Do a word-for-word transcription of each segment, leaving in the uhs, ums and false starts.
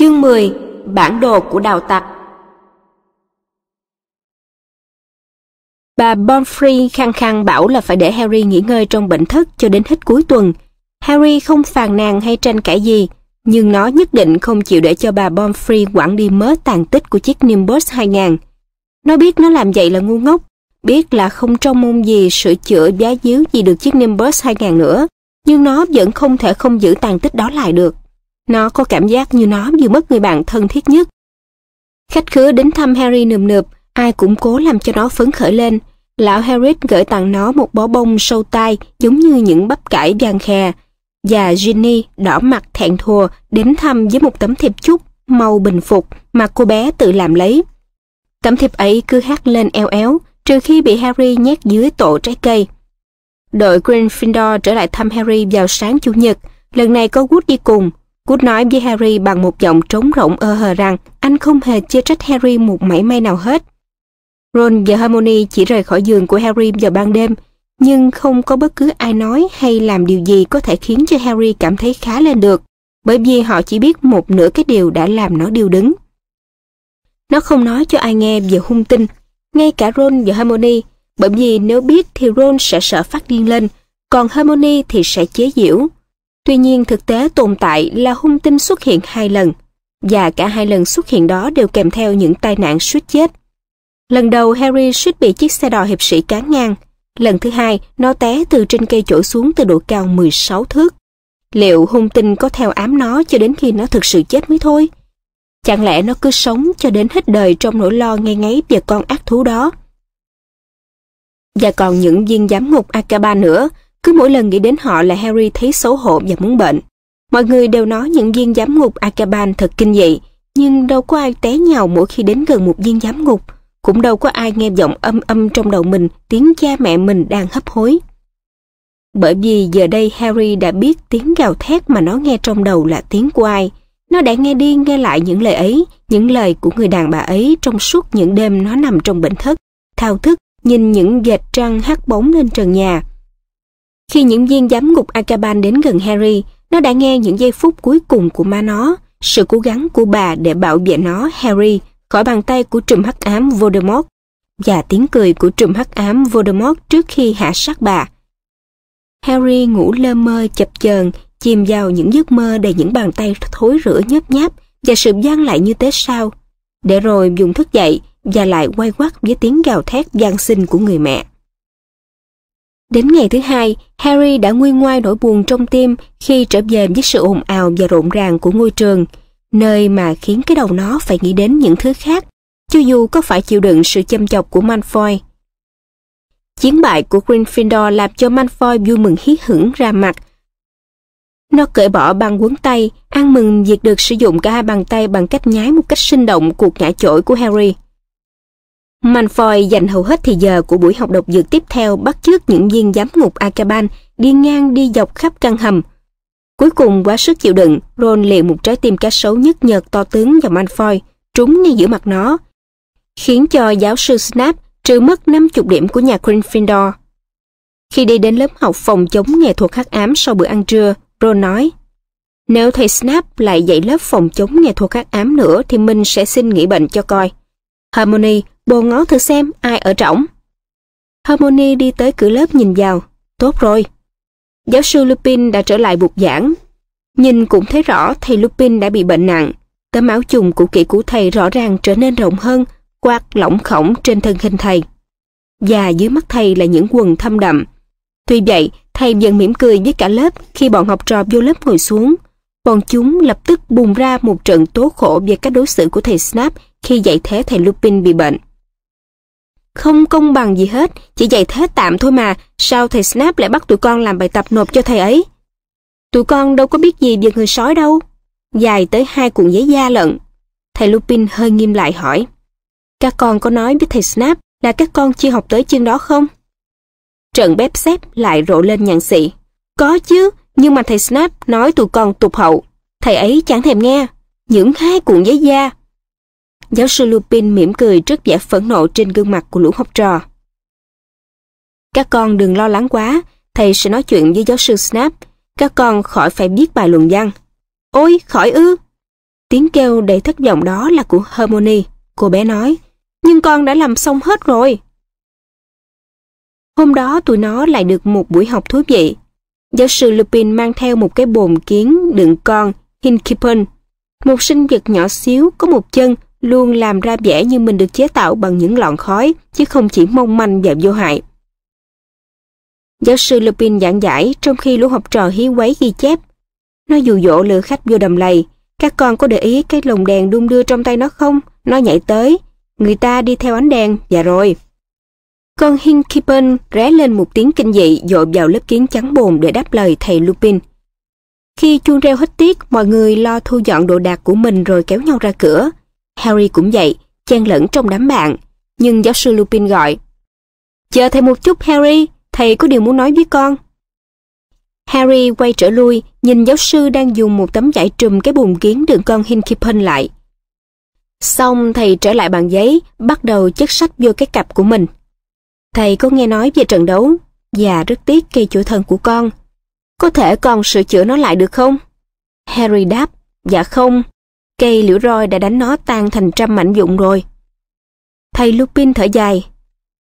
Chương mười. Bản đồ của đạo tặc. Bà Pomfrey khăng khăng bảo là phải để Harry nghỉ ngơi trong bệnh thất cho đến hết cuối tuần. Harry không phàn nàn hay tranh cãi gì, nhưng nó nhất định không chịu để cho bà Pomfrey quẳng đi mớ tàn tích của chiếc Nimbus hai nghìn. Nó biết nó làm vậy là ngu ngốc, biết là không trong môn gì sửa chữa giá díu gì được chiếc Nimbus hai nghìn nữa, nhưng nó vẫn không thể không giữ tàn tích đó lại được. Nó có cảm giác như nó vừa mất người bạn thân thiết nhất. Khách khứa đến thăm Harry nườm nượp, ai cũng cố làm cho nó phấn khởi lên. Lão Hagrid gửi tặng nó một bó bông sâu tai giống như những bắp cải vàng khè, và Ginny đỏ mặt thẹn thùa đến thăm với một tấm thiệp chúc màu bình phục mà cô bé tự làm lấy. Tấm thiệp ấy cứ hát lên eo éo, trừ khi bị Harry nhét dưới tổ trái cây. Đội Gryffindor trở lại thăm Harry vào sáng Chủ nhật, lần này có Wood đi cùng. Wood nói với Harry bằng một giọng trống rỗng ơ hờ rằng anh không hề chê trách Harry một mảy may nào hết. Ron và Hermione chỉ rời khỏi giường của Harry vào ban đêm, nhưng không có bất cứ ai nói hay làm điều gì có thể khiến cho Harry cảm thấy khá lên được, bởi vì họ chỉ biết một nửa cái điều đã làm nó điêu đứng. Nó không nói cho ai nghe về hung tinh, ngay cả Ron và Hermione, bởi vì nếu biết thì Ron sẽ sợ phát điên lên, còn Hermione thì sẽ chế giễu. Tuy nhiên thực tế tồn tại là hung tinh xuất hiện hai lần, và cả hai lần xuất hiện đó đều kèm theo những tai nạn suýt chết. Lần đầu Harry suýt bị chiếc xe đò hiệp sĩ cán ngang, lần thứ hai nó té từ trên cây chổi xuống từ độ cao mười sáu thước. Liệu hung tinh có theo ám nó cho đến khi nó thực sự chết mới thôi? Chẳng lẽ nó cứ sống cho đến hết đời trong nỗi lo ngay ngáy về con ác thú đó? Và còn những viên giám ngục Azkaban nữa, cứ mỗi lần nghĩ đến họ là Harry thấy xấu hổ và muốn bệnh. Mọi người đều nói những viên giám ngục Azkaban thật kinh dị, nhưng đâu có ai té nhào mỗi khi đến gần một viên giám ngục, cũng đâu có ai nghe giọng âm âm trong đầu mình tiếng cha mẹ mình đang hấp hối. Bởi vì giờ đây Harry đã biết tiếng gào thét mà nó nghe trong đầu là tiếng của ai. Nó đã nghe đi nghe lại những lời ấy, những lời của người đàn bà ấy trong suốt những đêm nó nằm trong bệnh thất, thao thức nhìn những vệt trăng hắt bóng lên trần nhà. Khi những viên giám ngục Azkaban đến gần Harry, nó đã nghe những giây phút cuối cùng của má nó, sự cố gắng của bà để bảo vệ nó, Harry, khỏi bàn tay của trùm hắc ám Voldemort, và tiếng cười của trùm hắc ám Voldemort trước khi hạ sát bà. Harry ngủ lơ mơ chập chờn, chìm vào những giấc mơ đầy những bàn tay thối rữa nhớp nháp và sự vang lại như tế sao, để rồi dùng thức dậy và lại quay quắt với tiếng gào thét van xin của người mẹ. Đến ngày thứ hai, Harry đã nguôi ngoai nỗi buồn trong tim khi trở về với sự ồn ào và rộn ràng của ngôi trường, nơi mà khiến cái đầu nó phải nghĩ đến những thứ khác, cho dù có phải chịu đựng sự châm chọc của Malfoy. Chiến bại của Gryffindor làm cho Malfoy vui mừng hí hửng ra mặt. Nó cởi bỏ băng quấn tay, ăn mừng việc được sử dụng cả hai bàn tay bằng cách nhái một cách sinh động cuộc ngã chổi của Harry. Malfoy dành hầu hết thì giờ của buổi học độc dược tiếp theo bắt chước những viên giám ngục Azkaban đi ngang đi dọc khắp căn hầm. Cuối cùng quá sức chịu đựng, Ron liền một trái tim cá sấu nhức nhợt to tướng vào Malfoy, trúng ngay giữa mặt nó, khiến cho giáo sư Snape trừ mất năm mươi điểm của nhà Gryffindor. Khi đi đến lớp học phòng chống nghệ thuật hắc ám sau bữa ăn trưa, Ron nói, nếu thầy Snape lại dạy lớp phòng chống nghệ thuật hắc ám nữa thì mình sẽ xin nghỉ bệnh cho coi. Hermione, bồ ngó thử xem ai ở trỏng. Hermione đi tới cửa lớp nhìn vào, tốt rồi. Giáo sư Lupin đã trở lại bục giảng. Nhìn cũng thấy rõ thầy Lupin đã bị bệnh nặng. Tấm áo chùng cũ kỹ của thầy rõ ràng trở nên rộng hơn, quạt lỏng khổng trên thân hình thầy. Và dưới mắt thầy là những quầng thâm đậm. Tuy vậy, thầy vẫn mỉm cười với cả lớp khi bọn học trò vô lớp ngồi xuống. Bọn chúng lập tức bùng ra một trận tố khổ về cách đối xử của thầy Snape khi dạy thế thầy Lupin bị bệnh. Không công bằng gì hết, chỉ dạy thế tạm thôi mà, sao thầy Snape lại bắt tụi con làm bài tập nộp cho thầy ấy? Tụi con đâu có biết gì về người sói đâu. Dài tới hai cuộn giấy da lận. Thầy Lupin hơi nghiêm lại hỏi, các con có nói với thầy Snape là các con chưa học tới chương đó không? Trận bếp xếp lại rộ lên nhặng xị, có chứ, nhưng mà thầy Snape nói tụi con tụt hậu, thầy ấy chẳng thèm nghe, những hai cuộn giấy da. Giáo sư Lupin mỉm cười trước vẻ phẫn nộ trên gương mặt của lũ học trò. Các con đừng lo lắng quá, thầy sẽ nói chuyện với giáo sư Snape, các con khỏi phải viết bài luận văn. Ôi, khỏi ư? Tiếng kêu đầy thất vọng đó là của Hermione. Cô bé nói, nhưng con đã làm xong hết rồi. Hôm đó tụi nó lại được một buổi học thú vị. Giáo sư Lupin mang theo một cái bồn kiến đựng con Hinkipen, một sinh vật nhỏ xíu có một chân, luôn làm ra vẻ như mình được chế tạo bằng những lọn khói, chứ không chỉ mong manh và vô hại. Giáo sư Lupin giảng giải trong khi lũ học trò hí quấy ghi chép. Nó dụ dỗ lừa khách vô đầm lầy. Các con có để ý cái lồng đèn đung đưa trong tay nó không? Nó nhảy tới. Người ta đi theo ánh đèn. Dạ rồi. Con Hinkipen ré lên một tiếng kinh dị, dội vào lớp kiến trắng bồn để đáp lời thầy Lupin. Khi chuông reo hết tiết, mọi người lo thu dọn đồ đạc của mình rồi kéo nhau ra cửa. Harry cũng vậy, chen lẫn trong đám bạn. Nhưng giáo sư Lupin gọi, chờ thầy một chút Harry, thầy có điều muốn nói với con. Harry quay trở lui, nhìn giáo sư đang dùng một tấm vải trùm cái bồn kiến đựng con Hinkipen lại. Xong thầy trở lại bàn giấy, bắt đầu chất sách vô cái cặp của mình. Thầy có nghe nói về trận đấu, và rất tiếc cây chổi thần của con. Có thể con sửa chữa nó lại được không? Harry đáp, dạ không. Cây liễu roi đã đánh nó tan thành trăm mảnh vụn rồi. Thầy Lupin thở dài.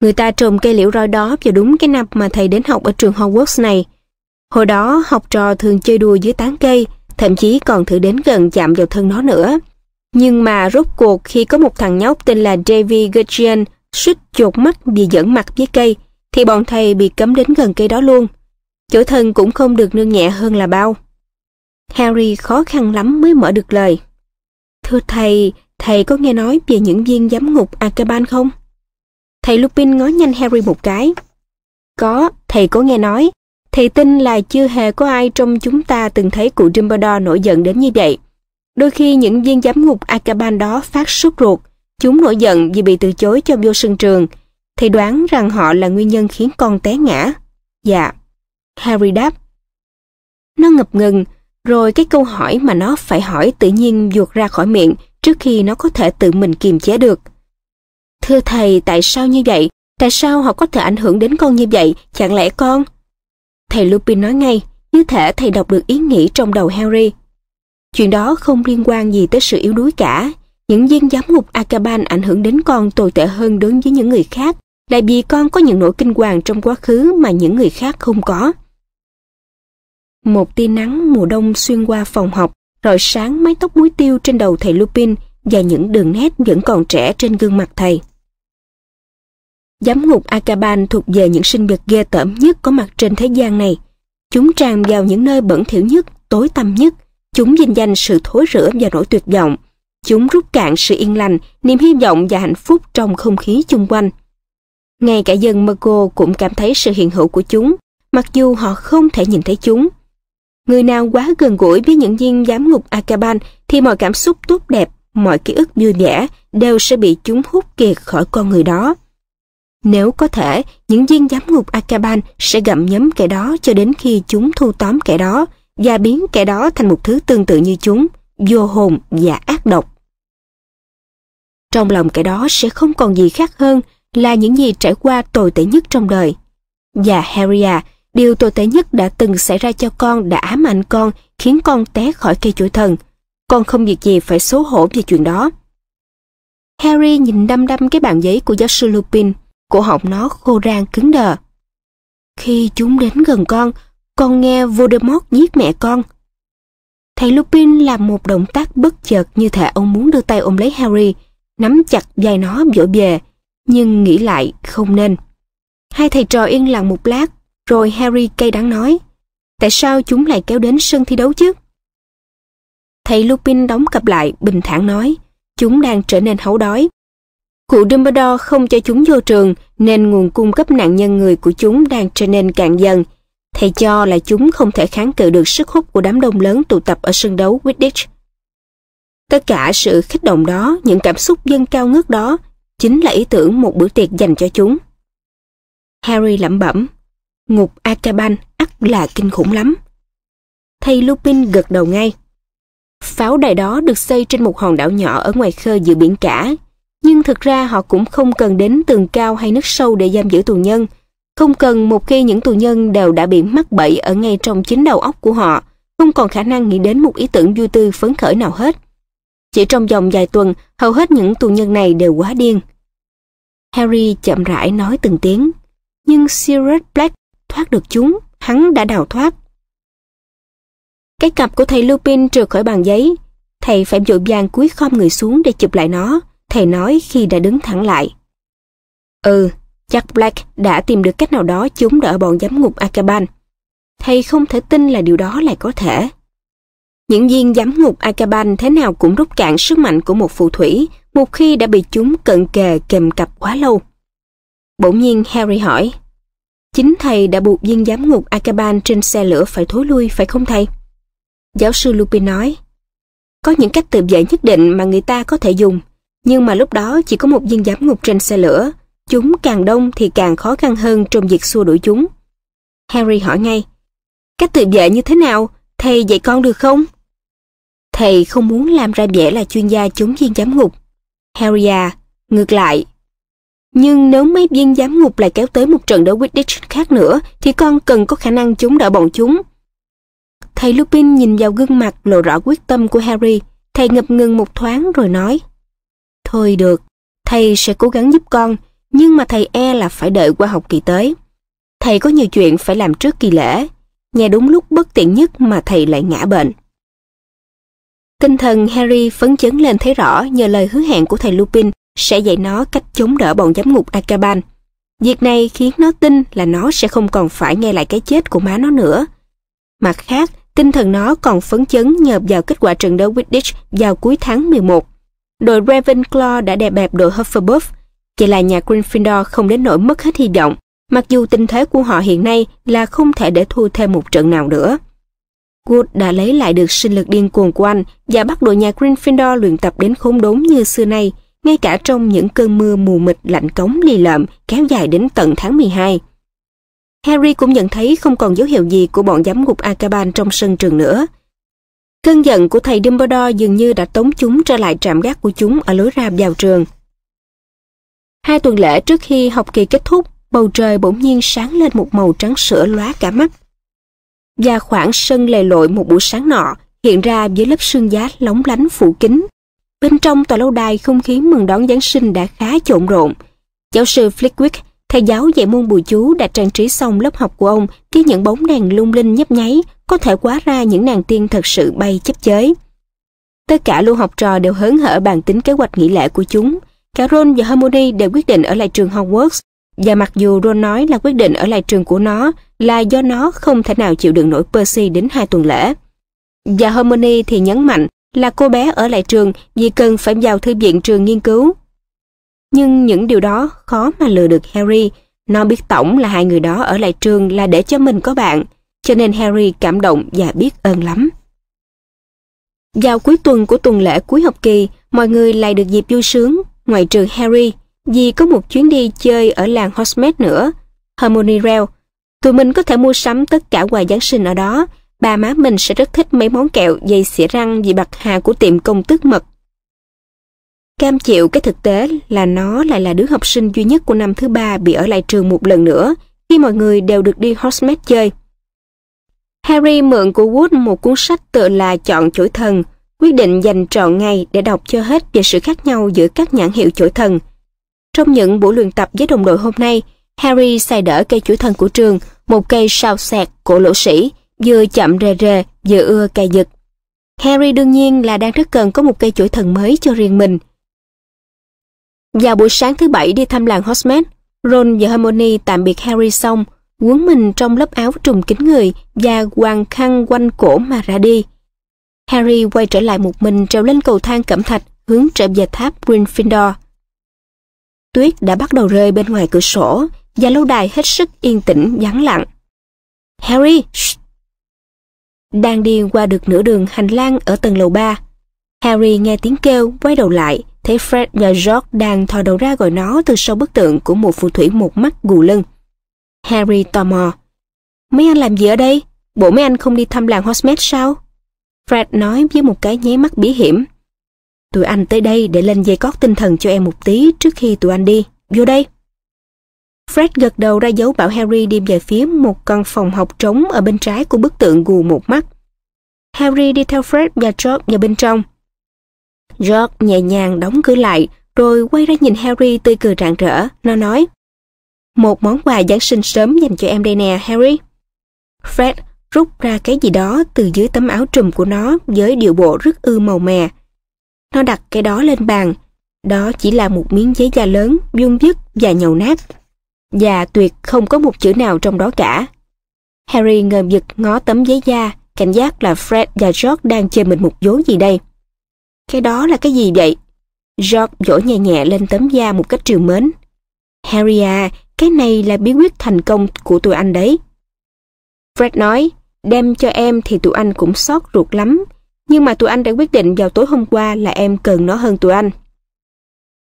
Người ta trồng cây liễu roi đó vào đúng cái năm mà thầy đến học ở trường Hogwarts này. Hồi đó học trò thường chơi đùa dưới tán cây, thậm chí còn thử đến gần chạm vào thân nó nữa. Nhưng mà rốt cuộc khi có một thằng nhóc tên là Davy Gudgeon suýt chột mắt vì giỡn mặt với cây, thì bọn thầy bị cấm đến gần cây đó luôn. Chổi thần cũng không được nương nhẹ hơn là bao. Harry khó khăn lắm mới mở được lời. Thưa thầy, thầy có nghe nói về những viên giám ngục Azkaban không? Thầy Lupin ngó nhanh Harry một cái. Có, thầy có nghe nói. Thầy tin là chưa hề có ai trong chúng ta từng thấy cụ Dumbledore nổi giận đến như vậy. Đôi khi những viên giám ngục Azkaban đó phát sốt ruột. Chúng nổi giận vì bị từ chối cho vô sân trường. Thầy đoán rằng họ là nguyên nhân khiến con té ngã. Dạ, Harry đáp. Nó ngập ngừng, rồi cái câu hỏi mà nó phải hỏi tự nhiên vụt ra khỏi miệng trước khi nó có thể tự mình kiềm chế được. Thưa thầy, tại sao như vậy? Tại sao họ có thể ảnh hưởng đến con như vậy? Chẳng lẽ con... Thầy Lupin nói ngay, như thể thầy đọc được ý nghĩ trong đầu Harry. Chuyện đó không liên quan gì tới sự yếu đuối cả. Những viên giám ngục Azkaban ảnh hưởng đến con tồi tệ hơn đối với những người khác, là vì con có những nỗi kinh hoàng trong quá khứ mà những người khác không có. Một tia nắng mùa đông xuyên qua phòng học, rọi sáng mái tóc búi tiêu trên đầu thầy Lupin và những đường nét vẫn còn trẻ trên gương mặt thầy. Giám ngục Azkaban thuộc về những sinh vật ghê tởm nhất có mặt trên thế gian này. Chúng tràn vào những nơi bẩn thỉu nhất, tối tăm nhất. Chúng vinh danh sự thối rữa và nỗi tuyệt vọng. Chúng rút cạn sự yên lành, niềm hy vọng và hạnh phúc trong không khí chung quanh. Ngay cả dân Muggle cũng cảm thấy sự hiện hữu của chúng, mặc dù họ không thể nhìn thấy chúng. Người nào quá gần gũi với những viên giám ngục Azkaban thì mọi cảm xúc tốt đẹp, mọi ký ức vui vẻ đều sẽ bị chúng hút kiệt khỏi con người đó. Nếu có thể, những viên giám ngục Azkaban sẽ gặm nhấm kẻ đó cho đến khi chúng thu tóm kẻ đó và biến kẻ đó thành một thứ tương tự như chúng, vô hồn và ác độc. Trong lòng kẻ đó sẽ không còn gì khác hơn là những gì trải qua tồi tệ nhất trong đời. Và Harry à, điều tồi tệ nhất đã từng xảy ra cho con đã ám ảnh con, khiến con té khỏi cây chổi thần. Con không việc gì phải xấu hổ về chuyện đó. Harry nhìn đăm đăm cái bàn giấy của giáo sư Lupin. Cổ họng nó khô rang cứng đờ. Khi chúng đến gần con, con nghe Voldemort giết mẹ con. Thầy Lupin làm một động tác bất chợt như thể ông muốn đưa tay ôm lấy Harry, nắm chặt vai nó vỗ về, nhưng nghĩ lại không nên. Hai thầy trò yên lặng một lát, rồi Harry cay đắng nói, tại sao chúng lại kéo đến sân thi đấu chứ? Thầy Lupin đóng cặp lại, bình thản nói, chúng đang trở nên háu đói. Cụ Dumbledore không cho chúng vô trường nên nguồn cung cấp nạn nhân người của chúng đang trở nên cạn dần. Thầy cho là chúng không thể kháng cự được sức hút của đám đông lớn tụ tập ở sân đấu Quidditch. Tất cả sự kích động đó, những cảm xúc dâng cao ngất đó, chính là ý tưởng một bữa tiệc dành cho chúng. Harry lẩm bẩm, ngục Azkaban ắt là kinh khủng lắm. Thầy Lupin gật đầu ngay. Pháo đài đó được xây trên một hòn đảo nhỏ ở ngoài khơi giữa biển cả. Nhưng thực ra họ cũng không cần đến tường cao hay nước sâu để giam giữ tù nhân. Không cần một khi những tù nhân đều đã bị mắc bẫy ở ngay trong chính đầu óc của họ, không còn khả năng nghĩ đến một ý tưởng vui tươi phấn khởi nào hết. Chỉ trong vòng vài tuần, hầu hết những tù nhân này đều quá điên. Harry chậm rãi nói từng tiếng, nhưng Sirius Black thoát được chúng, hắn đã đào thoát. Cái cặp của thầy Lupin trượt khỏi bàn giấy, thầy phải vội vàng cúi khom người xuống để chụp lại nó, thầy nói khi đã đứng thẳng lại. Ừ, chắc Black đã tìm được cách nào đó chống đỡ bọn giám ngục Azkaban. Thầy không thể tin là điều đó lại có thể. Những viên giám ngục Azkaban thế nào cũng rút cạn sức mạnh của một phù thủy một khi đã bị chúng cận kề kèm cặp quá lâu. Bỗng nhiên Harry hỏi, chính thầy đã buộc viên giám ngục Azkaban trên xe lửa phải thối lui phải không thầy? Giáo sư Lupin nói, có những cách tự vệ nhất định mà người ta có thể dùng, nhưng mà lúc đó chỉ có một viên giám ngục trên xe lửa, chúng càng đông thì càng khó khăn hơn trong việc xua đuổi chúng. Harry hỏi ngay, cách tự vệ như thế nào? Thầy dạy con được không? Thầy không muốn làm ra vẻ là chuyên gia chống viên giám ngục. Harry à, ngược lại. Nhưng nếu mấy viên giám ngục lại kéo tới một trận đấu Quidditch khác nữa, thì con cần có khả năng chống đỡ bọn chúng. Thầy Lupin nhìn vào gương mặt lộ rõ quyết tâm của Harry. Thầy ngập ngừng một thoáng rồi nói, thôi được, thầy sẽ cố gắng giúp con, nhưng mà thầy e là phải đợi qua học kỳ tới. Thầy có nhiều chuyện phải làm trước kỳ lễ. Nhà đúng lúc bất tiện nhất mà thầy lại ngã bệnh. Tinh thần Harry phấn chấn lên thấy rõ nhờ lời hứa hẹn của thầy Lupin sẽ dạy nó cách chống đỡ bọn giám ngục Azkaban. Việc này khiến nó tin là nó sẽ không còn phải nghe lại cái chết của má nó nữa. Mặt khác, tinh thần nó còn phấn chấn nhờ vào kết quả trận đấu Quidditch vào cuối tháng mười một. Đội Ravenclaw đã đè bẹp đội Hufflepuff, chỉ là nhà Gryffindor không đến nỗi mất hết hy vọng. Mặc dù tình thế của họ hiện nay là không thể để thua thêm một trận nào nữa. Wood đã lấy lại được sinh lực điên cuồng của anh và bắt đội nhà Gryffindor luyện tập đến khốn đốn như xưa nay, ngay cả trong những cơn mưa mù mịt lạnh cống lì lợm kéo dài đến tận tháng mười hai. Harry cũng nhận thấy không còn dấu hiệu gì của bọn giám ngục Azkaban trong sân trường nữa. Cơn giận của thầy Dumbledore dường như đã tống chúng trở lại trạm gác của chúng ở lối ra vào trường. Hai tuần lễ trước khi học kỳ kết thúc, bầu trời bỗng nhiên sáng lên một màu trắng sữa lóa cả mắt. Và khoảng sân lầy lội một buổi sáng nọ hiện ra dưới lớp sương giá lóng lánh phủ kín. Bên trong tòa lâu đài không khí mừng đón Giáng sinh đã khá trộn rộn. Giáo sư Flitwick, thầy giáo dạy môn bùa chú đã trang trí xong lớp học của ông với những bóng đèn lung linh nhấp nháy có thể hóa ra những nàng tiên thật sự bay chớp chới. Tất cả lũ học trò đều hớn hở bàn tính kế hoạch nghỉ lễ của chúng. Cả Ron và Hermione đều quyết định ở lại trường Hogwarts. Và mặc dù Ron nói là quyết định ở lại trường của nó là do nó không thể nào chịu đựng nổi Percy đến hai tuần lễ. Và Hermione thì nhấn mạnh là cô bé ở lại trường vì cần phải vào thư viện trường nghiên cứu. Nhưng những điều đó khó mà lừa được Harry. Nó biết tổng là hai người đó ở lại trường là để cho mình có bạn. Cho nên Harry cảm động và biết ơn lắm. Vào cuối tuần của tuần lễ cuối học kỳ, mọi người lại được dịp vui sướng, ngoại trừ Harry. Vì có một chuyến đi chơi ở làng Hogsmeade nữa. Hermione reo, tụi mình có thể mua sắm tất cả quà Giáng sinh ở đó. Bà má mình sẽ rất thích mấy món kẹo dây xỉa răng vì bạc hà của tiệm công tước mật. Cam chịu cái thực tế là nó lại là đứa học sinh duy nhất của năm thứ ba bị ở lại trường một lần nữa khi mọi người đều được đi Hogsmeade chơi. Harry mượn của Wood một cuốn sách tựa là Chọn Chổi Thần, quyết định dành trọn ngày để đọc cho hết về sự khác nhau giữa các nhãn hiệu chổi thần. Trong những buổi luyện tập với đồng đội hôm nay, Harry xài đỡ cây chổi thần của trường, một cây sao sẹt của lỗ sĩ, vừa chậm rề rề, vừa ưa cài giật. Harry đương nhiên là đang rất cần có một cây chổi thần mới cho riêng mình. Vào buổi sáng thứ bảy đi thăm làng Hogsmeade, Ron và Hermione tạm biệt Harry xong, quấn mình trong lớp áo trùm kín người và quàng khăn quanh cổ mà ra đi. Harry quay trở lại một mình trèo lên cầu thang cẩm thạch hướng trở về tháp Gryffindor. Tuyết đã bắt đầu rơi bên ngoài cửa sổ và lâu đài hết sức yên tĩnh vắng lặng. Harry! Shh. Đang đi qua được nửa đường hành lang ở tầng lầu ba, Harry nghe tiếng kêu quay đầu lại, thấy Fred và George đang thò đầu ra gọi nó từ sau bức tượng của một phù thủy một mắt gù lưng. Harry tò mò. Mấy anh làm gì ở đây? Bộ mấy anh không đi thăm làng Hogsmeade sao? Fred nói với một cái nháy mắt bí hiểm. Tụi anh tới đây để lên dây cót tinh thần cho em một tí trước khi tụi anh đi. Vô đây. Fred gật đầu ra dấu bảo Harry đi về phía một căn phòng học trống ở bên trái của bức tượng gù một mắt. Harry đi theo Fred và George vào bên trong. George nhẹ nhàng đóng cửa lại, rồi quay ra nhìn Harry tươi cười rạng rỡ. Nó nói, một món quà Giáng sinh sớm dành cho em đây nè, Harry. Fred rút ra cái gì đó từ dưới tấm áo trùm của nó với điệu bộ rất ư màu mè. Nó đặt cái đó lên bàn. Đó chỉ là một miếng giấy da lớn, vung vứt và nhầu nát. Và tuyệt không có một chữ nào trong đó cả. Harry ngờ vực ngó tấm giấy da, cảnh giác là Fred và George đang chơi mình một vố gì đây. Cái đó là cái gì vậy? George vỗ nhẹ nhẹ lên tấm da một cách trìu mến. Harry à, cái này là bí quyết thành công của tụi anh đấy. Fred nói, đem cho em thì tụi anh cũng xót ruột lắm, nhưng mà tụi anh đã quyết định vào tối hôm qua là em cần nó hơn tụi anh.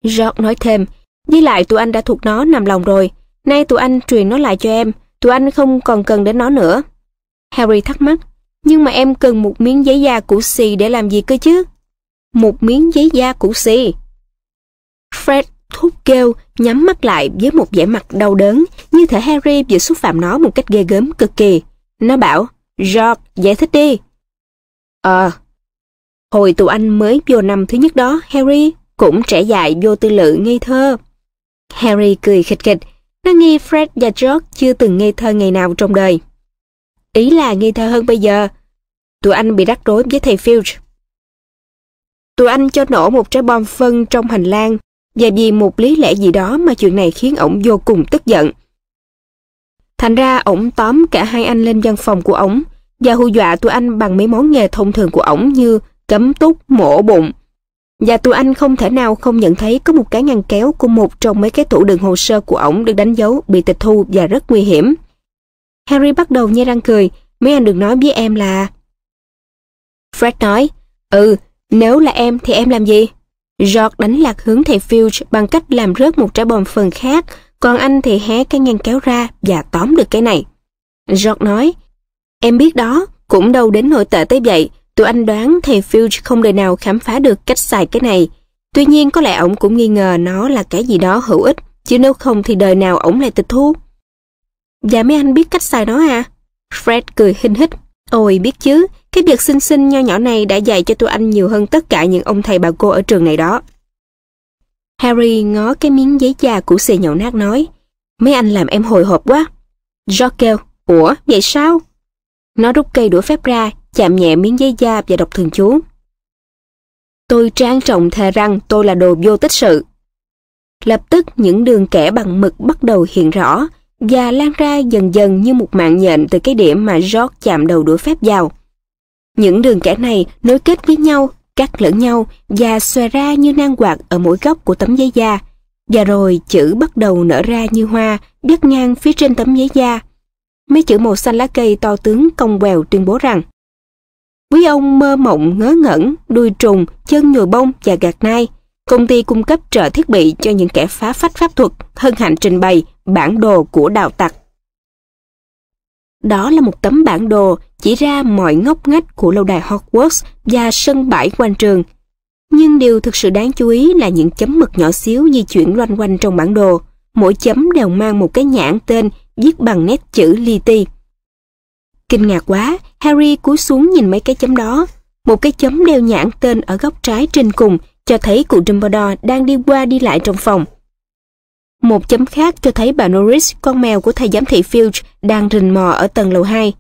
George nói thêm, với lại tụi anh đã thuộc nó nằm lòng rồi, nay tụi anh truyền nó lại cho em, tụi anh không còn cần đến nó nữa. Harry thắc mắc, nhưng mà em cần một miếng giấy da của xì để làm gì cơ chứ? Một miếng giấy da của xì. Fred thúc kêu, nhắm mắt lại với một vẻ mặt đau đớn, như thể Harry vừa xúc phạm nó một cách ghê gớm cực kỳ. Nó bảo, George, giải thích đi. Ờ, à, hồi tụi anh mới vô năm thứ nhất đó, Harry, cũng trẻ dại vô tư lự ngây thơ. Harry cười khịch khịch, nó nghi Fred và George chưa từng ngây thơ ngày nào trong đời. Ý là ngây thơ hơn bây giờ, tụi anh bị rắc rối với thầy Filch. Tụi anh cho nổ một trái bom phân trong hành lang, và vì một lý lẽ gì đó mà chuyện này khiến ổng vô cùng tức giận. Thành ra ổng tóm cả hai anh lên văn phòng của ổng và hù dọa tụi anh bằng mấy món nghề thông thường của ổng như cấm túc, mổ bụng. Và tụi anh không thể nào không nhận thấy có một cái ngăn kéo của một trong mấy cái tủ đựng hồ sơ của ổng được đánh dấu bị tịch thu và rất nguy hiểm. Harry bắt đầu nhe răng cười, mấy anh đừng nói với em là... Fred nói, ừ, nếu là em thì em làm gì? George đánh lạc hướng thầy Filch bằng cách làm rớt một trái bom phần khác, còn anh thì hé cái ngăn kéo ra và tóm được cái này. George nói, em biết đó, cũng đâu đến nội tệ tới vậy, tụi anh đoán thầy Filch không đời nào khám phá được cách xài cái này. Tuy nhiên có lẽ ổng cũng nghi ngờ nó là cái gì đó hữu ích, chứ nếu không thì đời nào ổng lại tịch thu. Dạ mấy anh biết cách xài nó à? Fred cười hinh hít. Ôi biết chứ, cái việc xinh xinh nho nhỏ này đã dạy cho tụi anh nhiều hơn tất cả những ông thầy bà cô ở trường này đó. Harry ngó cái miếng giấy da của xì nhậu nát nói, mấy anh làm em hồi hộp quá. George kêu, ủa vậy sao? Nó rút cây đũa phép ra, chạm nhẹ miếng giấy da và đọc thường chú. Tôi trang trọng thề rằng tôi là đồ vô tích sự. Lập tức những đường kẻ bằng mực bắt đầu hiện rõ và lan ra dần dần như một mạng nhện từ cái điểm mà George chạm đầu đũa phép vào. Những đường kẻ này nối kết với nhau, cắt lẫn nhau và xòe ra như nan quạt ở mỗi góc của tấm giấy da. Và rồi chữ bắt đầu nở ra như hoa, vắt ngang phía trên tấm giấy da. Mấy chữ màu xanh lá cây to tướng cong quèo tuyên bố rằng: Quý ông mơ mộng ngớ ngẩn, đuôi trùng, chân nhồi bông và gạt nai. Công ty cung cấp trợ thiết bị cho những kẻ phá phách pháp thuật, hân hạnh trình bày bản đồ của đạo tặc. Đó là một tấm bản đồ chỉ ra mọi ngóc ngách của lâu đài Hogwarts và sân bãi quanh trường. Nhưng điều thực sự đáng chú ý là những chấm mực nhỏ xíu di chuyển loanh quanh trong bản đồ. Mỗi chấm đều mang một cái nhãn tên viết bằng nét chữ li ti. Kinh ngạc quá, Harry cúi xuống nhìn mấy cái chấm đó. Một cái chấm đeo nhãn tên ở góc trái trên cùng cho thấy cụ Dumbledore đang đi qua đi lại trong phòng. Một chấm khác cho thấy bà Norris, con mèo của thầy giám thị Filch, đang rình mò ở tầng lầu hai.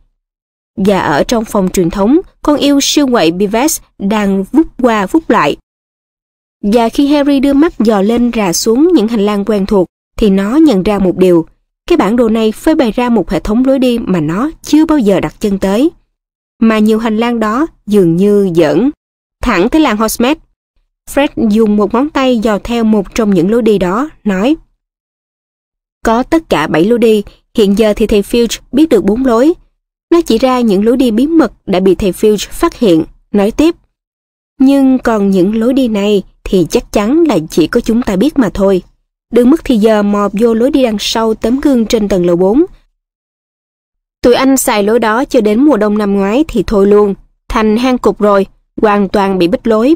Và ở trong phòng truyền thống, con yêu siêu quậy Bevis đang vút qua vút lại. Và khi Harry đưa mắt dò lên rà xuống những hành lang quen thuộc, thì nó nhận ra một điều. Cái bản đồ này phơi bày ra một hệ thống lối đi mà nó chưa bao giờ đặt chân tới. Mà nhiều hành lang đó dường như dẫn thẳng tới làng Hogsmeade. Fred dùng một ngón tay dò theo một trong những lối đi đó, nói: Có tất cả bảy lối đi, hiện giờ thì thầy Filch biết được bốn lối. Nó chỉ ra những lối đi bí mật đã bị thầy Filch phát hiện, nói tiếp: Nhưng còn những lối đi này thì chắc chắn là chỉ có chúng ta biết mà thôi. Đừng mất thì giờ mò vô lối đi đằng sau tấm gương trên tầng lầu bốn. Tụi anh xài lối đó cho đến mùa đông năm ngoái thì thôi luôn, thành hang cục rồi, hoàn toàn bị bích lối.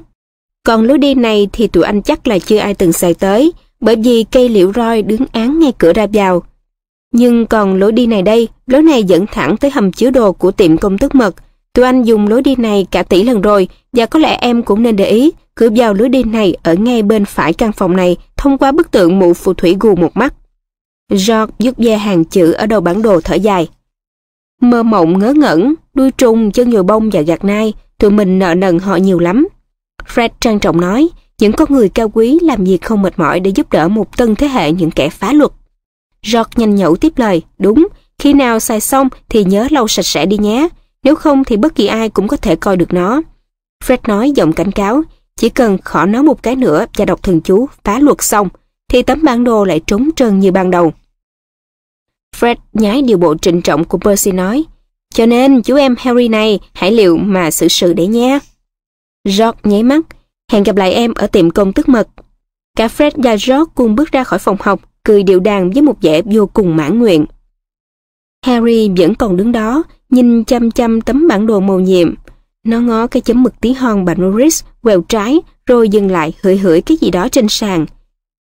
Còn lối đi này thì tụi anh chắc là chưa ai từng xài tới, bởi vì cây liễu roi đứng án ngay cửa ra vào. Nhưng còn lối đi này đây, lối này dẫn thẳng tới hầm chứa đồ của tiệm công thức mật. Tụi anh dùng lối đi này cả tỷ lần rồi, và có lẽ em cũng nên để ý, Cửa vào lưới đen này ở ngay bên phải căn phòng này thông qua bức tượng mụ phù thủy gù một mắt. George dứt ve hàng chữ ở đầu bản đồ thở dài. Mơ mộng ngớ ngẩn, đuôi trùng, chân nhồi bông và gạt nai, tụi mình nợ nần họ nhiều lắm. Fred trang trọng nói, những con người cao quý làm việc không mệt mỏi để giúp đỡ một tân thế hệ những kẻ phá luật. George nhanh nhẩu tiếp lời, đúng, khi nào xài xong thì nhớ lau sạch sẽ đi nhé, nếu không thì bất kỳ ai cũng có thể coi được nó. Fred nói giọng cảnh cáo, chỉ cần khỏi nói một cái nữa và đọc thần chú phá luật xong, thì tấm bản đồ lại trống trơn như ban đầu. Fred nhái điều bộ trịnh trọng của Percy nói, cho nên chú em Harry này hãy liệu mà xử sự để nhé. George nháy mắt, hẹn gặp lại em ở tiệm công tức mật. Cả Fred và George cùng bước ra khỏi phòng học, cười điệu đàn với một vẻ vô cùng mãn nguyện. Harry vẫn còn đứng đó, nhìn chăm chăm tấm bản đồ màu nhiệm. Nó ngó cái chấm mực tí hon bà Norris quẹo trái, rồi dừng lại hửi hửi cái gì đó trên sàn.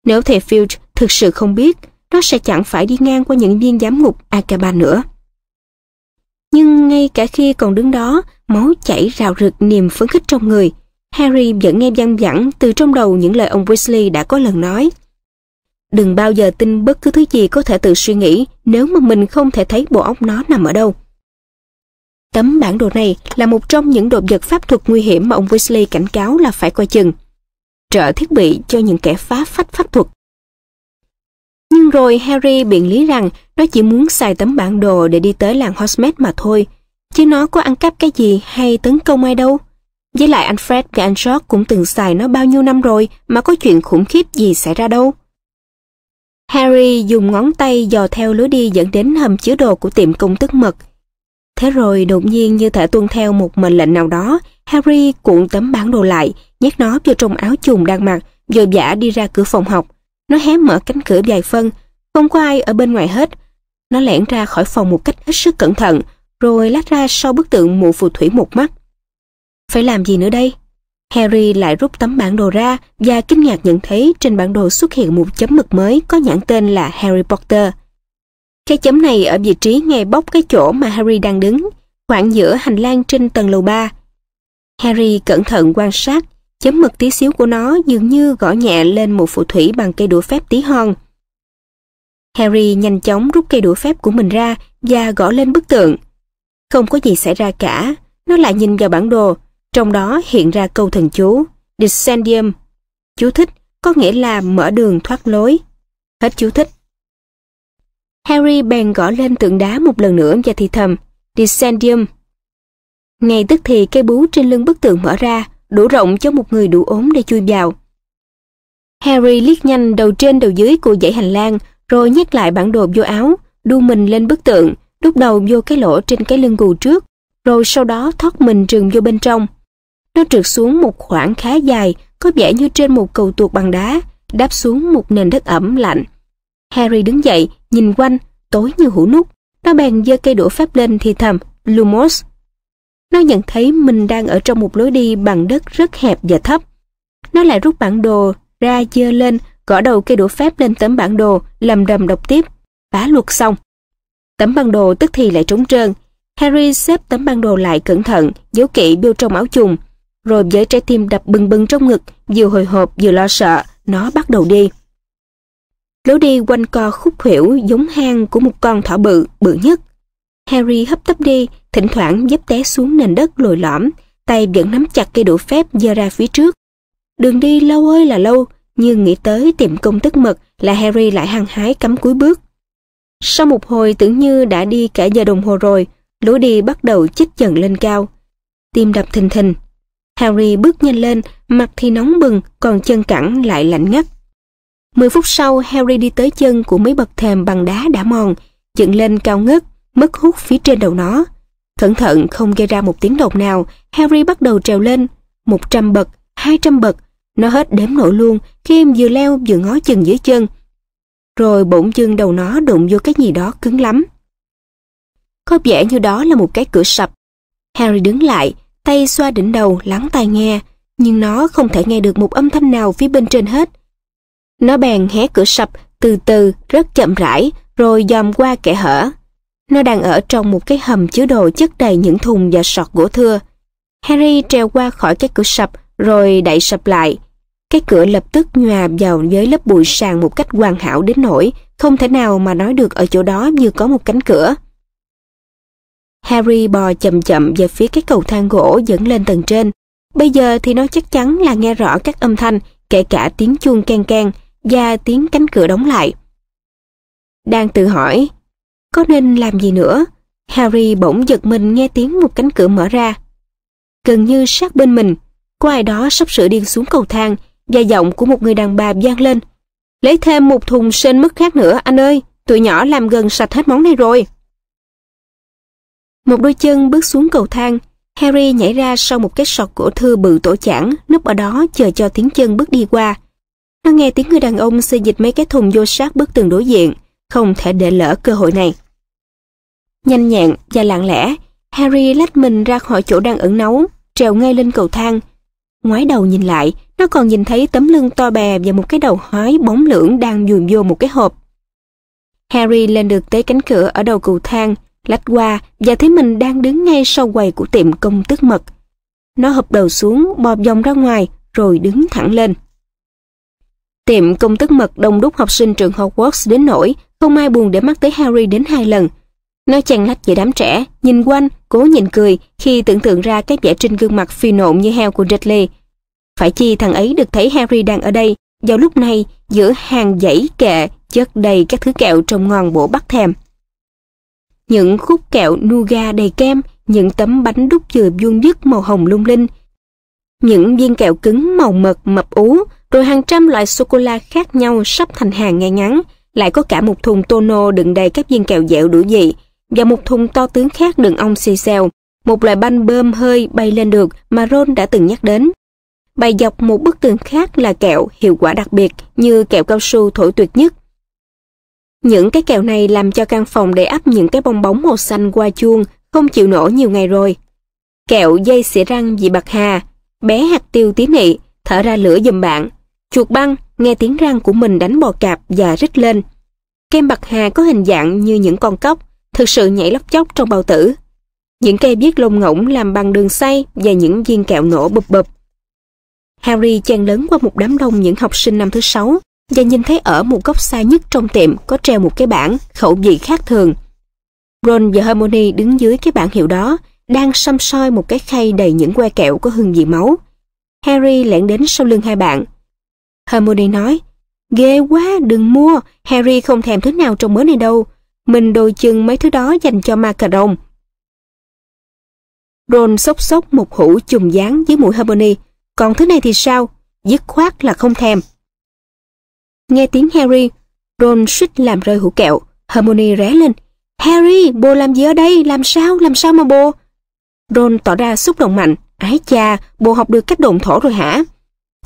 Nếu thầy Filch thực sự không biết, nó sẽ chẳng phải đi ngang qua những viên giám ngục Azkaban nữa. Nhưng ngay cả khi còn đứng đó, máu chảy rào rực niềm phấn khích trong người, Harry vẫn nghe văng vẳng từ trong đầu những lời ông Weasley đã có lần nói. Đừng bao giờ tin bất cứ thứ gì có thể tự suy nghĩ nếu mà mình không thể thấy bộ óc nó nằm ở đâu. Tấm bản đồ này là một trong những đồ vật pháp thuật nguy hiểm mà ông Weasley cảnh cáo là phải coi chừng. Trợ thiết bị cho những kẻ phá phách pháp thuật. Nhưng rồi Harry biện lý rằng nó chỉ muốn xài tấm bản đồ để đi tới làng Hogsmeade mà thôi, chứ nó có ăn cắp cái gì hay tấn công ai đâu. Với lại anh Fred và anh George cũng từng xài nó bao nhiêu năm rồi mà có chuyện khủng khiếp gì xảy ra đâu. Harry dùng ngón tay dò theo lối đi dẫn đến hầm chứa đồ của tiệm công tức mật. Thế rồi đột nhiên như thể tuân theo một mệnh lệnh nào đó, Harry cuộn tấm bản đồ lại, nhét nó vô trong áo chùng đang mặc, vội vã đi ra cửa phòng học. Nó hé mở cánh cửa vài phân, không có ai ở bên ngoài hết. Nó lẻn ra khỏi phòng một cách hết sức cẩn thận, rồi lách ra sau bức tượng mụ phù thủy một mắt. Phải làm gì nữa đây? Harry lại rút tấm bản đồ ra và kinh ngạc nhận thấy trên bản đồ xuất hiện một chấm mực mới có nhãn tên là Harry Potter. Cái chấm này ở vị trí ngay bóc cái chỗ mà Harry đang đứng, khoảng giữa hành lang trên tầng lầu ba. Harry cẩn thận quan sát, chấm mực tí xíu của nó dường như gõ nhẹ lên một phù thủy bằng cây đũa phép tí hon. Harry nhanh chóng rút cây đũa phép của mình ra và gõ lên bức tượng. Không có gì xảy ra cả, nó lại nhìn vào bản đồ, trong đó hiện ra câu thần chú, Descendium. Chú thích có nghĩa là mở đường thoát lối. Hết chú thích. Harry bèn gõ lên tượng đá một lần nữa và thì thầm, Descendium. Ngay tức thì cây bú trên lưng bức tượng mở ra, đủ rộng cho một người đủ ốm để chui vào. Harry liếc nhanh đầu trên đầu dưới của dãy hành lang, rồi nhét lại bản đồ vô áo, đu mình lên bức tượng, đút đầu vô cái lỗ trên cái lưng gù trước, rồi sau đó thoát mình trườn vô bên trong. Nó trượt xuống một khoảng khá dài, có vẻ như trên một cầu tuột bằng đá, đáp xuống một nền đất ẩm lạnh. Harry đứng dậy, nhìn quanh, tối như hũ nút. Nó bèn giơ cây đũa phép lên thì thầm, Lumos. Nó nhận thấy mình đang ở trong một lối đi bằng đất rất hẹp và thấp. Nó lại rút bản đồ ra giơ lên, gõ đầu cây đũa phép lên tấm bản đồ, lầm rầm đọc tiếp, phá luật xong. Tấm bản đồ tức thì lại trống trơn. Harry xếp tấm bản đồ lại cẩn thận, giấu kỹ vô trong áo chùng. Rồi với trái tim đập bừng bừng trong ngực, vừa hồi hộp vừa lo sợ, nó bắt đầu đi. Lối đi quanh co khúc khuỷu giống hang của một con thỏ bự, bự nhất. Harry hấp tấp đi, thỉnh thoảng dấp té xuống nền đất lồi lõm, tay vẫn nắm chặt cây đũa phép giơ ra phía trước. Đường đi lâu ơi là lâu, nhưng nghĩ tới tiệm công tức mật là Harry lại hăng hái cắm cúi bước. Sau một hồi tưởng như đã đi cả giờ đồng hồ rồi, lối đi bắt đầu chích dần lên cao. Tim đập thình thình. Harry bước nhanh lên, mặt thì nóng bừng, còn chân cẳng lại lạnh ngắt. Mười phút sau, Harry đi tới chân của mấy bậc thềm bằng đá đã mòn, dựng lên cao ngất, mất hút phía trên đầu nó. Cẩn thận không gây ra một tiếng động nào, Harry bắt đầu trèo lên. Một trăm bậc, hai trăm bậc, nó hết đếm nổi luôn khi em vừa leo vừa ngó chừng dưới chân. Rồi bỗng dưng đầu nó đụng vô cái gì đó cứng lắm. Có vẻ như đó là một cái cửa sập. Harry đứng lại, tay xoa đỉnh đầu lắng tai nghe, nhưng nó không thể nghe được một âm thanh nào phía bên trên hết. Nó bèn hé cửa sập từ từ, rất chậm rãi, rồi dòm qua kẽ hở. Nó đang ở trong một cái hầm chứa đồ chất đầy những thùng và sọt gỗ thưa. Harry trèo qua khỏi cái cửa sập, rồi đậy sập lại. Cái cửa lập tức nhòa vào với lớp bụi sàn một cách hoàn hảo đến nỗi không thể nào mà nói được ở chỗ đó như có một cánh cửa. Harry bò chậm chậm về phía cái cầu thang gỗ dẫn lên tầng trên. Bây giờ thì nó chắc chắn là nghe rõ các âm thanh, kể cả tiếng chuông keng keng và tiếng cánh cửa đóng lại. Đang tự hỏi, có nên làm gì nữa? Harry bỗng giật mình nghe tiếng một cánh cửa mở ra. Gần như sát bên mình, có ai đó sắp sửa điên xuống cầu thang và giọng của một người đàn bà vang lên. Lấy thêm một thùng sên mứt khác nữa anh ơi, tụi nhỏ làm gần sạch hết món này rồi. Một đôi chân bước xuống cầu thang, Harry nhảy ra sau một cái sọt cổ thư bự tổ chảng, núp ở đó chờ cho tiếng chân bước đi qua. Nó nghe tiếng người đàn ông xê dịch mấy cái thùng vô sát bức tường đối diện, không thể để lỡ cơ hội này. Nhanh nhẹn và lặng lẽ, Harry lách mình ra khỏi chỗ đang ẩn náu, trèo ngay lên cầu thang. Ngoái đầu nhìn lại, nó còn nhìn thấy tấm lưng to bè và một cái đầu hói bóng lưỡng đang dùm vô một cái hộp. Harry lên được tới cánh cửa ở đầu cầu thang, lách qua và thấy mình đang đứng ngay sau quầy của tiệm công tước mật. Nó hụp đầu xuống, bò vòng ra ngoài rồi đứng thẳng lên. Tiệm công tước mật đông đúc học sinh trường Hogwarts đến nỗi không ai buồn để mắt tới Harry đến hai lần. Nó chen lách giữa đám trẻ, nhìn quanh, cố nhịn cười khi tưởng tượng ra cái vẻ trên gương mặt phi nộn như heo của Dudley. Phải chi thằng ấy được thấy Harry đang ở đây, vào lúc này giữa hàng dãy kệ chất đầy các thứ kẹo trông ngon bổ bắt thèm. Những khúc kẹo nougat đầy kem, những tấm bánh đúc dừa vuông vức màu hồng lung linh, những viên kẹo cứng màu mật mập ú, rồi hàng trăm loại sô-cô-la khác nhau sắp thành hàng ngay ngắn, lại có cả một thùng tono đựng đầy các viên kẹo dẻo đủ vị, và một thùng to tướng khác đựng ong xì xèo, một loại banh bơm hơi bay lên được mà Ron đã từng nhắc đến. Bày dọc một bức tường khác là kẹo hiệu quả đặc biệt như kẹo cao su thổi tuyệt nhất. Những cái kẹo này làm cho căn phòng đầy ắp những cái bong bóng màu xanh qua chuông không chịu nổi nhiều ngày rồi. Kẹo dây xỉa răng vị bạc hà, bé hạt tiêu tí nị, thở ra lửa giùm bạn, chuột băng nghe tiếng răng của mình đánh bò cạp và rít lên. Kem bạc hà có hình dạng như những con cóc, thực sự nhảy lóc chóc trong bao tử. Những cây biếc lông ngỗng làm bằng đường xay và những viên kẹo nổ bụp bụp. Harry chen lớn qua một đám đông những học sinh năm thứ sáu và nhìn thấy ở một góc xa nhất trong tiệm có treo một cái bảng khẩu vị khác thường. Ron và Hermione đứng dưới cái bảng hiệu đó, đang săm soi một cái khay đầy những que kẹo có hương vị máu. Harry lẻn đến sau lưng hai bạn. Hermione nói, ghê quá, đừng mua, Harry không thèm thứ nào trong mớ này đâu. Mình đôi chừng mấy thứ đó dành cho ma cà rồng. Ron xốc xốc một hũ chùm dán dưới mũi Hermione. Còn thứ này thì sao? Dứt khoát là không thèm. Nghe tiếng Harry, Ron suýt làm rơi hũ kẹo. Hermione ré lên. Harry, bồ làm gì ở đây? Làm sao? Làm sao mà bồ? Ron tỏ ra xúc động mạnh. Ái chà, bồ học được cách độn thổ rồi hả?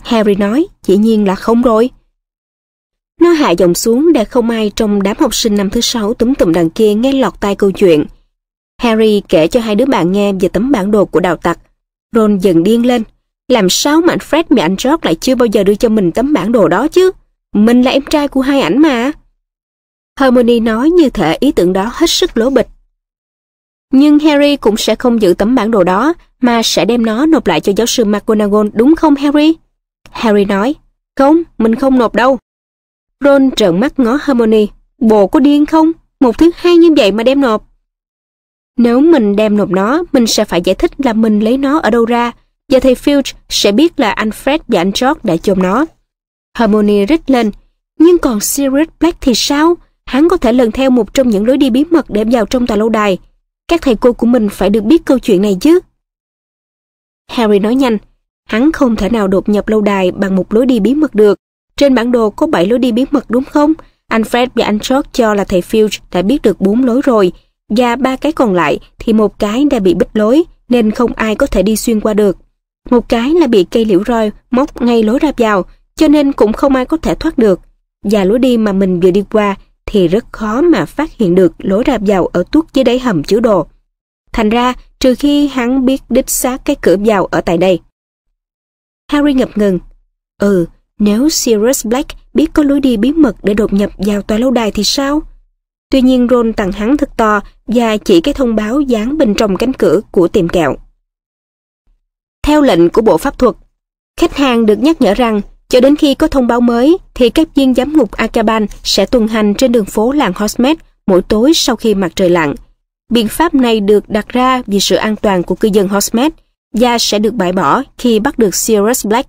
Harry nói, dĩ nhiên là không rồi. Nó hạ giọng xuống để không ai trong đám học sinh năm thứ sáu túm tụm đằng kia nghe lọt tai câu chuyện. Harry kể cho hai đứa bạn nghe về tấm bản đồ của đào tặc. Ron dần điên lên. Làm sao mà anh Fred và anh George lại chưa bao giờ đưa cho mình tấm bản đồ đó chứ? Mình là em trai của hai ảnh mà. Hermione nói như thể ý tưởng đó hết sức lố bịch. Nhưng Harry cũng sẽ không giữ tấm bản đồ đó mà sẽ đem nó nộp lại cho giáo sư McGonagall đúng không Harry? Harry nói, không, mình không nộp đâu. Ron trợn mắt ngó Hermione, bồ có điên không? Một thứ hay như vậy mà đem nộp. Nếu mình đem nộp nó, mình sẽ phải giải thích là mình lấy nó ở đâu ra, và thầy Filch sẽ biết là anh Fred và anh George đã chôn nó. Hermione rít lên, nhưng còn Sirius Black thì sao? Hắn có thể lần theo một trong những lối đi bí mật để vào trong tòa lâu đài. Các thầy cô của mình phải được biết câu chuyện này chứ. Harry nói nhanh, hắn không thể nào đột nhập lâu đài bằng một lối đi bí mật được. Trên bản đồ có bảy lối đi bí mật đúng không? Anh Fred và anh George cho là thầy Filch đã biết được bốn lối rồi, và ba cái còn lại thì một cái đã bị bích lối nên không ai có thể đi xuyên qua được. Một cái là bị cây liễu roi móc ngay lối ra vào, cho nên cũng không ai có thể thoát được. Và lối đi mà mình vừa đi qua thì rất khó mà phát hiện được lối ra vào ở tuốt dưới đáy hầm chứa đồ. Thành ra, trừ khi hắn biết đích xác cái cửa vào ở tại đây. Harry ngập ngừng. Ừ, nếu Sirius Black biết có lối đi bí mật để đột nhập vào tòa lâu đài thì sao? Tuy nhiên Ron tặng hắn thật to và chỉ cái thông báo dán bên trong cánh cửa của tiệm kẹo. Theo lệnh của bộ pháp thuật, Khách hàng được nhắc nhở rằng cho đến khi có thông báo mới thì các viên giám ngục Azkaban sẽ tuần hành trên đường phố làng Hogsmeade mỗi tối sau khi mặt trời lặn. Biện pháp này được đặt ra vì sự an toàn của cư dân Hogsmeade và sẽ được bãi bỏ khi bắt được Sirius Black.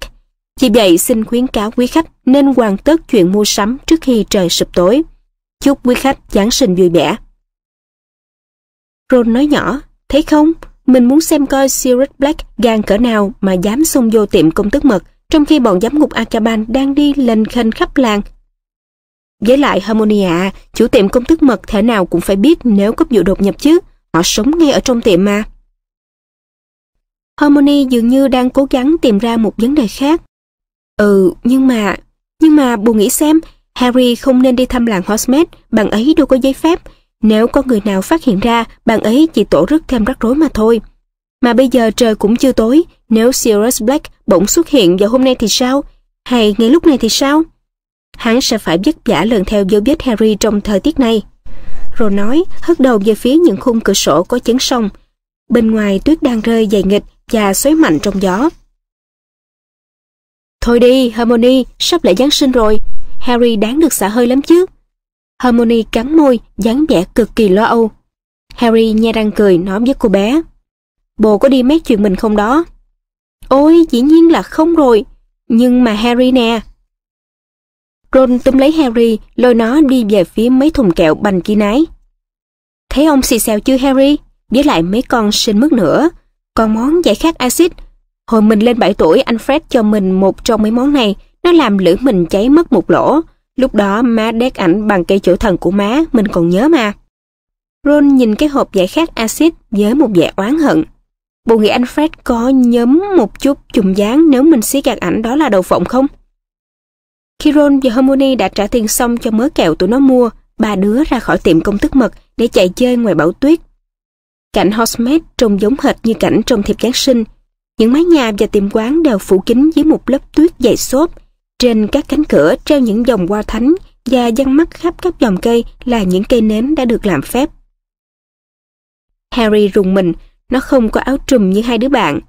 Vì vậy, xin khuyến cáo quý khách nên hoàn tất chuyện mua sắm trước khi trời sụp tối. Chúc quý khách Giáng sinh vui vẻ. Ron nói nhỏ, thấy không, mình muốn xem coi Sirius Black gan cỡ nào mà dám xông vô tiệm công tước mật, trong khi bọn giám ngục Azkaban đang đi lênh khênh khắp làng. Với lại Hermione ạ, chủ tiệm công tước mật thể nào cũng phải biết nếu có vụ đột nhập chứ, họ sống ngay ở trong tiệm mà. Hermione dường như đang cố gắng tìm ra một vấn đề khác. Ừ, nhưng mà, nhưng mà bù nghĩ xem, Harry không nên đi thăm làng Hogsmeade, bạn ấy đâu có giấy phép. Nếu có người nào phát hiện ra, bạn ấy chỉ tổ rứt thêm rắc rối mà thôi. Mà bây giờ trời cũng chưa tối, nếu Sirius Black bỗng xuất hiện vào hôm nay thì sao? Hay ngay lúc này thì sao? Hắn sẽ phải vất vả lần theo dấu vết Harry trong thời tiết này. Rồi nói, hất đầu về phía những khung cửa sổ có chấn sông. Bên ngoài tuyết đang rơi dày nghịch và xoáy mạnh trong gió. Thôi đi, Hermione, sắp lại Giáng sinh rồi. Harry đáng được xả hơi lắm chứ. Hermione cắn môi, dáng vẻ cực kỳ lo âu. Harry nhe răng cười nói với cô bé. Bồ có đi mét chuyện mình không đó? Ôi, dĩ nhiên là không rồi. Nhưng mà Harry nè. Ron túm lấy Harry, lôi nó đi về phía mấy thùng kẹo bành kia nái. Thấy ông xì xèo chưa Harry? Với lại mấy con sinh mứt nữa. Còn món giải khát axit. Hồi mình lên bảy tuổi, anh Fred cho mình một trong mấy món này. Nó làm lưỡi mình cháy mất một lỗ. Lúc đó má đét ảnh bằng cây chổi thần của má, mình còn nhớ mà. Ron nhìn cái hộp giải khát axit với một vẻ oán hận. Bộ nghĩ anh Fred có nhấm một chút chùm dáng nếu mình xí gạt ảnh đó là đầu phộng không? Khi Ron và Hermione đã trả tiền xong cho mớ kẹo tụi nó mua, ba đứa ra khỏi tiệm công tước mật để chạy chơi ngoài bão tuyết. Cảnh Hogsmeade trông giống hệt như cảnh trong thiệp Giáng sinh. Những mái nhà và tiệm quán đều phủ kín dưới một lớp tuyết dày xốp. Trên các cánh cửa treo những dòng hoa thánh và dăng mắt khắp các dòng cây là những cây nến đã được làm phép. Harry rùng mình, nó không có áo trùm như hai đứa bạn.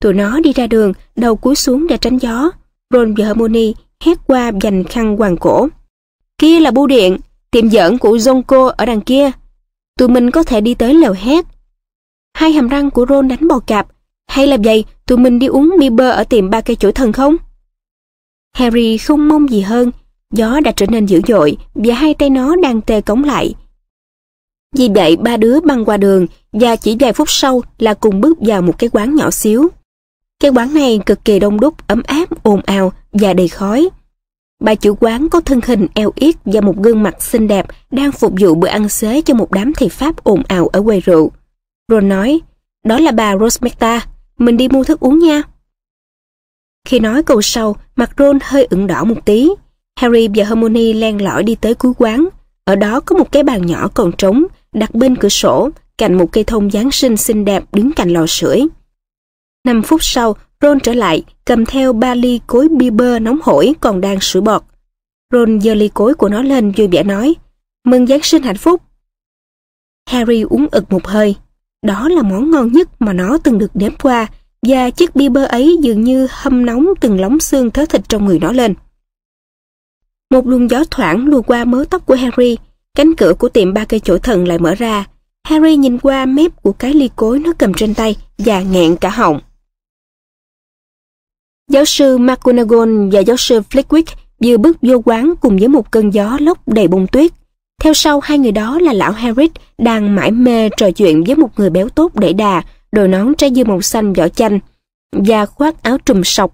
Tụi nó đi ra đường, đầu cúi xuống để tránh gió. Ron và Hermione hét qua dành khăn quàng cổ. Kia là bưu điện, tiệm giỡn của Zonko ở đằng kia. Tụi mình có thể đi tới lều hét. Hai hàm răng của Ron đánh bò cạp. Hay là vậy, tụi mình đi uống mi bơ ở tiệm ba cây chổi thần không? Harry không mong gì hơn, gió đã trở nên dữ dội và hai tay nó đang tê cống lại. Vì vậy ba đứa băng qua đường và chỉ vài phút sau là cùng bước vào một cái quán nhỏ xíu. Cái quán này cực kỳ đông đúc, ấm áp, ồn ào và đầy khói. Bà chủ quán có thân hình eo yết và một gương mặt xinh đẹp đang phục vụ bữa ăn xế cho một đám thầy Pháp ồn ào ở quầy rượu. Ron nói, đó là bà Rosmerta, mình đi mua thức uống nha. Khi nói câu sau, mặt Ron hơi ửng đỏ một tí. Harry và Hermione len lỏi đi tới cuối quán. Ở đó có một cái bàn nhỏ còn trống, đặt bên cửa sổ, cạnh một cây thông Giáng sinh xinh đẹp đứng cạnh lò sưởi. Năm phút sau, Ron trở lại, cầm theo ba ly cối bia bơ nóng hổi còn đang sủi bọt. Ron giơ ly cối của nó lên vui vẻ nói, mừng Giáng sinh hạnh phúc. Harry uống ực một hơi. Đó là món ngon nhất mà nó từng được nếm qua, và chiếc bia bơ ấy dường như hâm nóng từng lóng xương thớ thịt trong người nó lên. Một luồng gió thoảng lùa qua mớ tóc của Harry, cánh cửa của tiệm ba cây chổi thần lại mở ra. Harry nhìn qua mép của cái ly cối nó cầm trên tay và nghẹn cả họng. Giáo sư McGonagall và giáo sư Flitwick vừa bước vô quán cùng với một cơn gió lốc đầy bông tuyết. Theo sau hai người đó là lão Hagrid đang mải mê trò chuyện với một người béo tốt đẩy đà, đội nón trái dưa màu xanh vỏ chanh và khoác áo trùm sọc,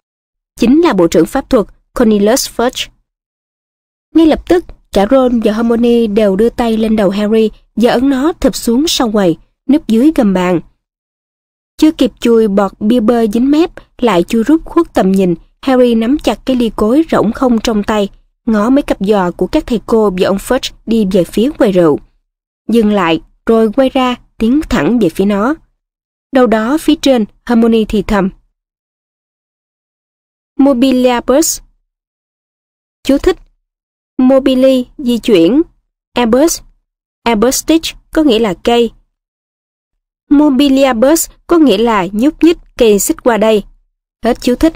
chính là bộ trưởng pháp thuật Cornelius Fudge. Ngay lập tức, cả Ron và Hermione đều đưa tay lên đầu Harry và ấn nó thụp xuống sau quầy, núp dưới gầm bàn. Chưa kịp chùi bọt bia bơ dính mép lại chui rút khuất tầm nhìn, Harry nắm chặt cái ly cối rỗng không trong tay, ngó mấy cặp dò của các thầy cô và ông Fudge đi về phía quầy rượu, dừng lại rồi quay ra tiến thẳng về phía nó. Đâu đó phía trên, Hermione thì thầm. Mobiliabus. Chú thích. Mobili, di chuyển. Abus. Abustich có nghĩa là cây. Mobiliabus có nghĩa là nhúc nhích cây xích qua đây. Hết chú thích.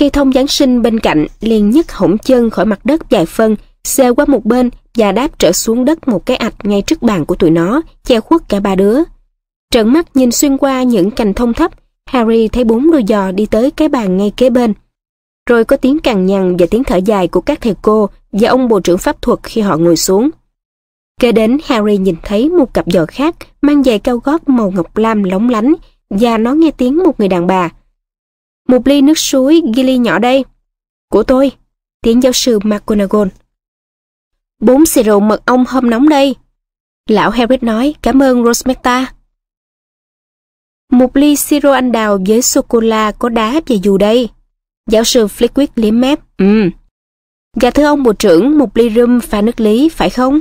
Cây thông Giáng sinh bên cạnh liền nhấc hổng chân khỏi mặt đất vài phân, xê qua một bên và đáp trở xuống đất một cái ạch ngay trước bàn của tụi nó, che khuất cả ba đứa. Trợn mắt nhìn xuyên qua những cành thông thấp, Harry thấy bốn đôi giò đi tới cái bàn ngay kế bên. Rồi có tiếng cằn nhằn và tiếng thở dài của các thầy cô và ông bộ trưởng pháp thuật khi họ ngồi xuống. Kế đến, Harry nhìn thấy một cặp giò khác mang giày cao gót màu ngọc lam lóng lánh và nó nghe tiếng một người đàn bà. "Một ly nước suối Gilly nhỏ đây." "Của tôi." Tiếng giáo sư McGonagall. "Bốn xì rượu mật ong hâm nóng đây." Lão Hagrid nói, "Cảm ơn Rosmerta." "Một ly siro anh đào với sô-cô-la có đá và dù đây." Giáo sư Flitwick liếm mép. "Ừ." "Và thưa ông bộ trưởng, một ly rum pha nước lý, phải không?"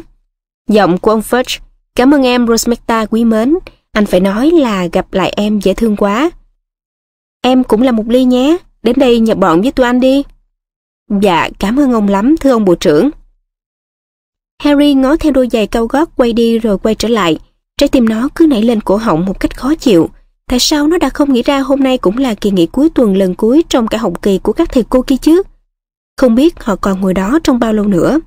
Giọng của ông Fudge. "Cảm ơn em Rosmerta quý mến. Anh phải nói là gặp lại em dễ thương quá. Em cũng là một ly nhé. Đến đây nhập bọn với tụi anh đi." "Dạ, cảm ơn ông lắm, thưa ông bộ trưởng." Harry ngó theo đôi giày cao gót quay đi rồi quay trở lại. Trái tim nó cứ nảy lên cổ họng một cách khó chịu. Tại sao nó đã không nghĩ ra hôm nay cũng là kỳ nghỉ cuối tuần lần cuối trong cả học kỳ của các thầy cô kia chứ? Không biết họ còn ngồi đó trong bao lâu nữa.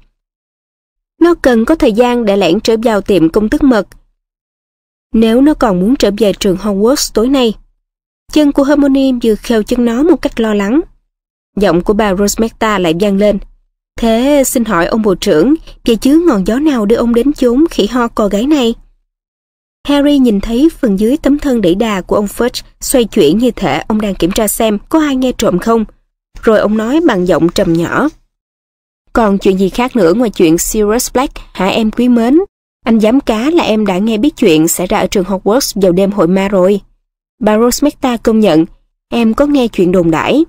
Nó cần có thời gian để lẻn trở vào tiệm công tước mật, nếu nó còn muốn trở về trường Hogwarts tối nay. Chân của Hermione vừa khều chân nó một cách lo lắng. Giọng của bà Rosmerta lại vang lên. "Thế xin hỏi ông bộ trưởng, vậy chứ ngọn gió nào đưa ông đến chốn khỉ ho cò gáy này?" Harry nhìn thấy phần dưới tấm thân đẩy đà của ông Fudge xoay chuyển như thể ông đang kiểm tra xem có ai nghe trộm không. Rồi ông nói bằng giọng trầm nhỏ. "Còn chuyện gì khác nữa ngoài chuyện Sirius Black, hả em quý mến? Anh dám cá là em đã nghe biết chuyện xảy ra ở trường Hogwarts vào đêm hội ma rồi." Bà Rosmerta công nhận. "Em có nghe chuyện đồn đãi."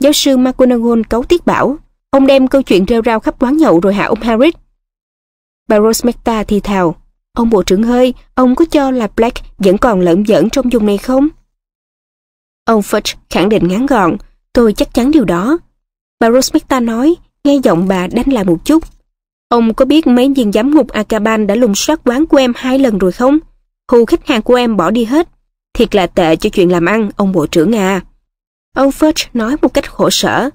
Giáo sư McGonagall cáu tiết bảo. "Ông đem câu chuyện rêu rao khắp quán nhậu rồi hả ông Hagrid?" Bà Rosmerta thì thào. "Ông bộ trưởng ơi, ông có cho là Black vẫn còn lẫn giỡn trong vùng này không?" Ông Fudge khẳng định ngắn gọn. "Tôi chắc chắn điều đó." Bà Rosmerta nói, nghe giọng bà đánh lại một chút. "Ông có biết mấy viên giám ngục Azkaban đã lùng soát quán của em hai lần rồi không? Hù khách hàng của em bỏ đi hết. Thiệt là tệ cho chuyện làm ăn, ông bộ trưởng à." Ông Fudge nói một cách khổ sở.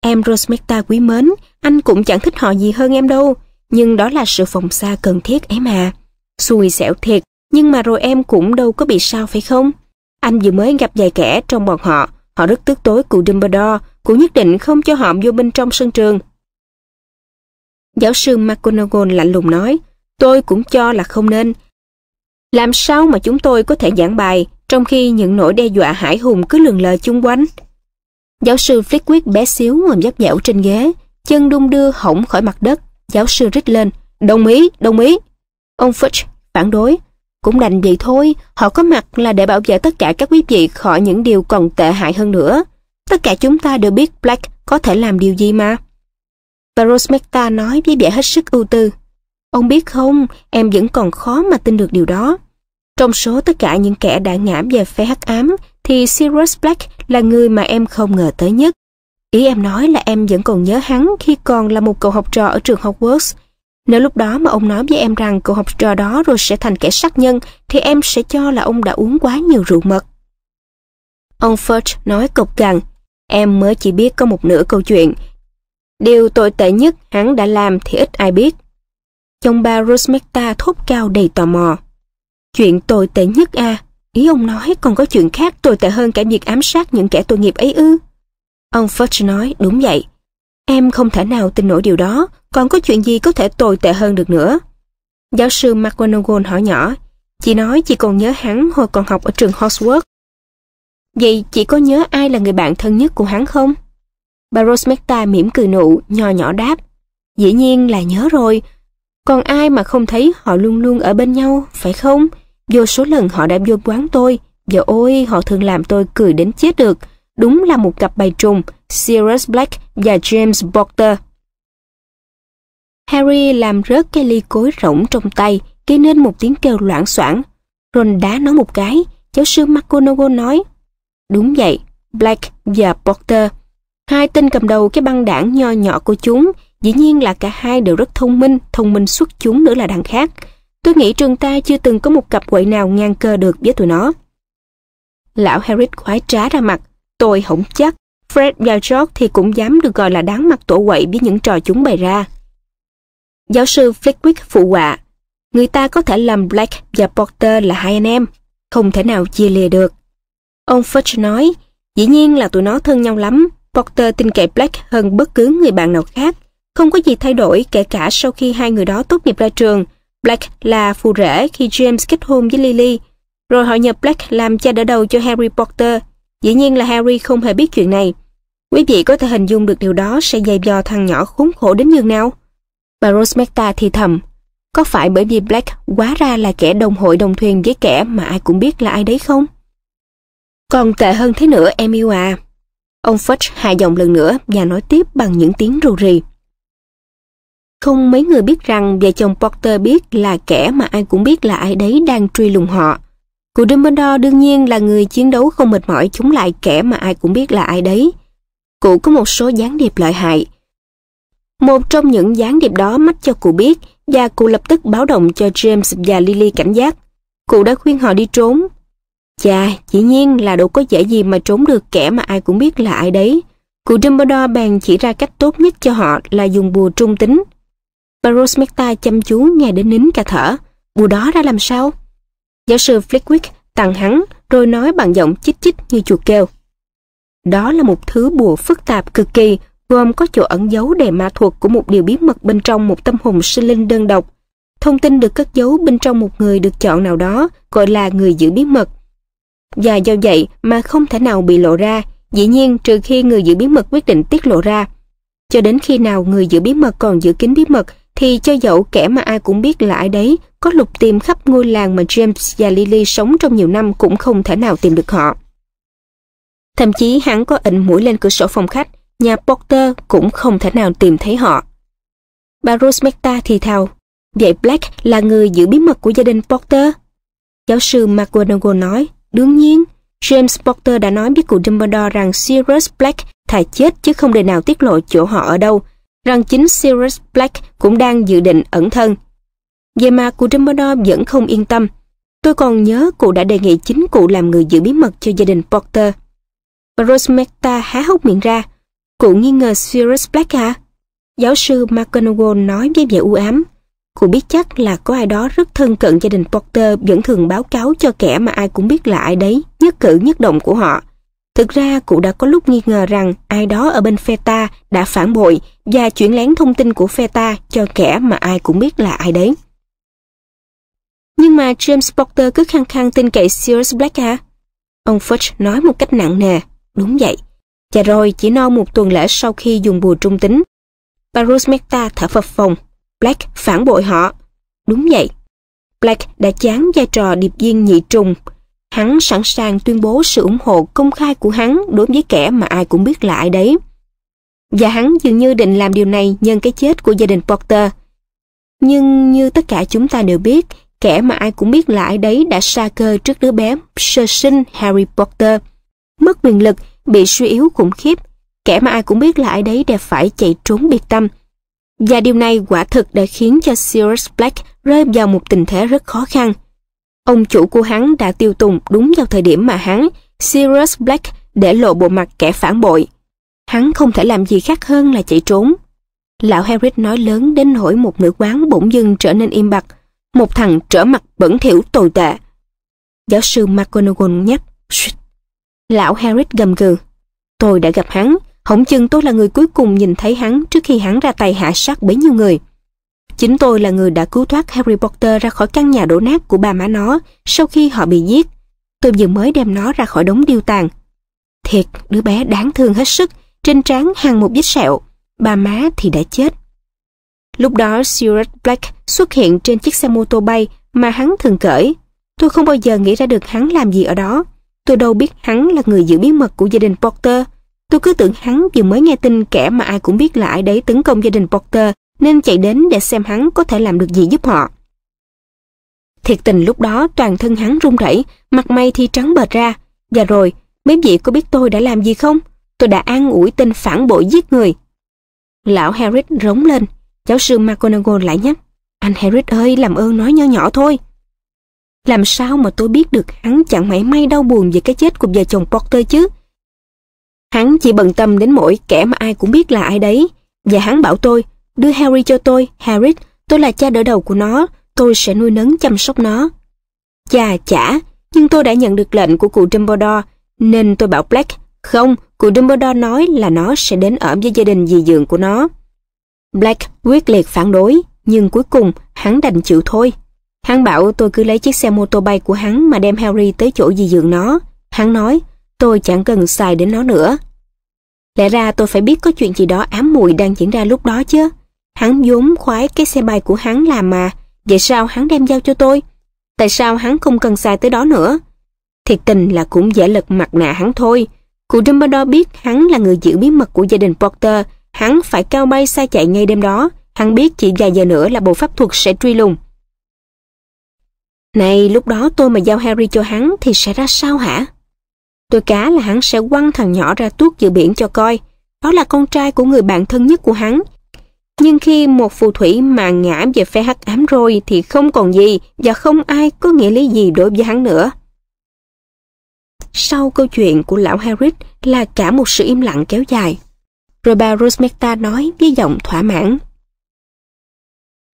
"Em Rosmerta quý mến, anh cũng chẳng thích họ gì hơn em đâu. Nhưng đó là sự phòng xa cần thiết ấy mà. Xui xẻo thiệt, nhưng mà rồi em cũng đâu có bị sao phải không? Anh vừa mới gặp vài kẻ trong bọn họ, họ rất tức tối cụ Dumbledore, cũng nhất định không cho họ vô bên trong sân trường." Giáo sư McGonagall lạnh lùng nói, "Tôi cũng cho là không nên. Làm sao mà chúng tôi có thể giảng bài, trong khi những nỗi đe dọa hải hùng cứ lượn lờ chung quanh?" Giáo sư Flitwick bé xíu ngồi dấp dẻo trên ghế, chân đung đưa hổng khỏi mặt đất. Giáo sư rít lên, "Đồng ý, đồng ý." Ông Fudge phản đối, "Cũng đành vậy thôi, họ có mặt là để bảo vệ tất cả các quý vị khỏi những điều còn tệ hại hơn nữa. Tất cả chúng ta đều biết Black có thể làm điều gì mà." Và Rosmerta nói với vẻ hết sức ưu tư, "Ông biết không, em vẫn còn khó mà tin được điều đó. Trong số tất cả những kẻ đã ngã về phe hắc ám thì Sirius Black là người mà em không ngờ tới nhất. Ý em nói là em vẫn còn nhớ hắn khi còn là một cậu học trò ở trường Hogwarts. Nếu lúc đó mà ông nói với em rằng cậu học trò đó rồi sẽ thành kẻ sát nhân thì em sẽ cho là ông đã uống quá nhiều rượu mật." Ông Fudge nói cộc cằn, "Em mới chỉ biết có một nửa câu chuyện. Điều tồi tệ nhất hắn đã làm thì ít ai biết." Chồng bà Rosmerta thốt cao đầy tò mò. "Chuyện tồi tệ nhất à? Ý ông nói còn có chuyện khác tồi tệ hơn cả việc ám sát những kẻ tội nghiệp ấy ư?" Ông Fudge nói, "Đúng vậy. Em không thể nào tin nổi điều đó, còn có chuyện gì có thể tồi tệ hơn được nữa." Giáo sư McGonagall hỏi nhỏ, "Chị nói chị còn nhớ hắn hồi còn học ở trường Hogwarts. Vậy chị có nhớ ai là người bạn thân nhất của hắn không?" Bà Rosmerta mỉm cười nụ, nho nhỏ đáp, "Dĩ nhiên là nhớ rồi. Còn ai mà không thấy họ luôn luôn ở bên nhau, phải không? Vô số lần họ đã vô quán tôi, và ôi họ thường làm tôi cười đến chết được. Đúng là một cặp bày trùng, Sirius Black và James Potter." Harry làm rớt cái ly cối rỗng trong tay, gây nên một tiếng kêu loảng xoảng. Ron đá nó một cái. Giáo sư McGonagall nói, "Đúng vậy, Black và Potter. Hai tên cầm đầu cái băng đảng nho nhỏ của chúng. Dĩ nhiên là cả hai đều rất thông minh, thông minh xuất chúng nữa là đằng khác. Tôi nghĩ trường ta chưa từng có một cặp quậy nào ngang cơ được với tụi nó." Lão Hagrid khoái trá ra mặt, "Tôi không chắc. Fred và George thì cũng dám được gọi là đáng mặt tổ quậy với những trò chúng bày ra. Giáo sư Flitwick phụ họa, người ta có thể làm Black và Potter là hai anh em, không thể nào chia lìa được. Ông Fudge nói, dĩ nhiên là tụi nó thân nhau lắm, Potter tin cậy Black hơn bất cứ người bạn nào khác, không có gì thay đổi kể cả sau khi hai người đó tốt nghiệp ra trường. Black là phù rể khi James kết hôn với Lily, rồi họ nhờ Black làm cha đỡ đầu cho Harry Potter. Dĩ nhiên là Harry không hề biết chuyện này. Quý vị có thể hình dung được điều đó sẽ dày vò thằng nhỏ khốn khổ đến nhường nào? Bà Rosmerta thì thầm, có phải bởi vì Black quá ra là kẻ đồng hội đồng thuyền với kẻ mà ai cũng biết là ai đấy không? Còn tệ hơn thế nữa em yêu à. Ông Fudge hạ giọng lần nữa và nói tiếp bằng những tiếng rù rì. Không mấy người biết rằng vợ chồng Potter biết là kẻ mà ai cũng biết là ai đấy đang truy lùng họ. Cụ Dumbledore đương nhiên là người chiến đấu không mệt mỏi chống lại kẻ mà ai cũng biết là ai đấy. Cụ có một số gián điệp lợi hại. Một trong những gián điệp đó mách cho cụ biết và cụ lập tức báo động cho James và Lily cảnh giác. Cụ đã khuyên họ đi trốn. Chà, dĩ nhiên là đâu có dễ gì mà trốn được kẻ mà ai cũng biết là ai đấy. Cụ Dumbledore bèn chỉ ra cách tốt nhất cho họ là dùng bùa trung tính. Bà Rosmerta chăm chú nghe đến nín cả thở. Bùa đó ra làm sao? Giáo sư Flitwick tặng hắn rồi nói bằng giọng chích chích như chuột kêu. Đó là một thứ bùa phức tạp cực kỳ, gồm có chỗ ẩn giấu đầy ma thuật của một điều bí mật bên trong một tâm hồn sinh linh đơn độc. Thông tin được cất giấu bên trong một người được chọn nào đó gọi là người giữ bí mật. Và do vậy mà không thể nào bị lộ ra, dĩ nhiên trừ khi người giữ bí mật quyết định tiết lộ ra. Cho đến khi nào người giữ bí mật còn giữ kín bí mật thì cho dẫu kẻ mà ai cũng biết là ai đấy có lục tìm khắp ngôi làng mà James và Lily sống trong nhiều năm cũng không thể nào tìm được họ. Thậm chí hắn có ẩn mũi lên cửa sổ phòng khách, nhà Potter cũng không thể nào tìm thấy họ. Bà Rosmerta thì thào, vậy Black là người giữ bí mật của gia đình Potter? Giáo sư McGonagall nói, đương nhiên, James Potter đã nói với cụ Dumbledore rằng Sirius Black thà chết chứ không đời nào tiết lộ chỗ họ ở đâu, rằng chính Sirius Black cũng đang dự định ẩn thân. Vậy mà cụ Dumbledore vẫn không yên tâm. Tôi còn nhớ cụ đã đề nghị chính cụ làm người giữ bí mật cho gia đình Potter. Bà Rosmerta há hốc miệng ra. Cụ nghi ngờ Sirius Black à? Giáo sư McGonagall nói với vẻ u ám. Cụ biết chắc là có ai đó rất thân cận gia đình Potter vẫn thường báo cáo cho kẻ mà ai cũng biết là ai đấy nhất cử nhất động của họ. Thực ra cụ đã có lúc nghi ngờ rằng ai đó ở bên phe ta đã phản bội và chuyển lén thông tin của phe ta cho kẻ mà ai cũng biết là ai đấy. Nhưng mà James Potter cứ khăng khăng tin cậy Sirius Black à? Ông Fudge nói một cách nặng nề. Đúng vậy. Chà rồi, chỉ non một tuần lễ sau khi dùng bùa trung tính, bà Rosmerta thở phập phồng. Black phản bội họ. Đúng vậy. Black đã chán vai trò điệp viên nhị trùng. Hắn sẵn sàng tuyên bố sự ủng hộ công khai của hắn đối với kẻ mà ai cũng biết là ai đấy. Và hắn dường như định làm điều này nhân cái chết của gia đình Potter. Nhưng như tất cả chúng ta đều biết, kẻ mà ai cũng biết là ai đấy đã sa cơ trước đứa bé sơ sinh Harry Potter. Mất quyền lực, bị suy yếu khủng khiếp, kẻ mà ai cũng biết là ai đấy đã phải chạy trốn biệt tâm. Và điều này quả thực đã khiến cho Sirius Black rơi vào một tình thế rất khó khăn. Ông chủ của hắn đã tiêu tùng đúng vào thời điểm mà hắn, Sirius Black, để lộ bộ mặt kẻ phản bội. Hắn không thể làm gì khác hơn là chạy trốn. Lão Hagrid nói lớn đến nỗi một nữ quán bỗng dưng trở nên im bặt, một thằng trở mặt bẩn thỉu tồi tệ. Giáo sư McGonagall nhắc. Lão Hagrid gầm gừ. Tôi đã gặp hắn, hổng chừng tôi là người cuối cùng nhìn thấy hắn trước khi hắn ra tay hạ sát bấy nhiêu người. Chính tôi là người đã cứu thoát Harry Potter ra khỏi căn nhà đổ nát của ba má nó sau khi họ bị giết. Tôi vừa mới đem nó ra khỏi đống điêu tàn. Thiệt, đứa bé đáng thương hết sức, trên trán hàng một vết sẹo, ba má thì đã chết. Lúc đó Sirius Black xuất hiện trên chiếc xe mô tô bay mà hắn thường cởi. Tôi không bao giờ nghĩ ra được hắn làm gì ở đó. Tôi đâu biết hắn là người giữ bí mật của gia đình Potter. Tôi cứ tưởng hắn vừa mới nghe tin kẻ mà ai cũng biết là ai đấy tấn công gia đình Potter nên chạy đến để xem hắn có thể làm được gì giúp họ. Thiệt tình lúc đó toàn thân hắn run rẩy, mặt mày thì trắng bệch ra. Và rồi, mấy vị có biết tôi đã làm gì không? Tôi đã an ủi tên phản bội giết người. Lão Hagrid rống lên. Giáo sư McGonagall lại nhắc. Anh Hagrid ơi, làm ơn nói nho nhỏ thôi. Làm sao mà tôi biết được hắn chẳng mảy may đau buồn về cái chết của vợ chồng Potter chứ? Hắn Hắn chỉ bận tâm đến mỗi kẻ mà ai cũng biết là ai đấy. Và hắn bảo tôi, đưa Harry cho tôi, Harry, tôi là cha đỡ đầu của nó, tôi sẽ nuôi nấng chăm sóc nó. Chà chả, nhưng tôi đã nhận được lệnh của cụ Dumbledore, nên tôi bảo Black, không, cụ Dumbledore nói là nó sẽ đến ở với gia đình dì dượng của nó. Black quyết liệt phản đối, nhưng cuối cùng hắn đành chịu thôi. Hắn bảo tôi cứ lấy chiếc xe mô tô bay của hắn mà đem Harry tới chỗ dì dượng nó. Hắn nói, tôi chẳng cần xài đến nó nữa. Lẽ ra tôi phải biết có chuyện gì đó ám muội đang diễn ra lúc đó chứ. Hắn vốn khoái cái xe bay của hắn làm mà, vậy sao hắn đem giao cho tôi? Tại sao hắn không cần xài tới đó nữa? Thiệt tình là cũng dễ lật mặt nạ hắn thôi. Cụ Dumbledore biết hắn là người giữ bí mật của gia đình Potter, hắn phải cao bay xa chạy ngay đêm đó, hắn biết chỉ vài giờ nữa là bộ pháp thuật sẽ truy lùng. Này, lúc đó tôi mà giao Harry cho hắn thì sẽ ra sao hả? Tôi cá là hắn sẽ quăng thằng nhỏ ra tuốt giữa biển cho coi. Đó là con trai của người bạn thân nhất của hắn. Nhưng khi một phù thủy mà ngã về phe hắc ám rồi thì không còn gì và không ai có nghĩa lý gì đối với hắn nữa. Sau câu chuyện của lão Harry là cả một sự im lặng kéo dài. Rồi bà Rosmerta nói với giọng thỏa mãn.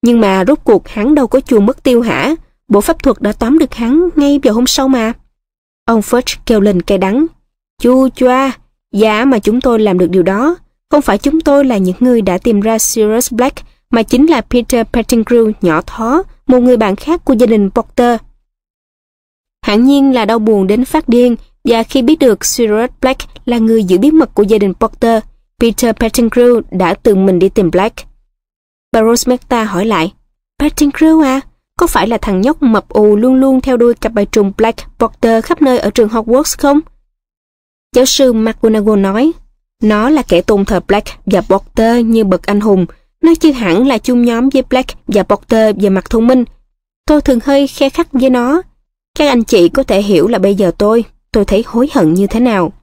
Nhưng mà rốt cuộc hắn đâu có chuồn mất tiêu hả? Bộ pháp thuật đã tóm được hắn ngay vào hôm sau mà. Ông Fudge kêu lên cay đắng. Chu choa, dạ mà chúng tôi làm được điều đó. Không phải chúng tôi là những người đã tìm ra Sirius Black, mà chính là Peter Pettigrew nhỏ thó, một người bạn khác của gia đình Potter. Hẳn nhiên là đau buồn đến phát điên, và khi biết được Sirius Black là người giữ bí mật của gia đình Potter, Peter Pettigrew đã tự mình đi tìm Black. Bà Rosmerta hỏi lại, Pettigrew à? Có phải là thằng nhóc mập ù luôn luôn theo đuôi cặp bài trùng Black Potter khắp nơi ở trường Hogwarts không? Giáo sư McGonagall nói, nó là kẻ tôn thờ Black và Potter như bậc anh hùng, nó chưa hẳn là chung nhóm với Black và Potter về mặt thông minh. Tôi thường hơi khe khắc với nó. Các anh chị có thể hiểu là bây giờ tôi, tôi thấy hối hận như thế nào.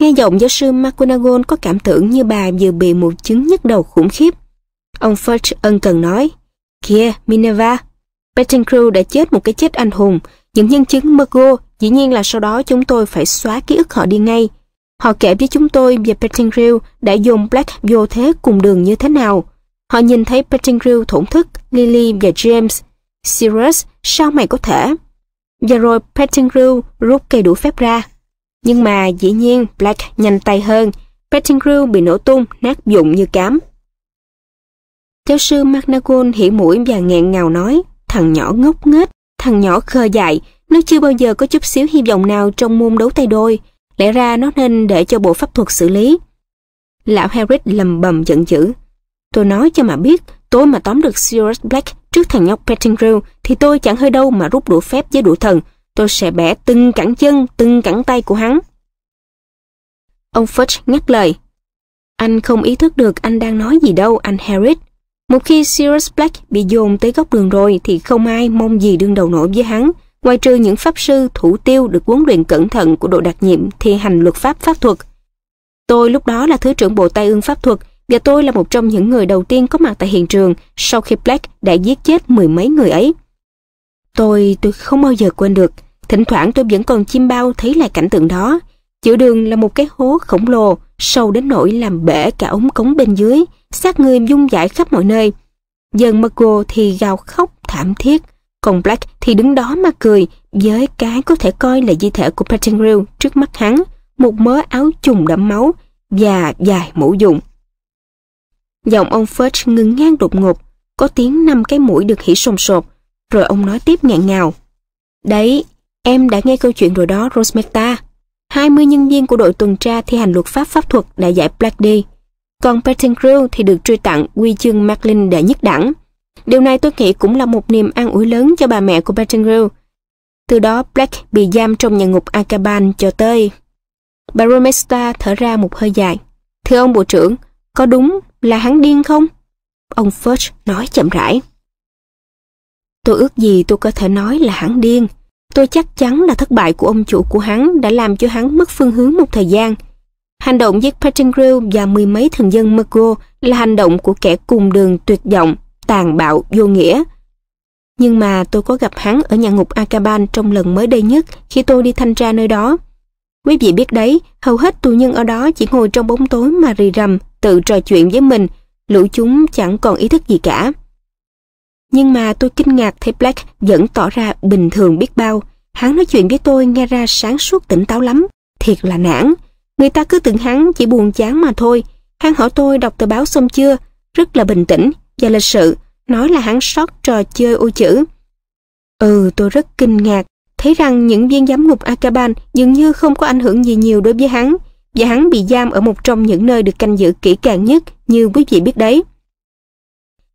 Nghe giọng giáo sư McGonagall có cảm tưởng như bà vừa bị một chứng nhức đầu khủng khiếp. Ông Fudge ân cần nói, kìa Minerva, Pettigrew đã chết một cái chết anh hùng. Những nhân chứng Murgo, dĩ nhiên là sau đó chúng tôi phải xóa ký ức họ đi ngay. Họ kể với chúng tôi về Pettigrew đã dồn Black vô thế cùng đường như thế nào. Họ nhìn thấy Pettigrew thổn thức, Lily và James. Sirius, sao mày có thể? Và rồi Pettigrew rút cây đũa phép ra. Nhưng mà dĩ nhiên Black nhanh tay hơn. Pettigrew bị nổ tung, nát vụn như cám. Giáo sư McGonagall hỉ mũi và nghẹn ngào nói, thằng nhỏ ngốc nghếch, thằng nhỏ khờ dại, nó chưa bao giờ có chút xíu hy vọng nào trong môn đấu tay đôi. Lẽ ra nó nên để cho bộ pháp thuật xử lý. Lão Harry lầm bầm giận dữ. Tôi nói cho mà biết, tôi mà tóm được Sirius Black trước thằng nhóc Pettigrew thì tôi chẳng hơi đâu mà rút đũa phép với đũa thần. Tôi sẽ bẻ từng cẳng chân, từng cẳng tay của hắn. Ông Fudge ngắt lời. Anh không ý thức được anh đang nói gì đâu, anh Harry. Một khi Sirius Black bị dồn tới góc đường rồi thì không ai mong gì đương đầu nổi với hắn, ngoài trừ những pháp sư thủ tiêu được huấn luyện cẩn thận của đội đặc nhiệm thi hành luật pháp pháp thuật. Tôi lúc đó là thứ trưởng bộ tay ương pháp thuật và tôi là một trong những người đầu tiên có mặt tại hiện trường sau khi Black đã giết chết mười mấy người ấy. Tôi, tôi không bao giờ quên được, thỉnh thoảng tôi vẫn còn chim bao thấy lại cảnh tượng đó. Giữa đường là một cái hố khổng lồ, sâu đến nỗi làm bể cả ống cống bên dưới, xác người dung dãi khắp mọi nơi. Dần Margot thì gào khóc thảm thiết, còn Black thì đứng đó mà cười với cái có thể coi là di thể của Pettigrew trước mắt hắn, một mớ áo trùng đẫm máu và dài mũ dụng. Giọng ông Fudge ngưng ngang đột ngột, có tiếng năm cái mũi được hỉ sồn sột, rồi ông nói tiếp ngẹn ngào. Đấy, em đã nghe câu chuyện rồi đó, Rosmerta. hai mươi nhân viên của đội tuần tra thi hành luật pháp pháp thuật đã giải Black đi. Còn Pettigrew thì được truy tặng huy chương Macklin đệ nhất đẳng. Điều này tôi nghĩ cũng là một niềm an ủi lớn cho bà mẹ của Pettigrew. Từ đó Black bị giam trong nhà ngục Azkaban cho tới. Bà Rosmerta thở ra một hơi dài. Thưa ông bộ trưởng, có đúng là hắn điên không? Ông Fudge nói chậm rãi. Tôi ước gì tôi có thể nói là hắn điên. Tôi chắc chắn là thất bại của ông chủ của hắn đã làm cho hắn mất phương hướng một thời gian. Hành động giết Pettigrew và mười mấy thường dân McGonagall là hành động của kẻ cùng đường tuyệt vọng, tàn bạo, vô nghĩa. Nhưng mà tôi có gặp hắn ở nhà ngục Azkaban trong lần mới đây nhất khi tôi đi thanh tra nơi đó. Quý vị biết đấy, hầu hết tù nhân ở đó chỉ ngồi trong bóng tối mà rì rầm, tự trò chuyện với mình, lũ chúng chẳng còn ý thức gì cả. Nhưng mà tôi kinh ngạc thấy Black vẫn tỏ ra bình thường biết bao. Hắn nói chuyện với tôi nghe ra sáng suốt tỉnh táo lắm, thiệt là nản. Người ta cứ tưởng hắn chỉ buồn chán mà thôi. Hắn hỏi tôi đọc tờ báo xong chưa, rất là bình tĩnh và lịch sự, nói là hắn sót trò chơi ô chữ. Ừ, tôi rất kinh ngạc, thấy rằng những viên giám ngục Azkaban dường như không có ảnh hưởng gì nhiều đối với hắn, và hắn bị giam ở một trong những nơi được canh giữ kỹ càng nhất như quý vị biết đấy.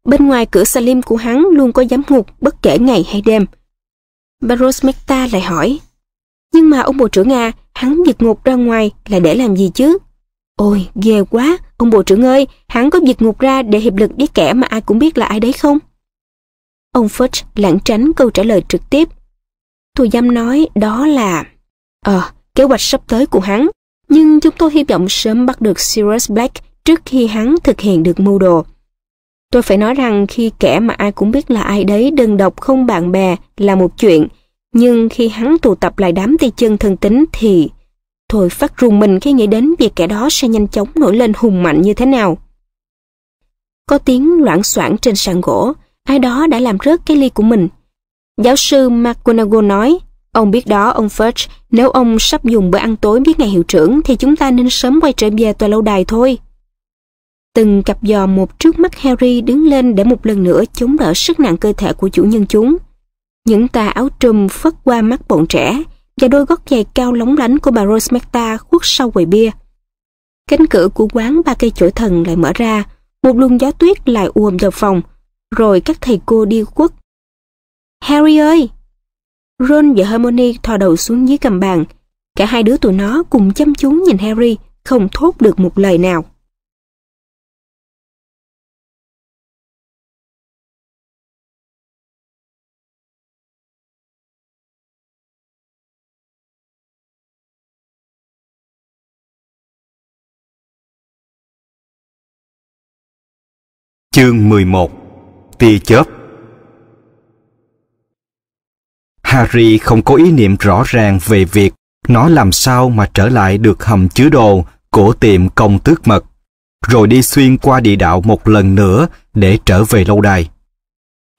Bên ngoài cửa Salim của hắn luôn có giám ngục bất kể ngày hay đêm. Bà Rosmerta lại hỏi, nhưng mà ông bộ trưởng à, hắn vượt ngục ra ngoài là để làm gì chứ? Ôi, ghê quá, ông bộ trưởng ơi, hắn có vượt ngục ra để hiệp lực với kẻ mà ai cũng biết là ai đấy không? Ông Fudge lảng tránh câu trả lời trực tiếp. Tôi dám nói đó là... Ờ, à, kế hoạch sắp tới của hắn, nhưng chúng tôi hy vọng sớm bắt được Sirius Black trước khi hắn thực hiện được mưu đồ. Tôi phải nói rằng khi kẻ mà ai cũng biết là ai đấy đơn độc không bạn bè là một chuyện, nhưng khi hắn tụ tập lại đám tay chân thân tín thì... Thôi phát rùng mình khi nghĩ đến việc kẻ đó sẽ nhanh chóng nổi lên hùng mạnh như thế nào. Có tiếng loảng xoảng trên sàn gỗ, ai đó đã làm rớt cái ly của mình. Giáo sư McGonagall nói, ông biết đó ông Fudge, nếu ông sắp dùng bữa ăn tối với ngài hiệu trưởng thì chúng ta nên sớm quay trở về tòa lâu đài thôi. Từng cặp giò một trước mắt Harry đứng lên để một lần nữa chống đỡ sức nặng cơ thể của chủ nhân chúng. Những tà áo trùm phất qua mắt bọn trẻ, và đôi gót giày cao lóng lánh của bà Rosmerta khuất sau quầy bia. Cánh cửa của quán Ba Cây Chổi Thần lại mở ra, một luồng gió tuyết lại ùa vào phòng, rồi các thầy cô đi khuất. Harry ơi! Ron và Hermione thò đầu xuống dưới gầm bàn. Cả hai đứa tụi nó cùng chăm chú nhìn Harry, không thốt được một lời nào. Chương mười một. Tia chớp. Harry không có ý niệm rõ ràng về việc nó làm sao mà trở lại được hầm chứa đồ của tiệm công tước mật, rồi đi xuyên qua địa đạo một lần nữa để trở về lâu đài.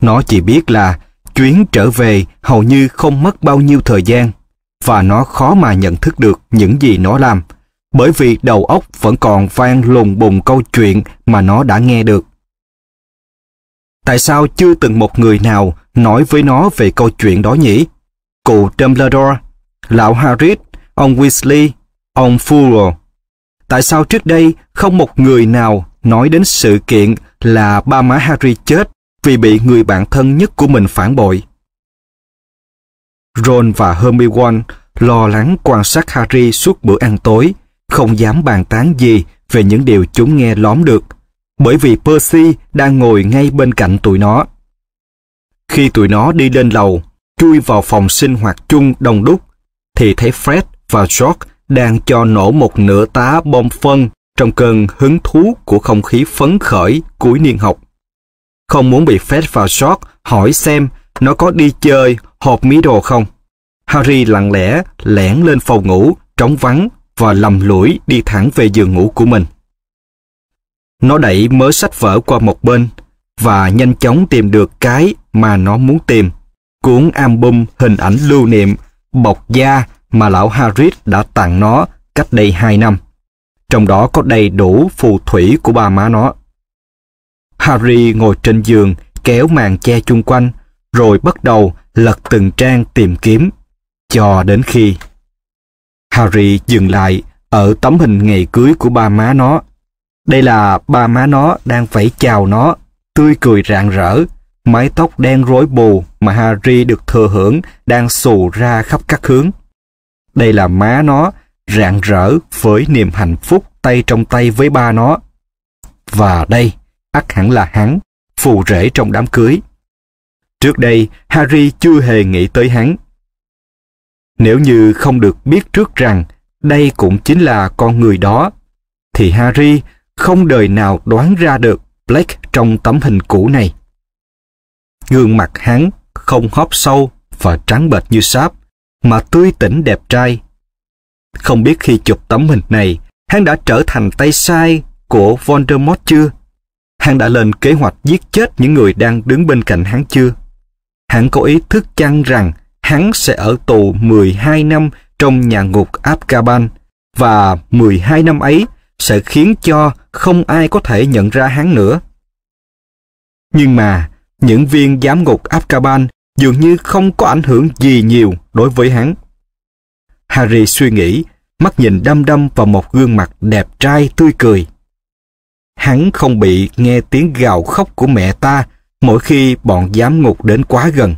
Nó chỉ biết là chuyến trở về hầu như không mất bao nhiêu thời gian, và nó khó mà nhận thức được những gì nó làm, bởi vì đầu óc vẫn còn vang lùng bùng câu chuyện mà nó đã nghe được. Tại sao chưa từng một người nào nói với nó về câu chuyện đó nhỉ? Cụ Dumbledore, lão Hagrid, ông Weasley, ông Furo. Tại sao trước đây không một người nào nói đến sự kiện là ba má Harry chết vì bị người bạn thân nhất của mình phản bội? Ron và Hermione lo lắng quan sát Harry suốt bữa ăn tối, không dám bàn tán gì về những điều chúng nghe lóm được, bởi vì Percy đang ngồi ngay bên cạnh tụi nó. Khi tụi nó đi lên lầu, chui vào phòng sinh hoạt chung đông đúc, thì thấy Fred và George đang cho nổ một nửa tá bom phân trong cơn hứng thú của không khí phấn khởi cuối niên học. Không muốn bị Fred và George hỏi xem nó có đi chơi hộp mí đồ không, Harry lặng lẽ lẻn lên phòng ngủ trống vắng và lầm lũi đi thẳng về giường ngủ của mình. Nó đẩy mớ sách vở qua một bên và nhanh chóng tìm được cái mà nó muốn tìm, cuốn album hình ảnh lưu niệm bọc da mà lão Hagrid đã tặng nó cách đây hai năm. Trong đó có đầy đủ phù thủy của ba má nó. Harry ngồi trên giường kéo màn che chung quanh, rồi bắt đầu lật từng trang tìm kiếm, cho đến khi Harry dừng lại ở tấm hình ngày cưới của ba má nó. Đây là ba má nó đang vẫy chào nó, tươi cười rạng rỡ, mái tóc đen rối bù mà Harry được thừa hưởng đang xù ra khắp các hướng. Đây là má nó rạng rỡ với niềm hạnh phúc tay trong tay với ba nó. Và đây, ắt hẳn là hắn, phù rể trong đám cưới. Trước đây, Harry chưa hề nghĩ tới hắn. Nếu như không được biết trước rằng đây cũng chính là con người đó, thì Harry không đời nào đoán ra được Black trong tấm hình cũ này. Gương mặt hắn không hóp sâu và trắng bệch như sáp, mà tươi tỉnh đẹp trai. Không biết khi chụp tấm hình này, hắn đã trở thành tay sai của Voldemort chưa? Hắn đã lên kế hoạch giết chết những người đang đứng bên cạnh hắn chưa? Hắn có ý thức chăng rằng hắn sẽ ở tù mười hai năm trong nhà ngục Azkaban, và mười hai năm ấy sẽ khiến cho không ai có thể nhận ra hắn nữa. Nhưng mà, những viên giám ngục Azkaban dường như không có ảnh hưởng gì nhiều đối với hắn. Harry suy nghĩ, mắt nhìn đăm đăm vào một gương mặt đẹp trai tươi cười. Hắn không bị nghe tiếng gào khóc của mẹ ta mỗi khi bọn giám ngục đến quá gần.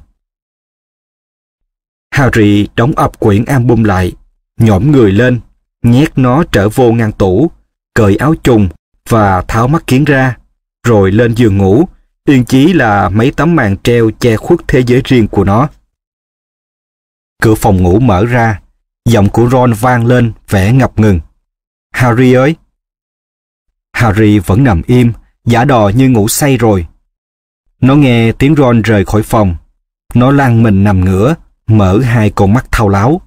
Harry đóng ập quyển album lại, nhổm người lên, nhét nó trở vô ngăn tủ, cởi áo chùng và tháo mắt kiếng ra, rồi lên giường ngủ, yên chí là mấy tấm màn treo che khuất thế giới riêng của nó. Cửa phòng ngủ mở ra, giọng của Ron vang lên vẻ ngập ngừng. Harry ơi! Harry vẫn nằm im, giả đò như ngủ say rồi. Nó nghe tiếng Ron rời khỏi phòng. Nó lăn mình nằm ngửa, mở hai con mắt thao láo.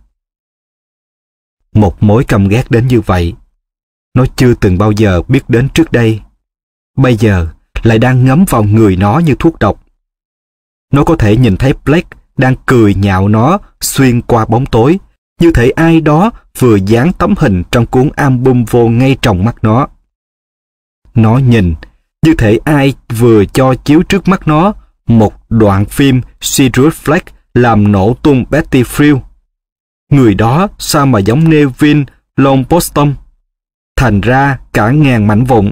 Một mối căm ghét đến như vậy, nó chưa từng bao giờ biết đến trước đây. Bây giờ lại đang ngấm vào người nó như thuốc độc. Nó có thể nhìn thấy Black đang cười nhạo nó xuyên qua bóng tối, như thể ai đó vừa dán tấm hình trong cuốn album vô ngay trong mắt nó. Nó nhìn, như thể ai vừa cho chiếu trước mắt nó một đoạn phim Sirius Black làm nổ tung Betty Friel. Người đó sao mà giống Neville Longbottom? Thành ra cả ngàn mảnh vụn.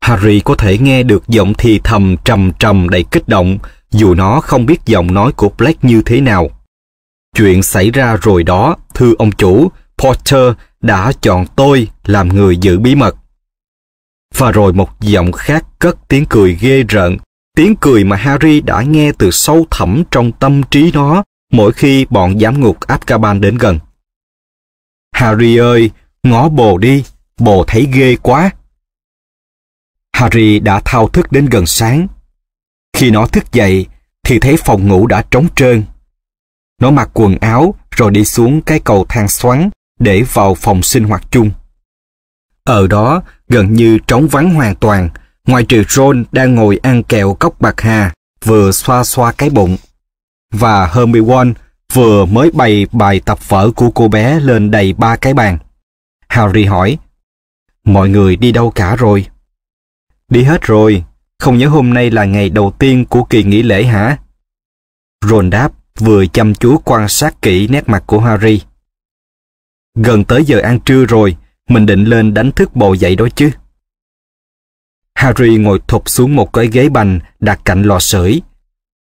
Harry có thể nghe được giọng thì thầm trầm trầm đầy kích động, dù nó không biết giọng nói của Black như thế nào. Chuyện xảy ra rồi đó, thưa ông chủ, Potter đã chọn tôi làm người giữ bí mật. Và rồi một giọng khác cất tiếng cười ghê rợn, tiếng cười mà Harry đã nghe từ sâu thẳm trong tâm trí nó mỗi khi bọn giám ngục Azkaban đến gần. Harry ơi, ngó bồ đi, bồ thấy ghê quá. Harry đã thao thức đến gần sáng. Khi nó thức dậy thì thấy phòng ngủ đã trống trơn. Nó mặc quần áo rồi đi xuống cái cầu thang xoắn để vào phòng sinh hoạt chung. Ở đó gần như trống vắng hoàn toàn, ngoài trừ Ron đang ngồi ăn kẹo cốc bạc hà vừa xoa xoa cái bụng, và Hermione vừa mới bày bài tập vở của cô bé lên đầy ba cái bàn. Harry hỏi, mọi người đi đâu cả rồi? Đi hết rồi, không nhớ hôm nay là ngày đầu tiên của kỳ nghỉ lễ hả? Ron đáp, vừa chăm chú quan sát kỹ nét mặt của Harry. Gần tới giờ ăn trưa rồi, mình định lên đánh thức bồ dậy đó chứ. Harry ngồi thụp xuống một cái ghế bành đặt cạnh lò sưởi.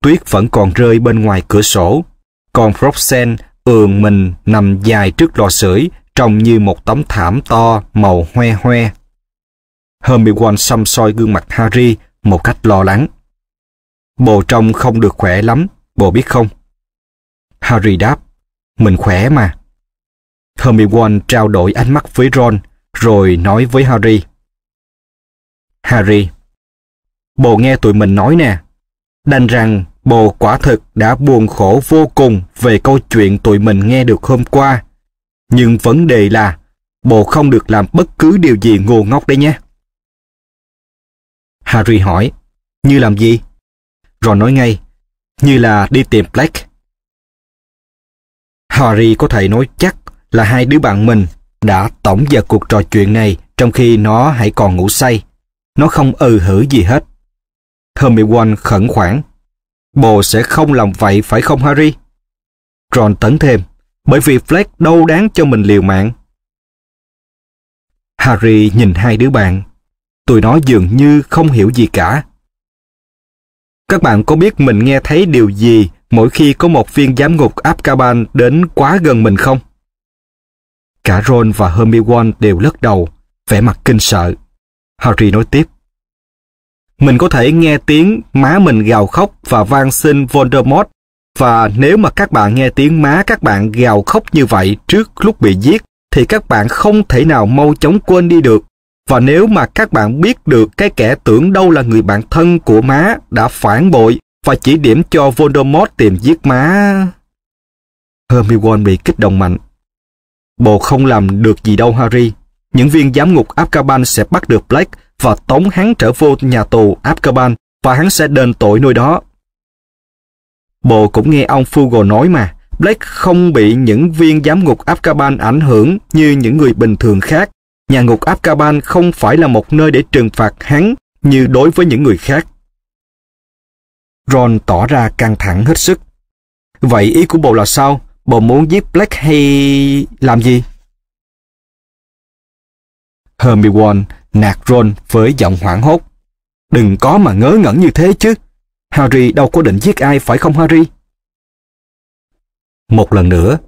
Tuyết vẫn còn rơi bên ngoài cửa sổ, còn Roxanne ườn mình nằm dài trước lò sưởi trông như một tấm thảm to màu hoe hoe. Hermione xăm soi gương mặt Harry một cách lo lắng. Bồ trông không được khỏe lắm, bồ biết không? Harry đáp, mình khỏe mà. Hermione trao đổi ánh mắt với Ron, rồi nói với Harry. Harry, bồ nghe tụi mình nói nè, đành rằng bồ quả thực đã buồn khổ vô cùng về câu chuyện tụi mình nghe được hôm qua. Nhưng vấn đề là, bồ không được làm bất cứ điều gì ngu ngốc đấy nhé. Harry hỏi, như làm gì? Ron nói ngay, như là đi tìm Black. Harry có thể nói chắc là hai đứa bạn mình đã tổng dợt cuộc trò chuyện này trong khi nó hãy còn ngủ say. Nó không ừ hử gì hết. Hermione khẩn khoản, bồ sẽ không làm vậy phải không Harry? Ron tấn thêm, bởi vì Black đâu đáng cho mình liều mạng. Harry nhìn hai đứa bạn. Tụi nó dường như không hiểu gì cả. Các bạn có biết mình nghe thấy điều gì mỗi khi có một viên giám ngục Azkaban đến quá gần mình không? Cả Ron và Hermione đều lắc đầu, vẻ mặt kinh sợ. Harry nói tiếp, mình có thể nghe tiếng má mình gào khóc và van xin Voldemort, và nếu mà các bạn nghe tiếng má các bạn gào khóc như vậy trước lúc bị giết, thì các bạn không thể nào mau chóng quên đi được. Và nếu mà các bạn biết được cái kẻ tưởng đâu là người bạn thân của má đã phản bội và chỉ điểm cho Voldemort tìm giết má... Hermione bị kích động mạnh. Bộ không làm được gì đâu Harry. Những viên giám ngục Azkaban sẽ bắt được Black và tống hắn trở vô nhà tù Azkaban và hắn sẽ đền tội nơi đó. Bộ cũng nghe ông Fugle nói mà, Black không bị những viên giám ngục Azkaban ảnh hưởng như những người bình thường khác. Nhà ngục Azkaban không phải là một nơi để trừng phạt hắn như đối với những người khác. Ron tỏ ra căng thẳng hết sức. Vậy ý của bộ là sao? Bộ muốn giết Black hay làm gì? Hermione nạt Ron với giọng hoảng hốt. Đừng có mà ngớ ngẩn như thế chứ. Harry đâu có định giết ai phải không Harry? Một lần nữa,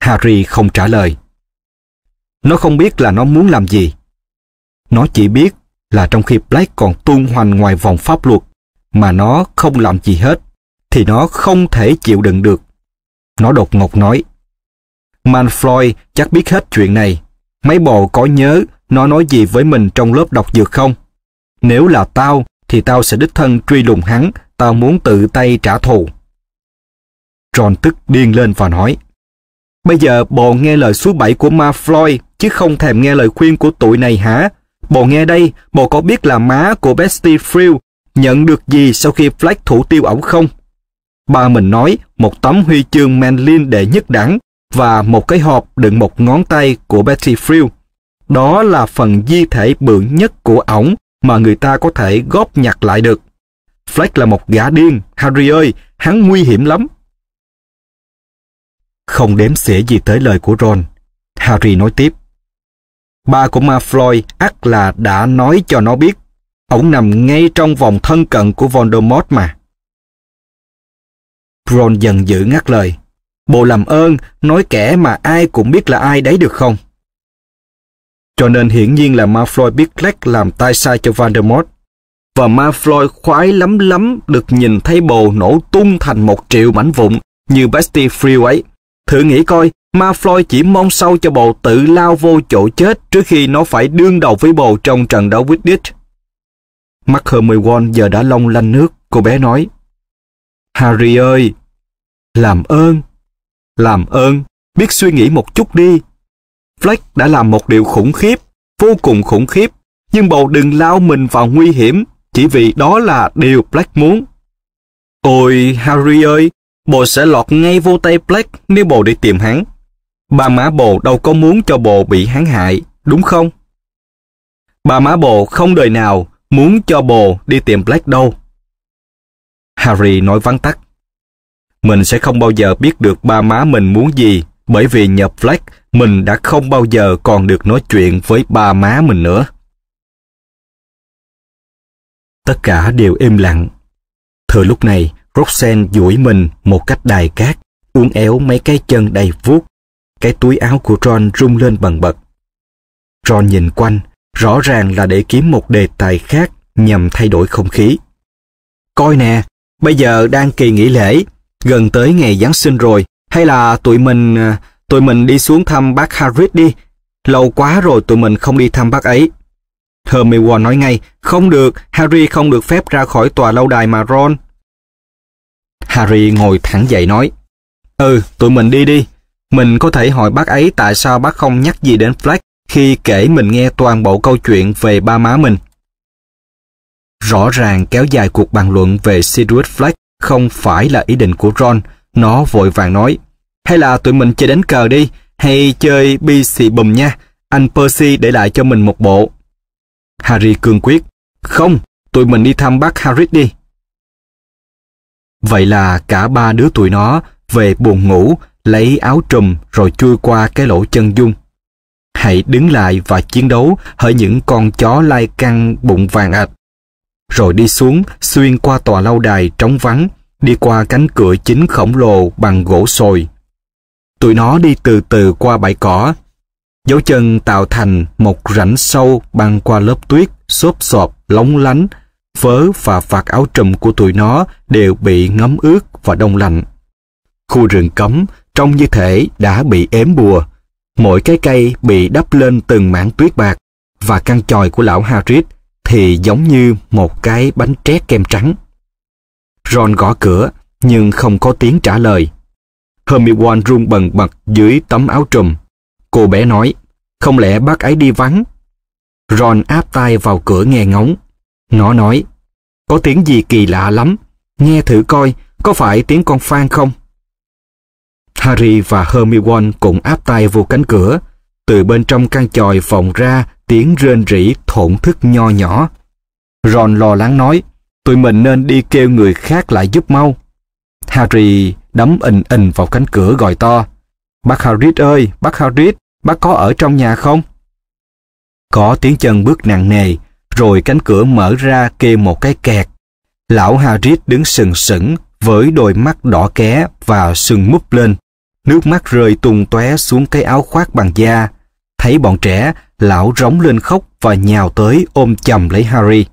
Harry không trả lời. Nó không biết là nó muốn làm gì. Nó chỉ biết là trong khi Black còn tuôn hoành ngoài vòng pháp luật mà nó không làm gì hết, thì nó không thể chịu đựng được. Nó đột ngột nói. Malfoy chắc biết hết chuyện này. Mấy bộ có nhớ nó nói gì với mình trong lớp đọc dược không? Nếu là tao, thì tao sẽ đích thân truy lùng hắn. Tao muốn tự tay trả thù. Ron tức điên lên và nói. Bây giờ bộ nghe lời số bảy của Malfoy, chứ không thèm nghe lời khuyên của tụi này hả? Bộ nghe đây, bộ có biết là má của Bestie Frill nhận được gì sau khi Flag thủ tiêu ổng không? Ba mình nói một tấm huy chương Manlin đệ nhất đẳng và một cái hộp đựng một ngón tay của Bestie Frill. Đó là phần di thể bự nhất của ổng mà người ta có thể góp nhặt lại được. Flag là một gã điên, Harry ơi, hắn nguy hiểm lắm. Không đếm xỉa gì tới lời của Ron, Harry nói tiếp. Ba của Malfoy ắt là đã nói cho nó biết. Ổng nằm ngay trong vòng thân cận của Voldemort mà. Ron giận dữ ngắt lời. Bộ làm ơn, nói kẻ mà ai cũng biết là ai đấy được không? Cho nên hiển nhiên là Malfoy biết Black làm tay sai cho Voldemort. Và Malfoy khoái lắm lắm được nhìn thấy bồ nổ tung thành một triệu mảnh vụn như Bestie Frill ấy. Thử nghĩ coi, Malfoy chỉ mong sau cho bồ tự lao vô chỗ chết trước khi nó phải đương đầu với bồ trong trận đấu Quidditch. Mắt Hermione giờ đã long lanh nước, cô bé nói. Harry ơi, làm ơn, làm ơn, biết suy nghĩ một chút đi. Flag đã làm một điều khủng khiếp, vô cùng khủng khiếp, nhưng bầu đừng lao mình vào nguy hiểm, chỉ vì đó là điều Black muốn. Ôi Harry ơi, bồ sẽ lọt ngay vô tay Black nếu bồ đi tìm hắn. Ba má bồ đâu có muốn cho bồ bị hắn hại, đúng không? Ba má bồ không đời nào muốn cho bồ đi tìm Black đâu. Harry nói vắn tắt. Mình sẽ không bao giờ biết được ba má mình muốn gì, bởi vì nhờ Black mình đã không bao giờ còn được nói chuyện với ba má mình nữa. Tất cả đều im lặng. Thời lúc này, Roxanne duỗi mình một cách đài cát, uốn éo mấy cái chân đầy vuốt. Cái túi áo của Ron rung lên bần bật. Ron nhìn quanh, rõ ràng là để kiếm một đề tài khác nhằm thay đổi không khí. Coi nè, bây giờ đang kỳ nghỉ lễ, gần tới ngày Giáng sinh rồi, hay là tụi mình tụi mình đi xuống thăm bác Hagrid đi. Lâu quá rồi tụi mình không đi thăm bác ấy. Hermione nói ngay, không được, Harry không được phép ra khỏi tòa lâu đài mà Ron. Harry ngồi thẳng dậy nói, ừ, tụi mình đi đi. Mình có thể hỏi bác ấy tại sao bác không nhắc gì đến Flag khi kể mình nghe toàn bộ câu chuyện về ba má mình. Rõ ràng kéo dài cuộc bàn luận về Sirius Black không phải là ý định của Ron, nó vội vàng nói, hay là tụi mình chơi đánh cờ đi, hay chơi bi xì bùm nha, anh Percy để lại cho mình một bộ. Harry cương quyết, không, tụi mình đi thăm bác Hagrid đi. Vậy là cả ba đứa tụi nó về buồng ngủ, lấy áo trùm rồi chui qua cái lỗ chân dung. Hãy đứng lại và chiến đấu hỡi những con chó lai căng bụng vàng ạch. Rồi đi xuống, xuyên qua tòa lâu đài trống vắng, đi qua cánh cửa chính khổng lồ bằng gỗ sồi. Tụi nó đi từ từ qua bãi cỏ. Dấu chân tạo thành một rãnh sâu băng qua lớp tuyết, xốp xộp, lóng lánh. Vớ và vạt áo trùm của tụi nó đều bị ngấm ướt và đông lạnh. Khu rừng cấm trông như thể đã bị ém bùa. Mỗi cái cây bị đắp lên từng mảng tuyết bạc, và căn chòi của lão Hagrid thì giống như một cái bánh trét kem trắng. Ron gõ cửa, nhưng không có tiếng trả lời. Hermione run bần bật dưới tấm áo trùm. Cô bé nói, không lẽ bác ấy đi vắng? Ron áp tai vào cửa nghe ngóng. Nó nói, có tiếng gì kỳ lạ lắm, nghe thử coi có phải tiếng con Phan không? Harry và Hermione cũng áp tai vô cánh cửa. Từ bên trong căn chòi vọng ra tiếng rên rỉ thổn thức nho nhỏ. Ron lo lắng nói, tụi mình nên đi kêu người khác lại giúp mau. Harry đấm ình ình vào cánh cửa gọi to, bác Hagrid ơi, bác Hagrid, bác có ở trong nhà không? Có tiếng chân bước nặng nề, rồi cánh cửa mở ra kêu một cái kẹt. Lão Hagrid đứng sừng sững với đôi mắt đỏ ké và sưng múp lên. Nước mắt rơi tung tóe xuống cái áo khoác bằng da. Thấy bọn trẻ, lão rống lên khóc và nhào tới ôm chầm lấy Harry.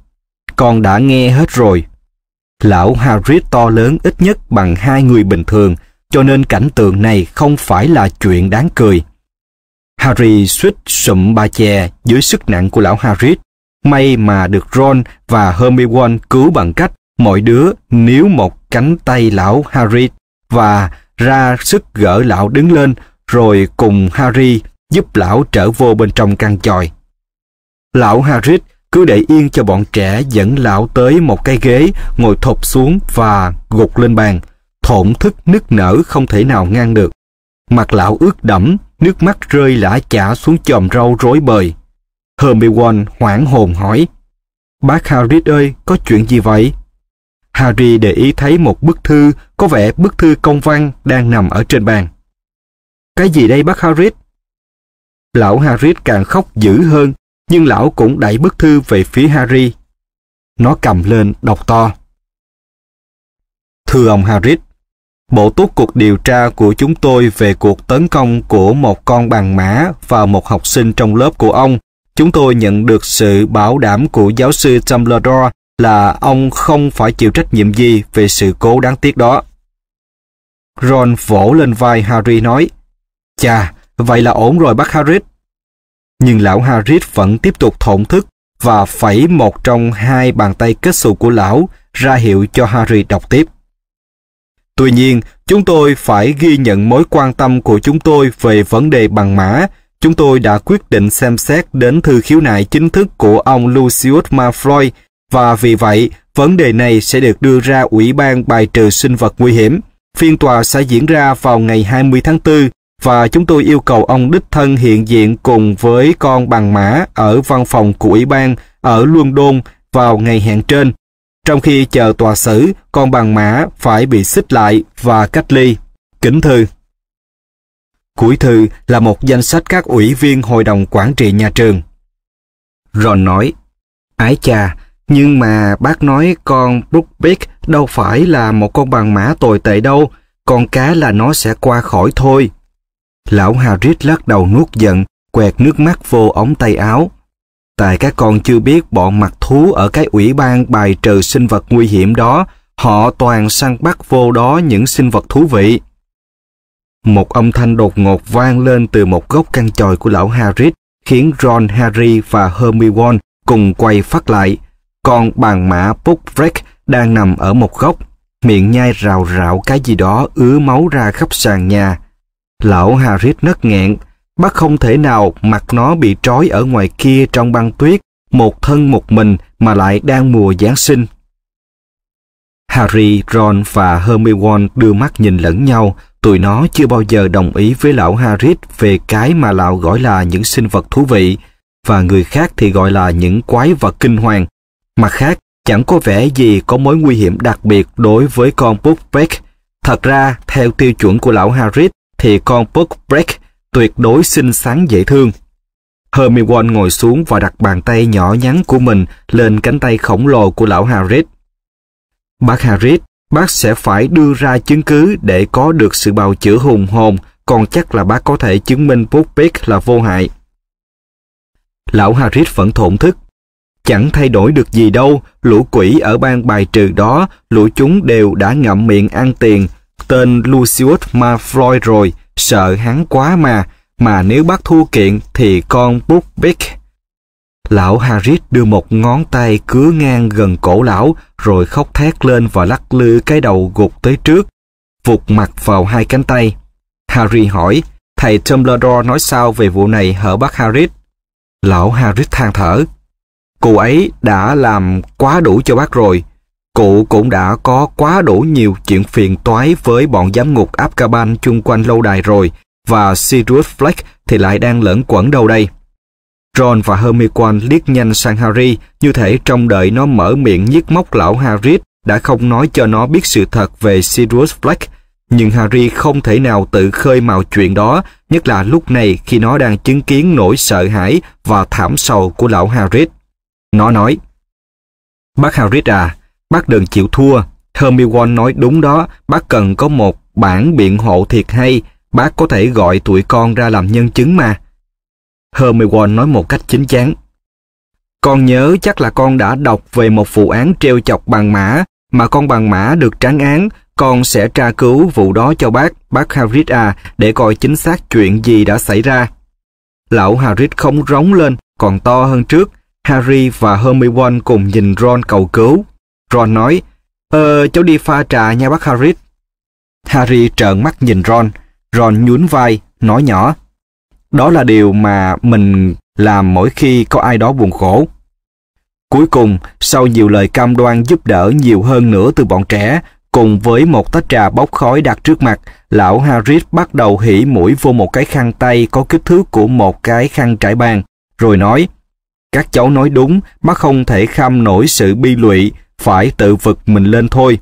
Con đã nghe hết rồi. Lão Hagrid to lớn ít nhất bằng hai người bình thường, cho nên cảnh tượng này không phải là chuyện đáng cười. Harry suýt sụm ba chè dưới sức nặng của lão Hagrid. May mà được Ron và Hermione cứu bằng cách mỗi đứa níu một cánh tay lão Hagrid và ra sức gỡ lão đứng lên, rồi cùng Harry giúp lão trở vô bên trong căn chòi. Lão Hagrid cứ để yên cho bọn trẻ dẫn lão tới một cái ghế, ngồi thụp xuống và gục lên bàn, thổn thức nức nở không thể nào ngăn được. Mặt lão ướt đẫm, nước mắt rơi lã chã xuống chòm râu rối bời. Hermione hoảng hồn hỏi, bác Hagrid ơi, có chuyện gì vậy? Harry để ý thấy một bức thư, có vẻ bức thư công văn đang nằm ở trên bàn. Cái gì đây bác Hagrid? Lão Hagrid càng khóc dữ hơn, nhưng lão cũng đẩy bức thư về phía Harry. Nó cầm lên đọc to. Thưa ông Hagrid, bộ túc cuộc điều tra của chúng tôi về cuộc tấn công của một con bằng mã và một học sinh trong lớp của ông. Chúng tôi nhận được sự bảo đảm của giáo sư Dumbledore là ông không phải chịu trách nhiệm gì về sự cố đáng tiếc đó. Ron vỗ lên vai Harry nói, chà, vậy là ổn rồi bác Hagrid. Nhưng lão Hagrid vẫn tiếp tục thổn thức và phẩy một trong hai bàn tay kết xù của lão ra hiệu cho Harry đọc tiếp. Tuy nhiên, chúng tôi phải ghi nhận mối quan tâm của chúng tôi về vấn đề bằng mã. Chúng tôi đã quyết định xem xét đến thư khiếu nại chính thức của ông Lucius Malfoy, và vì vậy, vấn đề này sẽ được đưa ra Ủy ban bài trừ sinh vật nguy hiểm. Phiên tòa sẽ diễn ra vào ngày hai mươi tháng tư, và chúng tôi yêu cầu ông đích thân hiện diện cùng với con bằng mã ở văn phòng của Ủy ban ở London vào ngày hẹn trên. Trong khi chờ tòa xử, con bằng mã phải bị xích lại và cách ly. Kính thư. Cuối thư là một danh sách các ủy viên hội đồng quản trị nhà trường. Ron nói, ái chà, nhưng mà bác nói con Buckbeak đâu phải là một con bằng mã tồi tệ đâu, con cá là nó sẽ qua khỏi thôi. Lão Hagrid lắc đầu nuốt giận, quẹt nước mắt vô ống tay áo. Tại các con chưa biết bọn mặt thú ở cái ủy ban bài trừ sinh vật nguy hiểm đó, họ toàn săn bắt vô đó những sinh vật thú vị. Một âm thanh đột ngột vang lên từ một góc căn chòi của lão Hagrid, khiến Ron, Harry và Hermione cùng quay phắt lại. Con bàn mã Buckbeak đang nằm ở một góc, miệng nhai rào rạo cái gì đó ứa máu ra khắp sàn nhà. Lão Hagrid nấc nghẹn, bác không thể nào mặc nó bị trói ở ngoài kia trong băng tuyết, một thân một mình mà lại đang mùa Giáng sinh. Harry, Ron và Hermione đưa mắt nhìn lẫn nhau, tụi nó chưa bao giờ đồng ý với lão Hagrid về cái mà lão gọi là những sinh vật thú vị, và người khác thì gọi là những quái vật kinh hoàng. Mặt khác, chẳng có vẻ gì có mối nguy hiểm đặc biệt đối với con Buckbeak. Thật ra, theo tiêu chuẩn của lão Hagrid, thì con Buckbeak tuyệt đối xinh xắn dễ thương. Hermione ngồi xuống và đặt bàn tay nhỏ nhắn của mình lên cánh tay khổng lồ của lão Hagrid. Bác Hagrid, bác sẽ phải đưa ra chứng cứ để có được sự bào chữa hùng hồn, còn chắc là bác có thể chứng minh Buckbeak là vô hại. Lão Hagrid vẫn thổn thức. Chẳng thay đổi được gì đâu, lũ quỷ ở ban bài trừ đó, lũ chúng đều đã ngậm miệng ăn tiền tên Lucius Malfoy rồi, sợ hắn quá mà, mà nếu bác thua kiện thì con Buckbeak. Lão Hagrid đưa một ngón tay cứa ngang gần cổ lão, rồi khóc thét lên và lắc lư cái đầu gục tới trước, vụt mặt vào hai cánh tay. Harry hỏi, thầy Dumbledore nói sao về vụ này hở bác Hagrid? Lão Hagrid than thở. Cụ ấy đã làm quá đủ cho bác rồi. Cụ cũng đã có quá đủ nhiều chuyện phiền toái với bọn giám ngục Azkaban chung quanh lâu đài rồi, và Sirius Black thì lại đang lẫn quẩn đâu đây. Ron và Hermione liếc nhanh sang Harry, như thể trong đợi nó mở miệng nhiếc móc lão Hagrid đã không nói cho nó biết sự thật về Sirius Black. Nhưng Harry không thể nào tự khơi mào chuyện đó, nhất là lúc này khi nó đang chứng kiến nỗi sợ hãi và thảm sầu của lão Hagrid. Nó nói, bác Hagrid à, bác đừng chịu thua. Hermione nói đúng đó, bác cần có một bản biện hộ thiệt hay, bác có thể gọi tụi con ra làm nhân chứng mà. Hermione nói một cách chín chắn. Con nhớ chắc là con đã đọc về một vụ án trêu chọc bằng mã, mà con bằng mã được tráng án, con sẽ tra cứu vụ đó cho bác, bác Hagrid à, để coi chính xác chuyện gì đã xảy ra. Lão Hagrid không rống lên, còn to hơn trước. Harry và Hermione cùng nhìn Ron cầu cứu. Ron nói, Ờ, cháu đi pha trà nha bác Hagrid. Harry trợn mắt nhìn Ron. Ron nhún vai, nói nhỏ, đó là điều mà mình làm mỗi khi có ai đó buồn khổ. Cuối cùng, sau nhiều lời cam đoan giúp đỡ nhiều hơn nữa từ bọn trẻ, cùng với một tách trà bốc khói đặt trước mặt, lão Hagrid bắt đầu hỉ mũi vô một cái khăn tay có kích thước của một cái khăn trải bàn, rồi nói, các cháu nói đúng, bác không thể kham nổi sự bi lụy, phải tự vực mình lên thôi.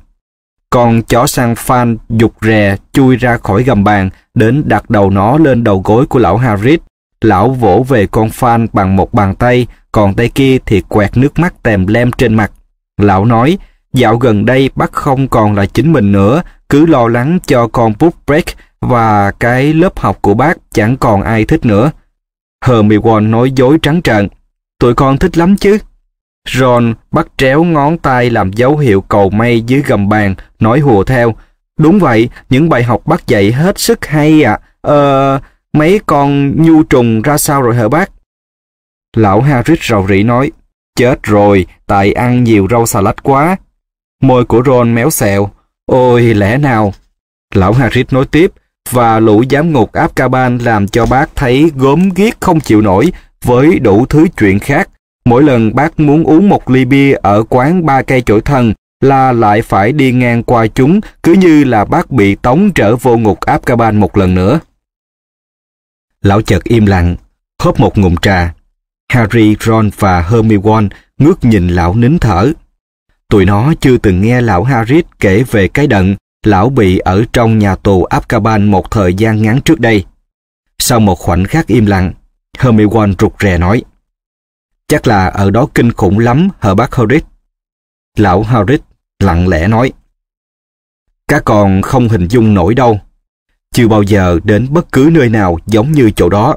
Con chó săn Fan dục rè chui ra khỏi gầm bàn, đến đặt đầu nó lên đầu gối của lão Hagrid. Lão vỗ về con Fan bằng một bàn tay, còn tay kia thì quẹt nước mắt tèm lem trên mặt. Lão nói, dạo gần đây bác không còn là chính mình nữa, cứ lo lắng cho con Book Break và cái lớp học của bác chẳng còn ai thích nữa. Hermione nói dối trắng trợn, tụi con thích lắm chứ. Ron bắt tréo ngón tay làm dấu hiệu cầu may dưới gầm bàn, nói hùa theo, đúng vậy, những bài học bác dạy hết sức hay ạ. À. Ờ, mấy con nhu trùng ra sao rồi hả bác? Lão Hagrid rầu rĩ nói, chết rồi, tại ăn nhiều rau xà lách quá. Môi của Ron méo xẹo, ôi lẽ nào. Lão Hagrid nói tiếp, và lũ giám ngục Azkaban làm cho bác thấy gớm ghiếc không chịu nổi với đủ thứ chuyện khác. Mỗi lần bác muốn uống một ly bia ở quán Ba Cây Chổi Thần là lại phải đi ngang qua chúng, cứ như là bác bị tống trở vô ngục Azkaban một lần nữa. Lão chợt im lặng, hớp một ngụm trà. Harry, Ron và Hermione ngước nhìn lão nín thở. Tụi nó chưa từng nghe lão Hagrid kể về cái đận lão bị ở trong nhà tù Azkaban một thời gian ngắn trước đây. Sau một khoảnh khắc im lặng, Hermione rụt rè nói, chắc là ở đó kinh khủng lắm hả bác Hagrid? Lão Hagrid lặng lẽ nói, các con không hình dung nổi đâu. Chưa bao giờ đến bất cứ nơi nào giống như chỗ đó.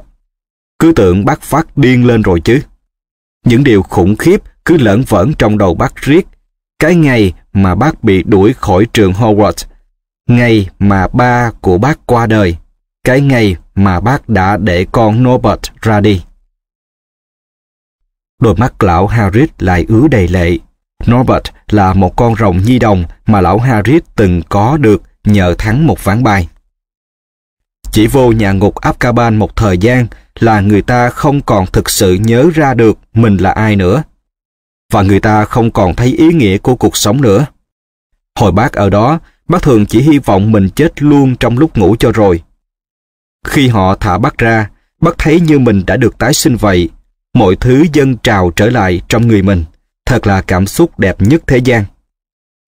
Cứ tưởng bác phát điên lên rồi chứ. Những điều khủng khiếp cứ lởn vởn trong đầu bác riết. Cái ngày mà bác bị đuổi khỏi trường Hogwarts, ngày mà ba của bác qua đời, cái ngày mà bác đã để con Norbert ra đi. Đôi mắt lão Hagrid lại ứa đầy lệ. Norbert là một con rồng nhi đồng mà lão Hagrid từng có được nhờ thắng một ván bài. Chỉ vô nhà ngục Azkaban một thời gian là người ta không còn thực sự nhớ ra được mình là ai nữa. Và người ta không còn thấy ý nghĩa của cuộc sống nữa. Hồi bác ở đó, bác thường chỉ hy vọng mình chết luôn trong lúc ngủ cho rồi. Khi họ thả bác ra, bác thấy như mình đã được tái sinh vậy. Mọi thứ dâng trào trở lại trong người mình. Thật là cảm xúc đẹp nhất thế gian.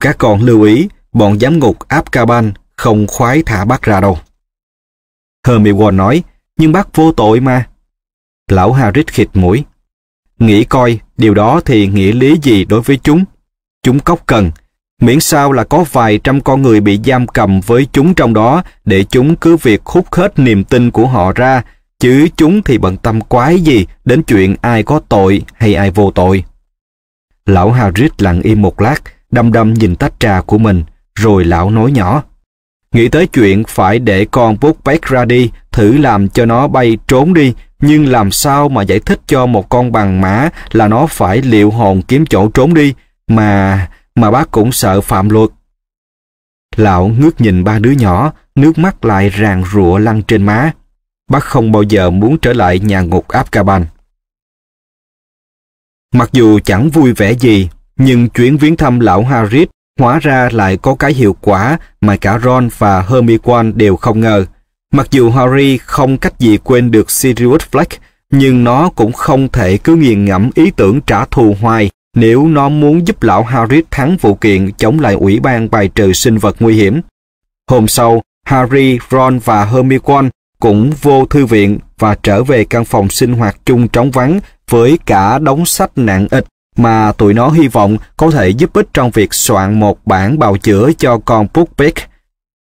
Các con lưu ý, bọn giám ngục Azkaban không khoái thả bác ra đâu. Hermione nói, nhưng bác vô tội mà. Lão Hagrid khịt mũi. Nghĩ coi, điều đó thì nghĩa lý gì đối với chúng? Chúng cóc cần, miễn sao là có vài trăm con người bị giam cầm với chúng trong đó để chúng cứ việc hút hết niềm tin của họ ra, chứ chúng thì bận tâm quái gì đến chuyện ai có tội hay ai vô tội. Lão Hagrid lặng im một lát, đăm đăm nhìn tách trà của mình, rồi lão nói nhỏ. Nghĩ tới chuyện phải để con Buckbeak ra đi, thử làm cho nó bay trốn đi, nhưng làm sao mà giải thích cho một con bằng mã là nó phải liệu hồn kiếm chỗ trốn đi, mà mà bác cũng sợ phạm luật. Lão ngước nhìn ba đứa nhỏ, nước mắt lại ràn rụa lăn trên má. bác không bao giờ muốn trở lại nhà ngục Azkaban. Mặc dù chẳng vui vẻ gì, nhưng chuyến viếng thăm lão Hagrid hóa ra lại có cái hiệu quả mà cả Ron và Hermione đều không ngờ. Mặc dù Harry không cách gì quên được Sirius Black, nhưng nó cũng không thể cứ nghiền ngẫm ý tưởng trả thù hoài nếu nó muốn giúp lão Hagrid thắng vụ kiện chống lại ủy ban bài trừ sinh vật nguy hiểm. Hôm sau, Harry, Ron và Hermione cũng vô thư viện và trở về căn phòng sinh hoạt chung trống vắng với cả đống sách nặng ịch mà tụi nó hy vọng có thể giúp ích trong việc soạn một bản bào chữa cho con Buckbeak.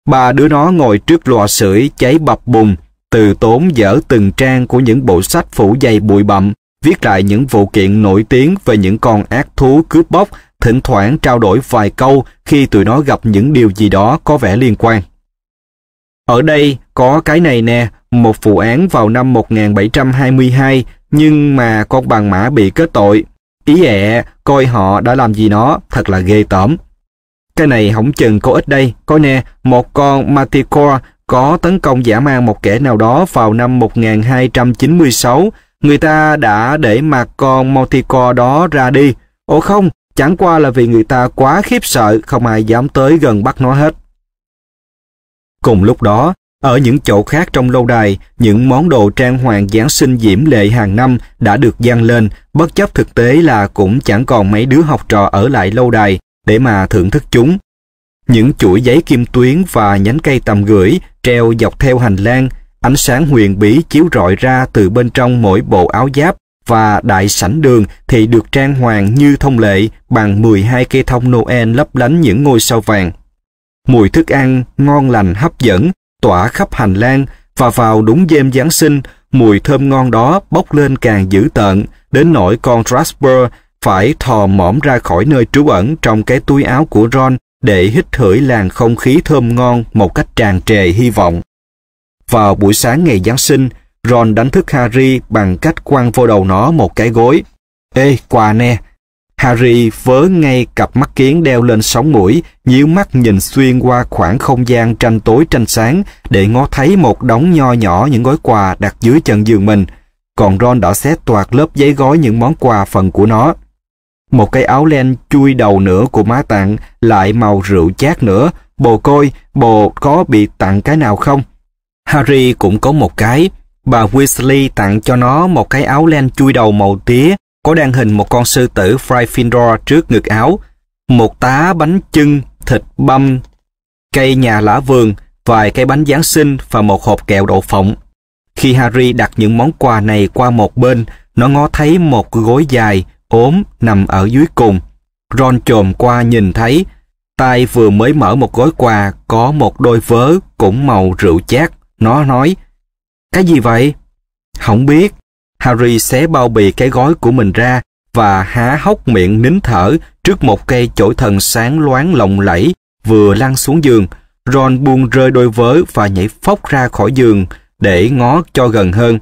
Ba đứa nó ngồi trước lò sưởi cháy bập bùng, từ tốn dở từng trang của những bộ sách phủ dày bụi bặm, viết lại những vụ kiện nổi tiếng về những con ác thú cướp bóc, thỉnh thoảng trao đổi vài câu khi tụi nó gặp những điều gì đó có vẻ liên quan. Ở đây có cái này nè, một vụ án vào năm một nghìn bảy trăm hai mươi hai, nhưng mà con Bằng Mã bị kết tội. Ý ẹ, coi họ đã làm gì nó, thật là ghê tởm. Cái này hổng chừng có ít đây, coi nè, một con Manticore có tấn công dã man một kẻ nào đó vào năm một nghìn hai trăm chín mươi sáu, người ta đã để mặc con Manticore đó ra đi. Ồ không, chẳng qua là vì người ta quá khiếp sợ, không ai dám tới gần bắt nó hết. Cùng lúc đó, ở những chỗ khác trong lâu đài, những món đồ trang hoàng Giáng sinh diễm lệ hàng năm đã được dâng lên, bất chấp thực tế là cũng chẳng còn mấy đứa học trò ở lại lâu đài để mà thưởng thức chúng. Những chuỗi giấy kim tuyến và nhánh cây tầm gửi treo dọc theo hành lang, ánh sáng huyền bí chiếu rọi ra từ bên trong mỗi bộ áo giáp, và đại sảnh đường thì được trang hoàng như thông lệ bằng mười hai cây thông Noel lấp lánh những ngôi sao vàng. Mùi thức ăn ngon lành hấp dẫn tỏa khắp hành lang, và vào đúng đêm Giáng sinh, mùi thơm ngon đó bốc lên càng dữ tợn, đến nỗi con Rasper phải thò mõm ra khỏi nơi trú ẩn trong cái túi áo của Ron để hít thổi làn không khí thơm ngon một cách tràn trề hy vọng. Vào buổi sáng ngày Giáng sinh, Ron đánh thức Harry bằng cách quăng vô đầu nó một cái gối. Ê, quà nè! Harry vớ ngay cặp mắt kiến đeo lên sống mũi, nhíu mắt nhìn xuyên qua khoảng không gian tranh tối tranh sáng để ngó thấy một đống nho nhỏ những gói quà đặt dưới chân giường mình. Còn Ron đã xé toạc lớp giấy gói những món quà phần của nó. Một cái áo len chui đầu nữa của má tặng, lại màu rượu chát nữa. Bồ coi, bồ có bị tặng cái nào không? Harry cũng có một cái. Bà Weasley tặng cho nó một cái áo len chui đầu màu tía, có đan hình một con sư tử Gryffindor trước ngực áo, một tá bánh chưng, thịt băm, cây nhà lá vườn, vài cái bánh Giáng sinh và một hộp kẹo đậu phộng. Khi Harry đặt những món quà này qua một bên, nó ngó thấy một gối dài, ốm, nằm ở dưới cùng. Ron chồm qua nhìn thấy, tay vừa mới mở một gói quà có một đôi vớ cũng màu rượu chát. Nó nói, cái gì vậy? Không biết. Harry xé bao bì cái gói của mình ra và há hốc miệng nín thở trước một cây chổi thần sáng loáng lộng lẫy vừa lăn xuống giường. Ron buông rơi đôi vớ và nhảy phóc ra khỏi giường để ngó cho gần hơn.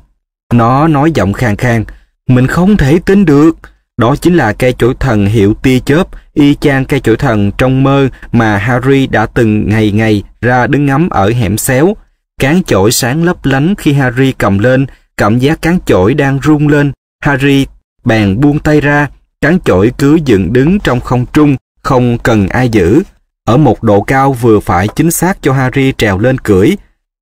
Nó nói giọng khàn khàn, mình không thể tin được. Đó chính là cây chổi thần hiệu tia chớp, y chang cây chổi thần trong mơ mà Harry đã từng ngày ngày ra đứng ngắm ở hẻm xéo. Cán chổi sáng lấp lánh khi Harry cầm lên, cảm giác cán chổi đang rung lên. Harry bèn buông tay ra, cán chổi cứ dựng đứng trong không trung, không cần ai giữ. Ở một độ cao vừa phải chính xác cho Harry trèo lên cưỡi.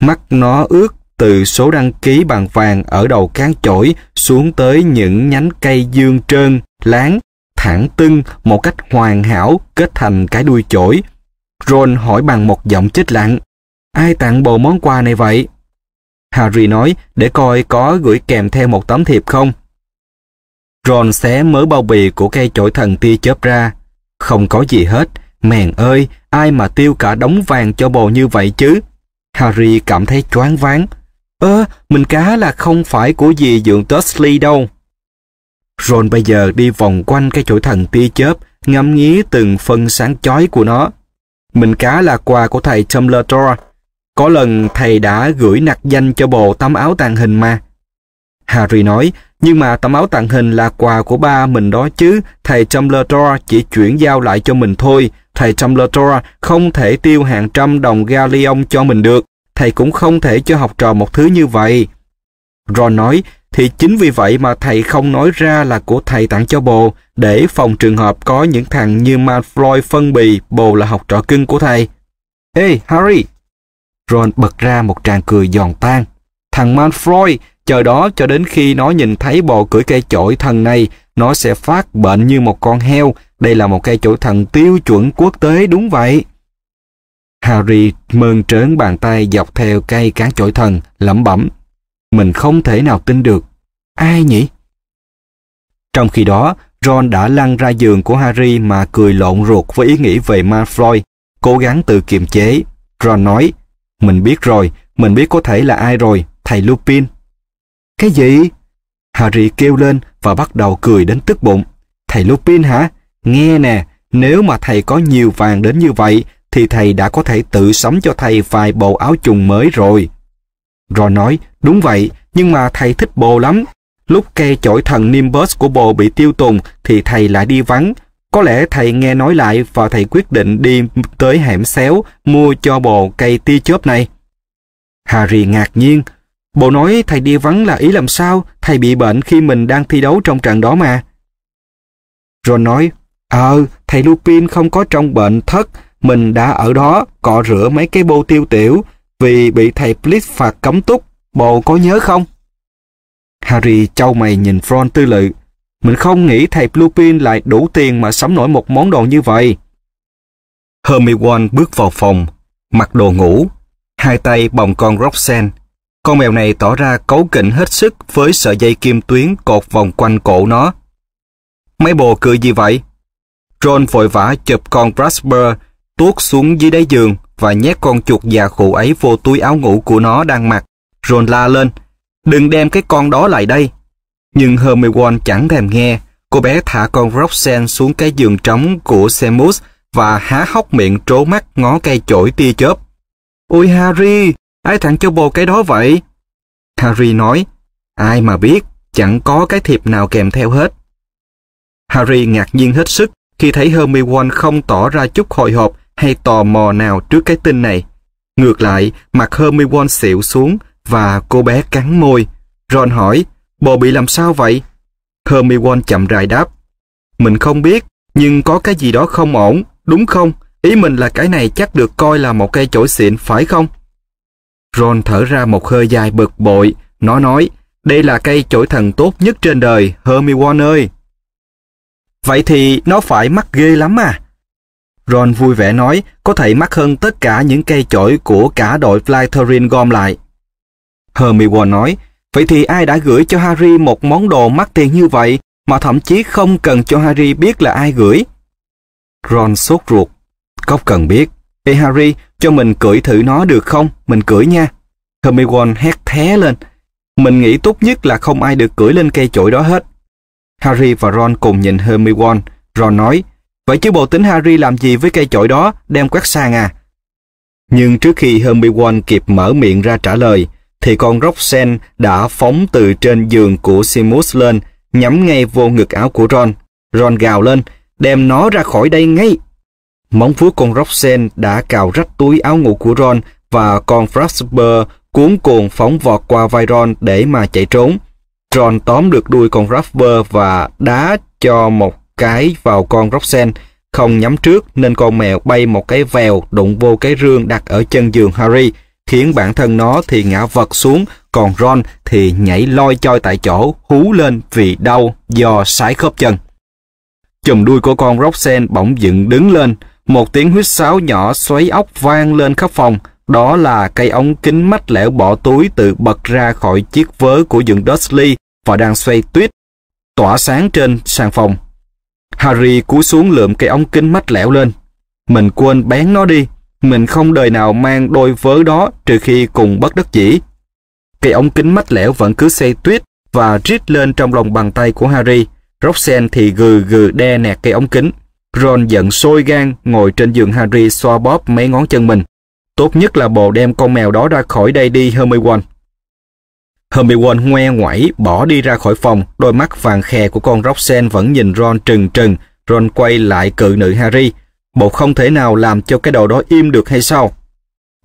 Mắt nó ướt từ số đăng ký bằng vàng ở đầu cán chổi xuống tới những nhánh cây dương trơn, láng, thẳng tưng một cách hoàn hảo kết thành cái đuôi chổi. Ron hỏi bằng một giọng chết lặng, ai tặng bồ món quà này vậy? Harry nói, để coi có gửi kèm theo một tấm thiệp không. Ron xé mớ bao bì của cây chổi thần tia chớp ra. Không có gì hết, mèn ơi, ai mà tiêu cả đống vàng cho bồ như vậy chứ? Harry cảm thấy choáng váng. Ơ, ờ, mình cá là không phải của dì dượng Dursley đâu. Ron bây giờ đi vòng quanh cây chổi thần tia chớp, ngắm nghía từng phân sáng chói của nó. Mình cá là quà của thầy Dumbledore. Có lần thầy đã gửi nặc danh cho bồ tấm áo tàng hình mà. Harry nói, nhưng mà tấm áo tàng hình là quà của ba mình đó chứ, thầy Dumbledore chỉ chuyển giao lại cho mình thôi. Thầy Dumbledore không thể tiêu hàng trăm đồng galleon cho mình được, thầy cũng không thể cho học trò một thứ như vậy. Ron nói, thì chính vì vậy mà thầy không nói ra là của thầy tặng cho bồ, để phòng trường hợp có những thằng như Malfoy phân bì bồ là học trò cưng của thầy. Ê, Harry! Ron bật ra một tràng cười giòn tan. Thằng Malfoy, chờ đó cho đến khi nó nhìn thấy bồ cưỡi cây chổi thần này, nó sẽ phát bệnh như một con heo. Đây là một cây chổi thần tiêu chuẩn quốc tế, đúng vậy. Harry mơn trớn bàn tay dọc theo cây cán chổi thần, lẩm bẩm. Mình không thể nào tin được. Ai nhỉ? Trong khi đó, Ron đã lăn ra giường của Harry mà cười lộn ruột với ý nghĩ về Malfoy. Cố gắng tự kiềm chế, Ron nói. Mình biết rồi, mình biết có thể là ai rồi, thầy Lupin. Cái gì? Harry kêu lên và bắt đầu cười đến tức bụng. Thầy Lupin hả? Nghe nè, nếu mà thầy có nhiều vàng đến như vậy, thì thầy đã có thể tự sắm cho thầy vài bộ áo trùng mới rồi. Ron nói, đúng vậy, nhưng mà thầy thích bồ lắm. Lúc cây chổi thần Nimbus của bồ bị tiêu tùng thì thầy lại đi vắng. Có lẽ thầy nghe nói lại và thầy quyết định đi tới hẻm xéo mua cho bồ cây tia chớp này. Harry ngạc nhiên. Bồ nói thầy đi vắng là ý làm sao? Thầy bị bệnh khi mình đang thi đấu trong trận đó mà. Ron nói, ờ, thầy Lupin không có trong bệnh thất. Mình đã ở đó cọ rửa mấy cái bô tiêu tiểu vì bị thầy Blitz phạt cấm túc. Bồ có nhớ không? Harry chau mày nhìn Ron tư lự. Mình không nghĩ thầy Lupin lại đủ tiền mà sắm nổi một món đồ như vậy. Hermione bước vào phòng, mặc đồ ngủ, hai tay bồng con Roxanne. Con mèo này tỏ ra cấu kỉnh hết sức với sợi dây kim tuyến cột vòng quanh cổ nó. Mấy bồ cười gì vậy? Ron vội vã chụp con Jasper tuốt xuống dưới đáy giường và nhét con chuột già khụ ấy vô túi áo ngủ của nó đang mặc. Ron la lên, đừng đem cái con đó lại đây. Nhưng Hermione chẳng thèm nghe. Cô bé thả con Roxanne xuống cái giường trống của Seamus và há hốc miệng trố mắt ngó cây chổi tia chớp. Ôi Harry, ai tặng cho bồ cái đó vậy? Harry nói, ai mà biết, chẳng có cái thiệp nào kèm theo hết. Harry ngạc nhiên hết sức khi thấy Hermione không tỏ ra chút hồi hộp hay tò mò nào trước cái tin này. Ngược lại, mặt Hermione xịu xuống và cô bé cắn môi. Ron hỏi, bồ bị làm sao vậy? Hermione chậm rãi đáp, mình không biết, nhưng có cái gì đó không ổn, đúng không? Ý mình là cái này chắc được coi là một cây chổi xịn, phải không? Ron thở ra một hơi dài bực bội. Nó nói, đây là cây chổi thần tốt nhất trên đời, Hermione ơi. Vậy thì nó phải mắc ghê lắm à? Ron vui vẻ nói, có thể mắc hơn tất cả những cây chổi của cả đội Slytherin gom lại. Hermione nói, vậy thì ai đã gửi cho Harry một món đồ mắc tiền như vậy mà thậm chí không cần cho Harry biết là ai gửi? Ron sốt ruột, cóc cần biết. Ê Harry, cho mình cưỡi thử nó được không? Mình cưỡi nha. Hermione hét thé lên. Mình nghĩ tốt nhất là không ai được cưỡi lên cây chổi đó hết. Harry và Ron cùng nhìn Hermione. Ron nói, vậy chứ bộ tính Harry làm gì với cây chổi đó, đem quét sang à? Nhưng trước khi Hermione kịp mở miệng ra trả lời, thì con Roxanne đã phóng từ trên giường của Seamus lên, nhắm ngay vô ngực áo của Ron. Ron gào lên, đem nó ra khỏi đây ngay. Móng vuốt con Roxanne đã cào rách túi áo ngủ của Ron và con Frasper cuốn cuồng phóng vọt qua vai Ron để mà chạy trốn. Ron tóm được đuôi con Frasper và đá cho một cái vào con Roxanne, không nhắm trước nên con mèo bay một cái vèo đụng vô cái rương đặt ở chân giường Harry, khiến bản thân nó thì ngã vật xuống, còn Ron thì nhảy loi choi tại chỗ, hú lên vì đau do sái khớp chân. Chùm đuôi của con Roxanne bỗng dựng đứng lên, một tiếng huýt sáo nhỏ xoáy óc vang lên khắp phòng. Đó là cây ống kính mách lẻo bỏ túi tự bật ra khỏi chiếc vớ của giường Dursley và đang xoay tuýt, tỏa sáng trên sàn phòng. Harry cúi xuống lượm cây ống kính mách lẻo lên. Mình quên bén nó đi. Mình không đời nào mang đôi vớ đó trừ khi cùng bất đắc dĩ. Cây ống kính mách lẻo vẫn cứ xoay tuýt và rít lên trong lòng bàn tay của Harry. Roxanne thì gừ gừ đe nẹt cây ống kính. Ron giận sôi gan ngồi trên giường Harry xoa bóp mấy ngón chân mình. Tốt nhất là bồ đem con mèo đó ra khỏi đây đi Hermione. Hermione ngoe ngoải bỏ đi ra khỏi phòng. Đôi mắt vàng khè của con Roxanne vẫn nhìn Ron trừng trừng. Ron quay lại cự nữ Harry. Bộ không thể nào làm cho cái đầu đó im được hay sao?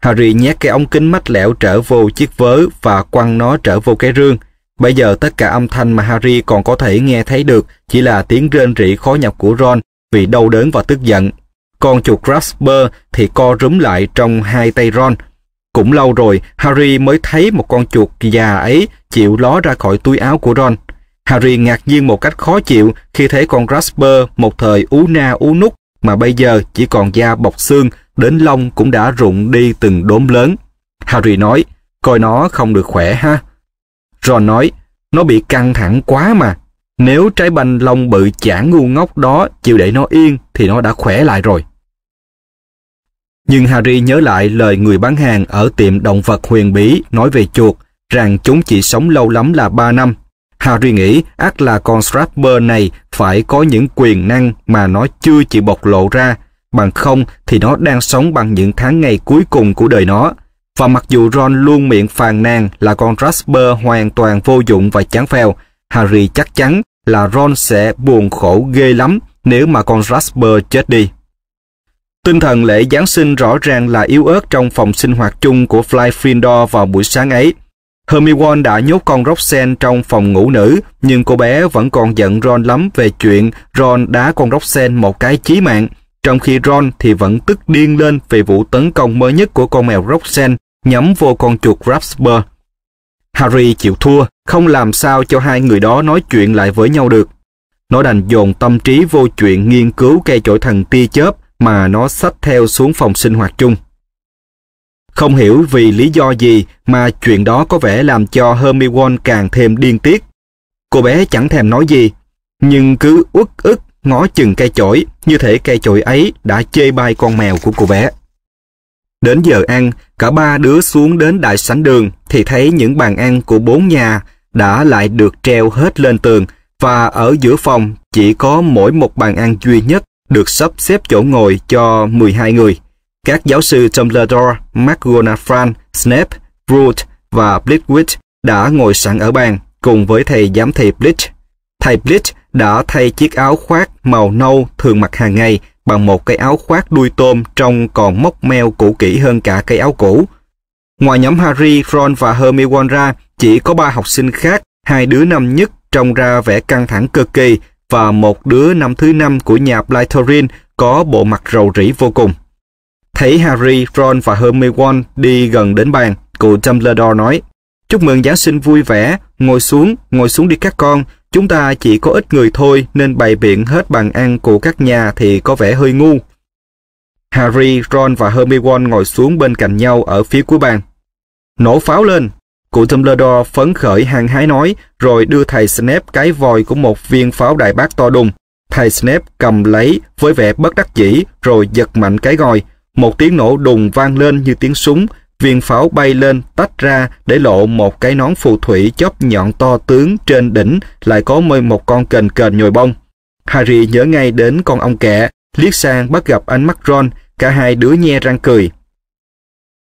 Harry nhét cái ống kính mách lẻo trở vô chiếc vớ và quăng nó trở vô cái rương. Bây giờ tất cả âm thanh mà Harry còn có thể nghe thấy được chỉ là tiếng rên rỉ khó nhọc của Ron vì đau đớn và tức giận. Con chuột Grasper thì co rúm lại trong hai tay Ron. Cũng lâu rồi Harry mới thấy một con chuột già ấy chịu ló ra khỏi túi áo của Ron. Harry ngạc nhiên một cách khó chịu khi thấy con Grasper một thời ú na ú nút mà bây giờ chỉ còn da bọc xương, đến lông cũng đã rụng đi từng đốm lớn. Harry nói, coi nó không được khỏe ha. Ron nói, nó bị căng thẳng quá mà. Nếu trái banh lông bự chả ngu ngốc đó chịu để nó yên thì nó đã khỏe lại rồi. Nhưng Harry nhớ lại lời người bán hàng ở tiệm động vật huyền bí nói về chuột, rằng chúng chỉ sống lâu lắm là ba năm. Harry nghĩ ắt là con Scrapper này phải có những quyền năng mà nó chưa chịu bộc lộ ra, bằng không thì nó đang sống bằng những tháng ngày cuối cùng của đời nó. Và mặc dù Ron luôn miệng phàn nàn là con Scrapper hoàn toàn vô dụng và chán phèo, Harry chắc chắn là Ron sẽ buồn khổ ghê lắm nếu mà con Scrapper chết đi. Tinh thần lễ Giáng sinh rõ ràng là yếu ớt trong phòng sinh hoạt chung của Gryffindor vào buổi sáng ấy. Hermione đã nhốt con Roxanne trong phòng ngủ nữ, nhưng cô bé vẫn còn giận Ron lắm về chuyện Ron đá con Roxanne một cái chí mạng, trong khi Ron thì vẫn tức điên lên về vụ tấn công mới nhất của con mèo Roxanne nhắm vô con chuột Grasper. Harry chịu thua, không làm sao cho hai người đó nói chuyện lại với nhau được. Nó đành dồn tâm trí vô chuyện nghiên cứu cây chổi thần tia chớp mà nó xách theo xuống phòng sinh hoạt chung. Không hiểu vì lý do gì mà chuyện đó có vẻ làm cho Hermione càng thêm điên tiết. Cô bé chẳng thèm nói gì, nhưng cứ uất ức ngó chừng cây chổi, như thể cây chổi ấy đã chê bai con mèo của cô bé. Đến giờ ăn, cả ba đứa xuống đến đại sảnh đường thì thấy những bàn ăn của bốn nhà đã lại được treo hết lên tường, và ở giữa phòng chỉ có mỗi một bàn ăn duy nhất được sắp xếp chỗ ngồi cho mười hai người. Các giáo sư Dumbledore, McGonagall, Snape, Root và Flitwick đã ngồi sẵn ở bàn cùng với thầy giám thị Blitz. Thầy Blitz đã thay chiếc áo khoác màu nâu thường mặc hàng ngày bằng một cái áo khoác đuôi tôm trông còn móc meo cũ kỹ hơn cả cái áo cũ. Ngoài nhóm Harry, Ron và Hermione ra, chỉ có ba học sinh khác, hai đứa năm nhất trông ra vẻ căng thẳng cực kỳ và một đứa năm thứ năm của nhà Slytherin có bộ mặt rầu rĩ vô cùng. Thấy Harry, Ron và Hermione đi gần đến bàn, cụ Dumbledore nói, chúc mừng Giáng sinh vui vẻ, ngồi xuống, ngồi xuống đi các con, chúng ta chỉ có ít người thôi nên bày biện hết bàn ăn của các nhà thì có vẻ hơi ngu. Harry, Ron và Hermione ngồi xuống bên cạnh nhau ở phía cuối bàn. Nổ pháo lên! Cụ Dumbledore phấn khởi hăng hái nói, rồi đưa thầy Snape cái vòi của một viên pháo đại bác to đùng. Thầy Snape cầm lấy với vẻ bất đắc dĩ rồi giật mạnh cái gòi. Một tiếng nổ đùng vang lên như tiếng súng, viên pháo bay lên tách ra để lộ một cái nón phù thủy chóp nhọn to tướng, trên đỉnh lại có một con kền kền nhồi bông. Harry nhớ ngay đến con ong kẹ, liếc sang bắt gặp ánh mắt Ron, cả hai đứa nhe răng cười.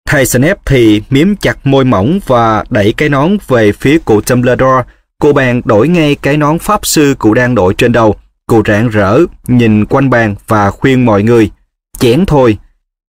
Thầy Snape thì miếm chặt môi mỏng và đẩy cái nón về phía cụ Dumbledore. Cô bạn đổi ngay cái nón pháp sư cụ đang đội trên đầu. Cụ rạng rỡ nhìn quanh bàn và khuyên mọi người, chén thôi.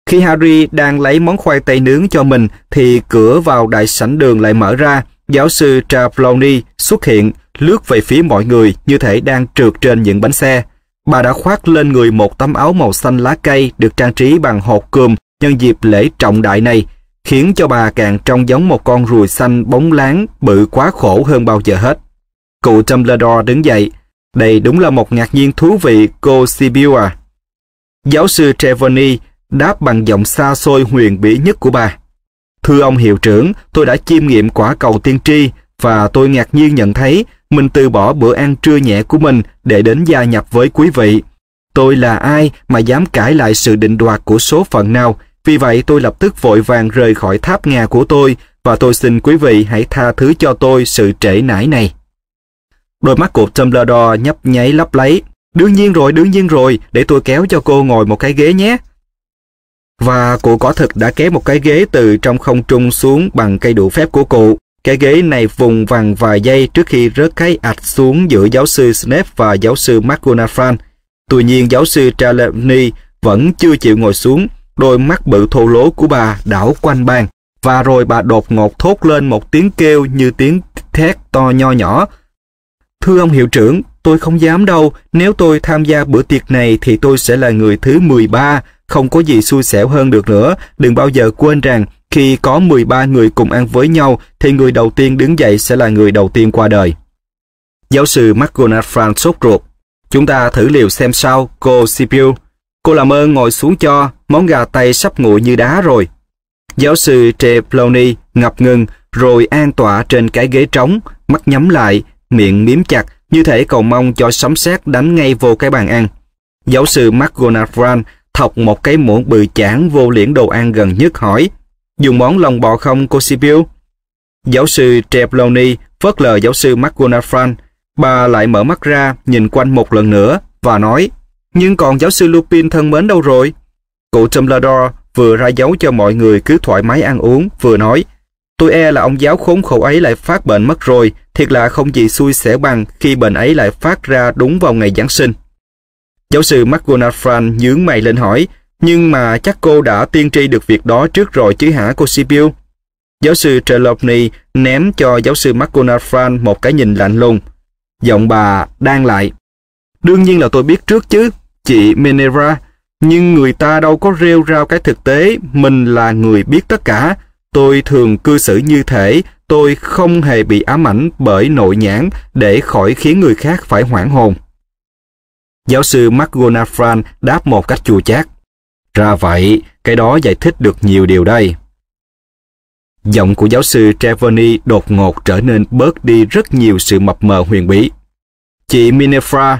Khi Harry đang lấy món khoai tây nướng cho mình thì cửa vào đại sảnh đường lại mở ra, giáo sư Trelawney xuất hiện, lướt về phía mọi người như thể đang trượt trên những bánh xe. Bà đã khoác lên người một tấm áo màu xanh lá cây được trang trí bằng hột cườm nhân dịp lễ trọng đại này, khiến cho bà càng trông giống một con ruồi xanh bóng láng bự quá khổ hơn bao giờ hết. Cụ Dumbledore đứng dậy, đây đúng là một ngạc nhiên thú vị cô Sybill à. Giáo sư Trelawney đáp bằng giọng xa xôi huyền bí nhất của bà. Thưa ông hiệu trưởng, tôi đã chiêm nghiệm quả cầu tiên tri và tôi ngạc nhiên nhận thấy mình từ bỏ bữa ăn trưa nhẹ của mình để đến gia nhập với quý vị. Tôi là ai mà dám cãi lại sự định đoạt của số phận nào, vì vậy tôi lập tức vội vàng rời khỏi tháp ngà của tôi và tôi xin quý vị hãy tha thứ cho tôi sự trễ nải này. Đôi mắt của Dumbledore nhấp nháy lấp láy. Đương nhiên rồi, đương nhiên rồi, để tôi kéo cho cô ngồi một cái ghế nhé. Và cụ quả thực đã kéo một cái ghế từ trong không trung xuống bằng cây đũa phép của cụ. Cái ghế này vùng vằng vài giây trước khi rớt cái ạch xuống giữa giáo sư Snape và giáo sư McGonagall. Tuy nhiên giáo sư Trelawney vẫn chưa chịu ngồi xuống, đôi mắt bự thô lỗ của bà đảo quanh bàn. Và rồi bà đột ngột thốt lên một tiếng kêu như tiếng thét to nho nhỏ. Thưa ông hiệu trưởng, tôi không dám đâu, nếu tôi tham gia bữa tiệc này thì tôi sẽ là người thứ mười ba, không có gì xui xẻo hơn được nữa. Đừng bao giờ quên rằng khi có mười ba người cùng ăn với nhau thì người đầu tiên đứng dậy sẽ là người đầu tiên qua đời. Giáo sư McGonagall sốt ruột. Chúng ta thử liều xem sao, cô Sybill. Cô làm ơn ngồi xuống cho, món gà tây sắp nguội như đá rồi. Giáo sư Trelawney ngập ngừng rồi an tọa trên cái ghế trống, mắt nhắm lại, miệng miếm chặt, như thể cầu mong cho sấm sét đánh ngay vô cái bàn ăn. Giáo sư McGonagall thọc một cái muỗng bự chản vô liễn đồ ăn gần nhất hỏi, dùng món lòng bò không cô Sybill? Giáo sư Trelawney phớt lờ giáo sư McGonagall. Bà lại mở mắt ra nhìn quanh một lần nữa và nói, nhưng còn giáo sư Lupin thân mến đâu rồi? Cụ Dumbledore vừa ra dấu cho mọi người cứ thoải mái ăn uống vừa nói, tôi e là ông giáo khốn khổ ấy lại phát bệnh mất rồi, thiệt là không gì xui xẻo bằng khi bệnh ấy lại phát ra đúng vào ngày Giáng sinh. Giáo sư McGonagall nhướng mày lên hỏi, nhưng mà chắc cô đã tiên tri được việc đó trước rồi chứ hả cô Sybill? Giáo sư Trelawney ném cho giáo sư McGonagall một cái nhìn lạnh lùng. Giọng bà đan lại. Đương nhiên là tôi biết trước chứ, chị Minerva, nhưng người ta đâu có rêu rao cái thực tế mình là người biết tất cả. Tôi thường cư xử như thể tôi không hề bị ám ảnh bởi nội nhãn để khỏi khiến người khác phải hoảng hồn. Giáo sư McGonagall đáp một cách chua chát. Ra vậy, cái đó giải thích được nhiều điều đây. Giọng của giáo sư Trelawney đột ngột trở nên bớt đi rất nhiều sự mập mờ huyền bí. Chị Minerva,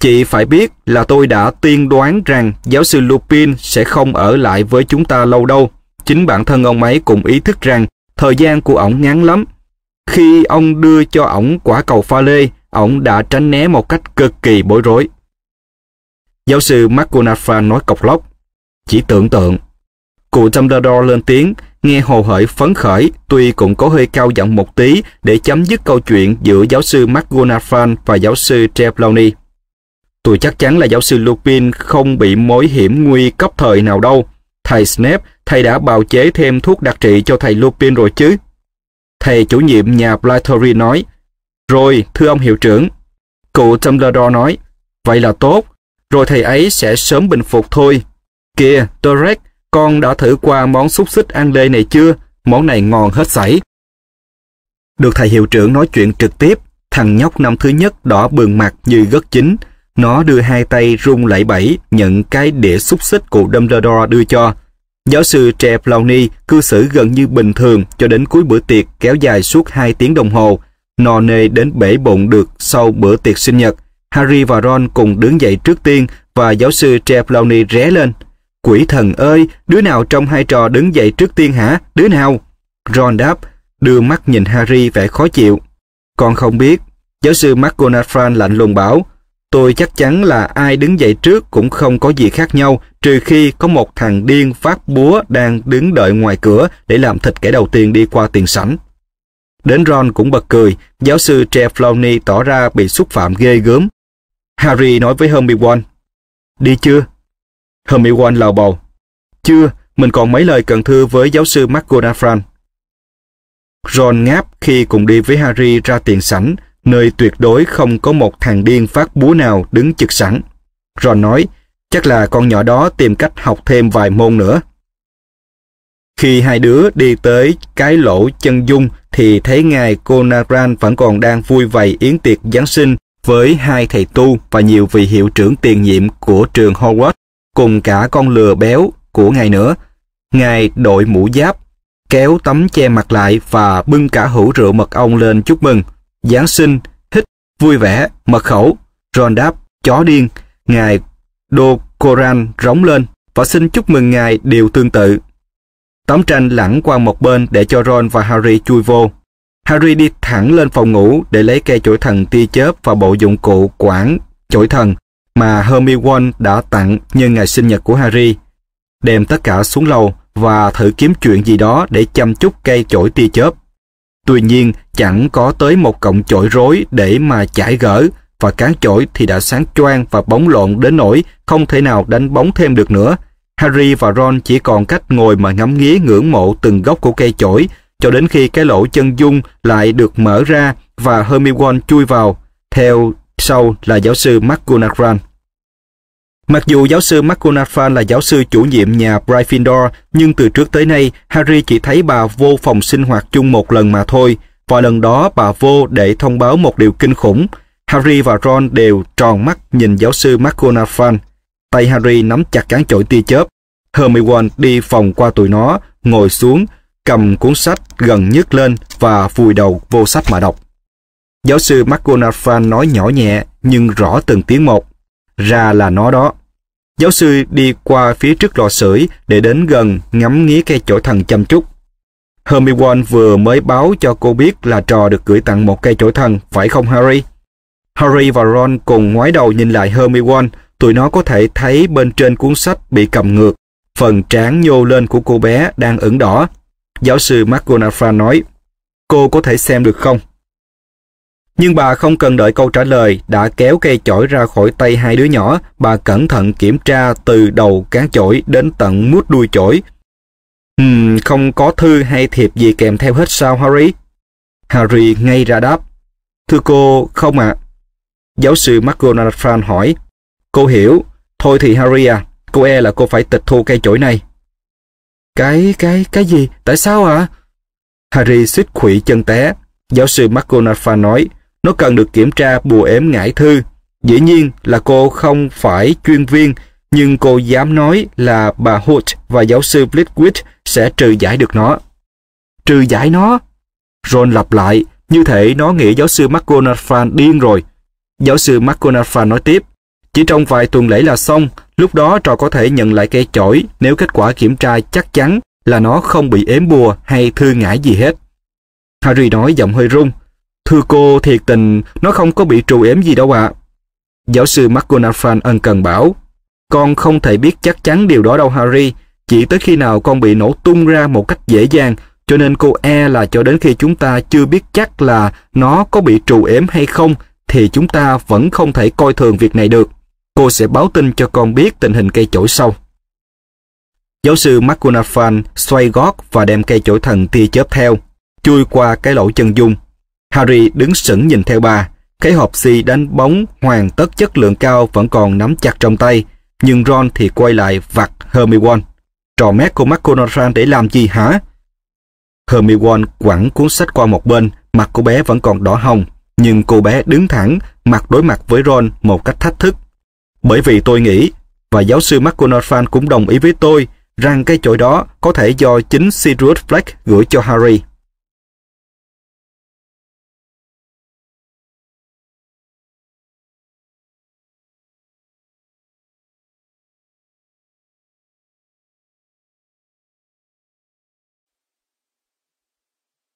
chị phải biết là tôi đã tiên đoán rằng giáo sư Lupin sẽ không ở lại với chúng ta lâu đâu. Chính bản thân ông ấy cũng ý thức rằng thời gian của ổng ngắn lắm. Khi ông đưa cho ổng quả cầu pha lê, ổng đã tránh né một cách cực kỳ bối rối. Giáo sư McGonagall nói cộc lốc. Chỉ tưởng tượng. Cụ Dumbledore lên tiếng, nghe hồ hởi phấn khởi, tuy cũng có hơi cao giọng một tí để chấm dứt câu chuyện giữa giáo sư McGonagall và giáo sư Trelawney. Tôi chắc chắn là giáo sư Lupin không bị mối hiểm nguy cấp thời nào đâu. Thầy Snape, thầy đã bào chế thêm thuốc đặc trị cho thầy Lupin rồi chứ? Thầy chủ nhiệm nhà Blythery nói. Rồi, thưa ông hiệu trưởng. Cụ Dumbledore nói. Vậy là tốt, rồi thầy ấy sẽ sớm bình phục thôi. Kìa, Torek, con đã thử qua món xúc xích ăn lê này chưa? Món này ngon hết sảy. Được thầy hiệu trưởng nói chuyện trực tiếp, thằng nhóc năm thứ nhất đỏ bừng mặt như gất chín. Nó đưa hai tay run lẩy bẩy nhận cái đĩa xúc xích của Dumbledore đưa cho. Giáo sư Trelawney cư xử gần như bình thường cho đến cuối bữa tiệc kéo dài suốt hai tiếng đồng hồ. Nò nê đến bể bụng được sau bữa tiệc sinh nhật. Harry và Ron cùng đứng dậy trước tiên và giáo sư Trelawney ré lên. Quỷ thần ơi, đứa nào trong hai trò đứng dậy trước tiên hả? Đứa nào? Ron đáp, đưa mắt nhìn Harry vẻ khó chịu. Con không biết. Giáo sư McGonagall lạnh lùng bảo, tôi chắc chắn là ai đứng dậy trước cũng không có gì khác nhau, trừ khi có một thằng điên phát búa đang đứng đợi ngoài cửa để làm thịt kẻ đầu tiên đi qua tiền sảnh. Đến Ron cũng bật cười, giáo sư Trelawney tỏ ra bị xúc phạm ghê gớm. Harry nói với Hermione, đi chưa? Hermione lào bầu. Chưa, mình còn mấy lời cần thưa với giáo sư McGonagall. Ron ngáp khi cùng đi với Harry ra tiền sảnh, nơi tuyệt đối không có một thằng điên phát búa nào đứng chực sẵn. Ron nói, chắc là con nhỏ đó tìm cách học thêm vài môn nữa. Khi hai đứa đi tới cái lỗ chân dung thì thấy ngài Conagran vẫn còn đang vui vầy yến tiệc Giáng sinh với hai thầy tu và nhiều vị hiệu trưởng tiền nhiệm của trường Hogwarts, cùng cả con lừa béo của ngài nữa. Ngài đội mũ giáp, kéo tấm che mặt lại và bưng cả hũ rượu mật ong lên chúc mừng. Giáng sinh, hít, vui vẻ, mật khẩu. Ron đáp, chó điên. Ngài Đô Coran rống lên và xin chúc mừng ngài điều tương tự. Tấm tranh lẳng qua một bên để cho Ron và Harry chui vô. Harry đi thẳng lên phòng ngủ để lấy cây chổi thần tia chớp và bộ dụng cụ quản chổi thần mà Hermione đã tặng nhân ngày sinh nhật của Harry. Đem tất cả xuống lầu và thử kiếm chuyện gì đó để chăm chút cây chổi tia chớp. Tuy nhiên, chẳng có tới một cọng chổi rối để mà chải gỡ, và cán chổi thì đã sáng choang và bóng lộn đến nỗi không thể nào đánh bóng thêm được nữa. Harry và Ron chỉ còn cách ngồi mà ngắm nghía ngưỡng mộ từng góc của cây chổi, cho đến khi cái lỗ chân dung lại được mở ra và Hermione chui vào, theo sau là giáo sư McGonagall. Mặc dù giáo sư McGonagall là giáo sư chủ nhiệm nhà Gryffindor, nhưng từ trước tới nay Harry chỉ thấy bà vô phòng sinh hoạt chung một lần mà thôi, và lần đó bà vô để thông báo một điều kinh khủng. Harry và Ron đều tròn mắt nhìn giáo sư McGonagall. Tay Harry nắm chặt cán chổi tia chớp. Hermione đi vòng qua tụi nó, ngồi xuống, cầm cuốn sách gần nhất lên và vùi đầu vô sách mà đọc. Giáo sư McGonagall nói nhỏ nhẹ nhưng rõ từng tiếng một. Ra là nó đó. Giáo sư đi qua phía trước lò sưởi để đến gần ngắm nghía cây chổi thần chăm chút. Hermione vừa mới báo cho cô biết là trò được gửi tặng một cây chổi thần, phải không Harry? Harry và Ron cùng ngoái đầu nhìn lại Hermione. Tụi nó có thể thấy bên trên cuốn sách bị cầm ngược, phần trán nhô lên của cô bé đang ửng đỏ. Giáo sư McGonagall nói, cô có thể xem được không? Nhưng bà không cần đợi câu trả lời, đã kéo cây chổi ra khỏi tay hai đứa nhỏ. Bà cẩn thận kiểm tra từ đầu cán chổi đến tận mút đuôi chổi. Ừm, không có thư hay thiệp gì kèm theo hết sao Harry? Harry ngay ra đáp, thưa cô, không ạ. À. Giáo sư McGonagall hỏi, cô hiểu, thôi thì Harry à, cô e là cô phải tịch thu cây chổi này. Cái, cái, cái gì, tại sao ạ? À? Harry suýt khuỵu chân té. Giáo sư McGonagall nói, nó cần được kiểm tra bùa ếm ngải thư. Dĩ nhiên là cô không phải chuyên viên, nhưng cô dám nói là bà Hood và giáo sư Flitwick sẽ trừ giải được nó. Trừ giải nó? Ron lặp lại, như thể nó nghĩ giáo sư McGonagall điên rồi. Giáo sư McGonagall nói tiếp, chỉ trong vài tuần lễ là xong, lúc đó trò có thể nhận lại cây chổi nếu kết quả kiểm tra chắc chắn là nó không bị ếm bùa hay thư ngải gì hết. Harry nói giọng hơi run, thưa cô, thiệt tình, nó không có bị trù ếm gì đâu ạ. À. Giáo sư McGonagall ân cần bảo, con không thể biết chắc chắn điều đó đâu Harry, chỉ tới khi nào con bị nổ tung ra một cách dễ dàng, cho nên cô e là cho đến khi chúng ta chưa biết chắc là nó có bị trù ếm hay không, thì chúng ta vẫn không thể coi thường việc này được. Cô sẽ báo tin cho con biết tình hình cây chổi sau. Giáo sư McGonagall xoay gót và đem cây chổi thần tia chớp theo, chui qua cái lỗ chân dung. Harry đứng sững nhìn theo bà. Cái hộp xi đánh bóng hoàn tất chất lượng cao vẫn còn nắm chặt trong tay, nhưng Ron thì quay lại vặt Hermione. Trò mét của McGonagall để làm gì hả? Hermione quẳng cuốn sách qua một bên, mặt cô bé vẫn còn đỏ hồng, nhưng cô bé đứng thẳng, mặt đối mặt với Ron một cách thách thức. Bởi vì tôi nghĩ, và giáo sư McGonagall cũng đồng ý với tôi, rằng cái chổi đó có thể do chính Sirius Black gửi cho Harry.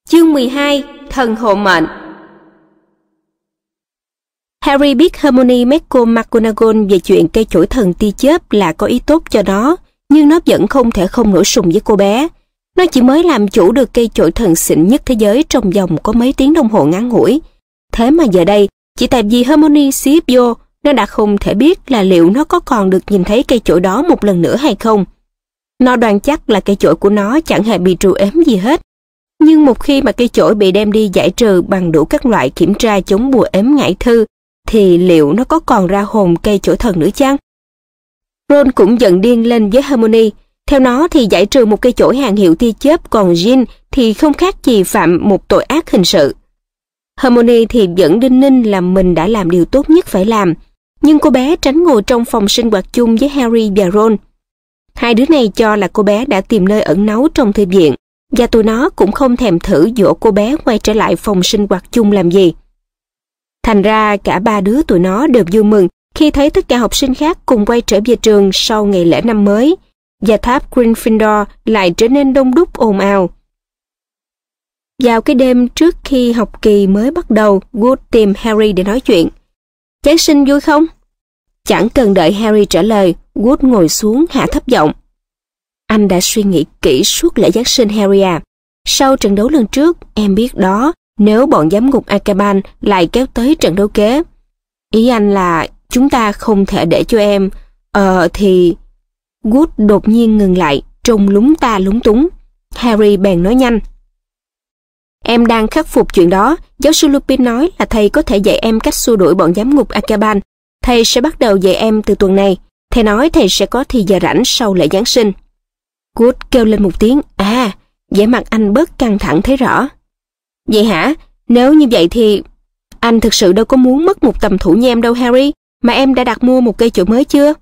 Chương mười hai. Thần hộ mệnh. Harry biết Hermione McGonagall về chuyện cây chổi thần tia chớp là có ý tốt cho nó, nhưng nó vẫn không thể không nổi sùng với cô bé. Nó chỉ mới làm chủ được cây chổi thần xịn nhất thế giới trong vòng có mấy tiếng đồng hồ ngắn ngủi. Thế mà giờ đây, chỉ tại vì Hermione xíp vô, nó đã không thể biết là liệu nó có còn được nhìn thấy cây chổi đó một lần nữa hay không. Nó đoan chắc là cây chổi của nó chẳng hề bị trù ếm gì hết. Nhưng một khi mà cây chổi bị đem đi giải trừ bằng đủ các loại kiểm tra chống bùa ếm ngải thư, thì liệu nó có còn ra hồn cây chổi thần nữa chăng? Ron cũng giận điên lên với Hermione. Theo nó thì giải trừ một cây chổi hàng hiệu tia chớp còn Ron thì không khác gì phạm một tội ác hình sự. Hermione thì vẫn đinh ninh là mình đã làm điều tốt nhất phải làm, nhưng cô bé tránh ngồi trong phòng sinh hoạt chung với Harry và Ron. Hai đứa này cho là cô bé đã tìm nơi ẩn náu trong thư viện, và tụi nó cũng không thèm thử dỗ cô bé quay trở lại phòng sinh hoạt chung làm gì. Thành ra cả ba đứa tụi nó đều vui mừng khi thấy tất cả học sinh khác cùng quay trở về trường sau ngày lễ năm mới, và tháp Gryffindor lại trở nên đông đúc ồn ào. Vào cái đêm trước khi học kỳ mới bắt đầu, Wood tìm Harry để nói chuyện. Giáng sinh vui không? Chẳng cần đợi Harry trả lời, Wood ngồi xuống hạ thấp giọng. Anh đã suy nghĩ kỹ suốt lễ Giáng sinh Harry à. Sau trận đấu lần trước, em biết đó, nếu bọn giám ngục Azkaban lại kéo tới trận đấu kế. Ý anh là chúng ta không thể để cho em... Ờ thì... Wood đột nhiên ngừng lại, trông lúng ta lúng túng. Harry bèn nói nhanh. Em đang khắc phục chuyện đó. Giáo sư Lupin nói là thầy có thể dạy em cách xua đuổi bọn giám ngục Azkaban. Thầy sẽ bắt đầu dạy em từ tuần này. Thầy nói thầy sẽ có thì giờ rảnh sau lễ Giáng sinh. Wood kêu lên một tiếng. À, vẻ mặt anh bớt căng thẳng thấy rõ. Vậy hả? Nếu như vậy thì... Anh thực sự đâu có muốn mất một tầm thủ như em đâu Harry. Mà em đã đặt mua một cây chổi mới chưa?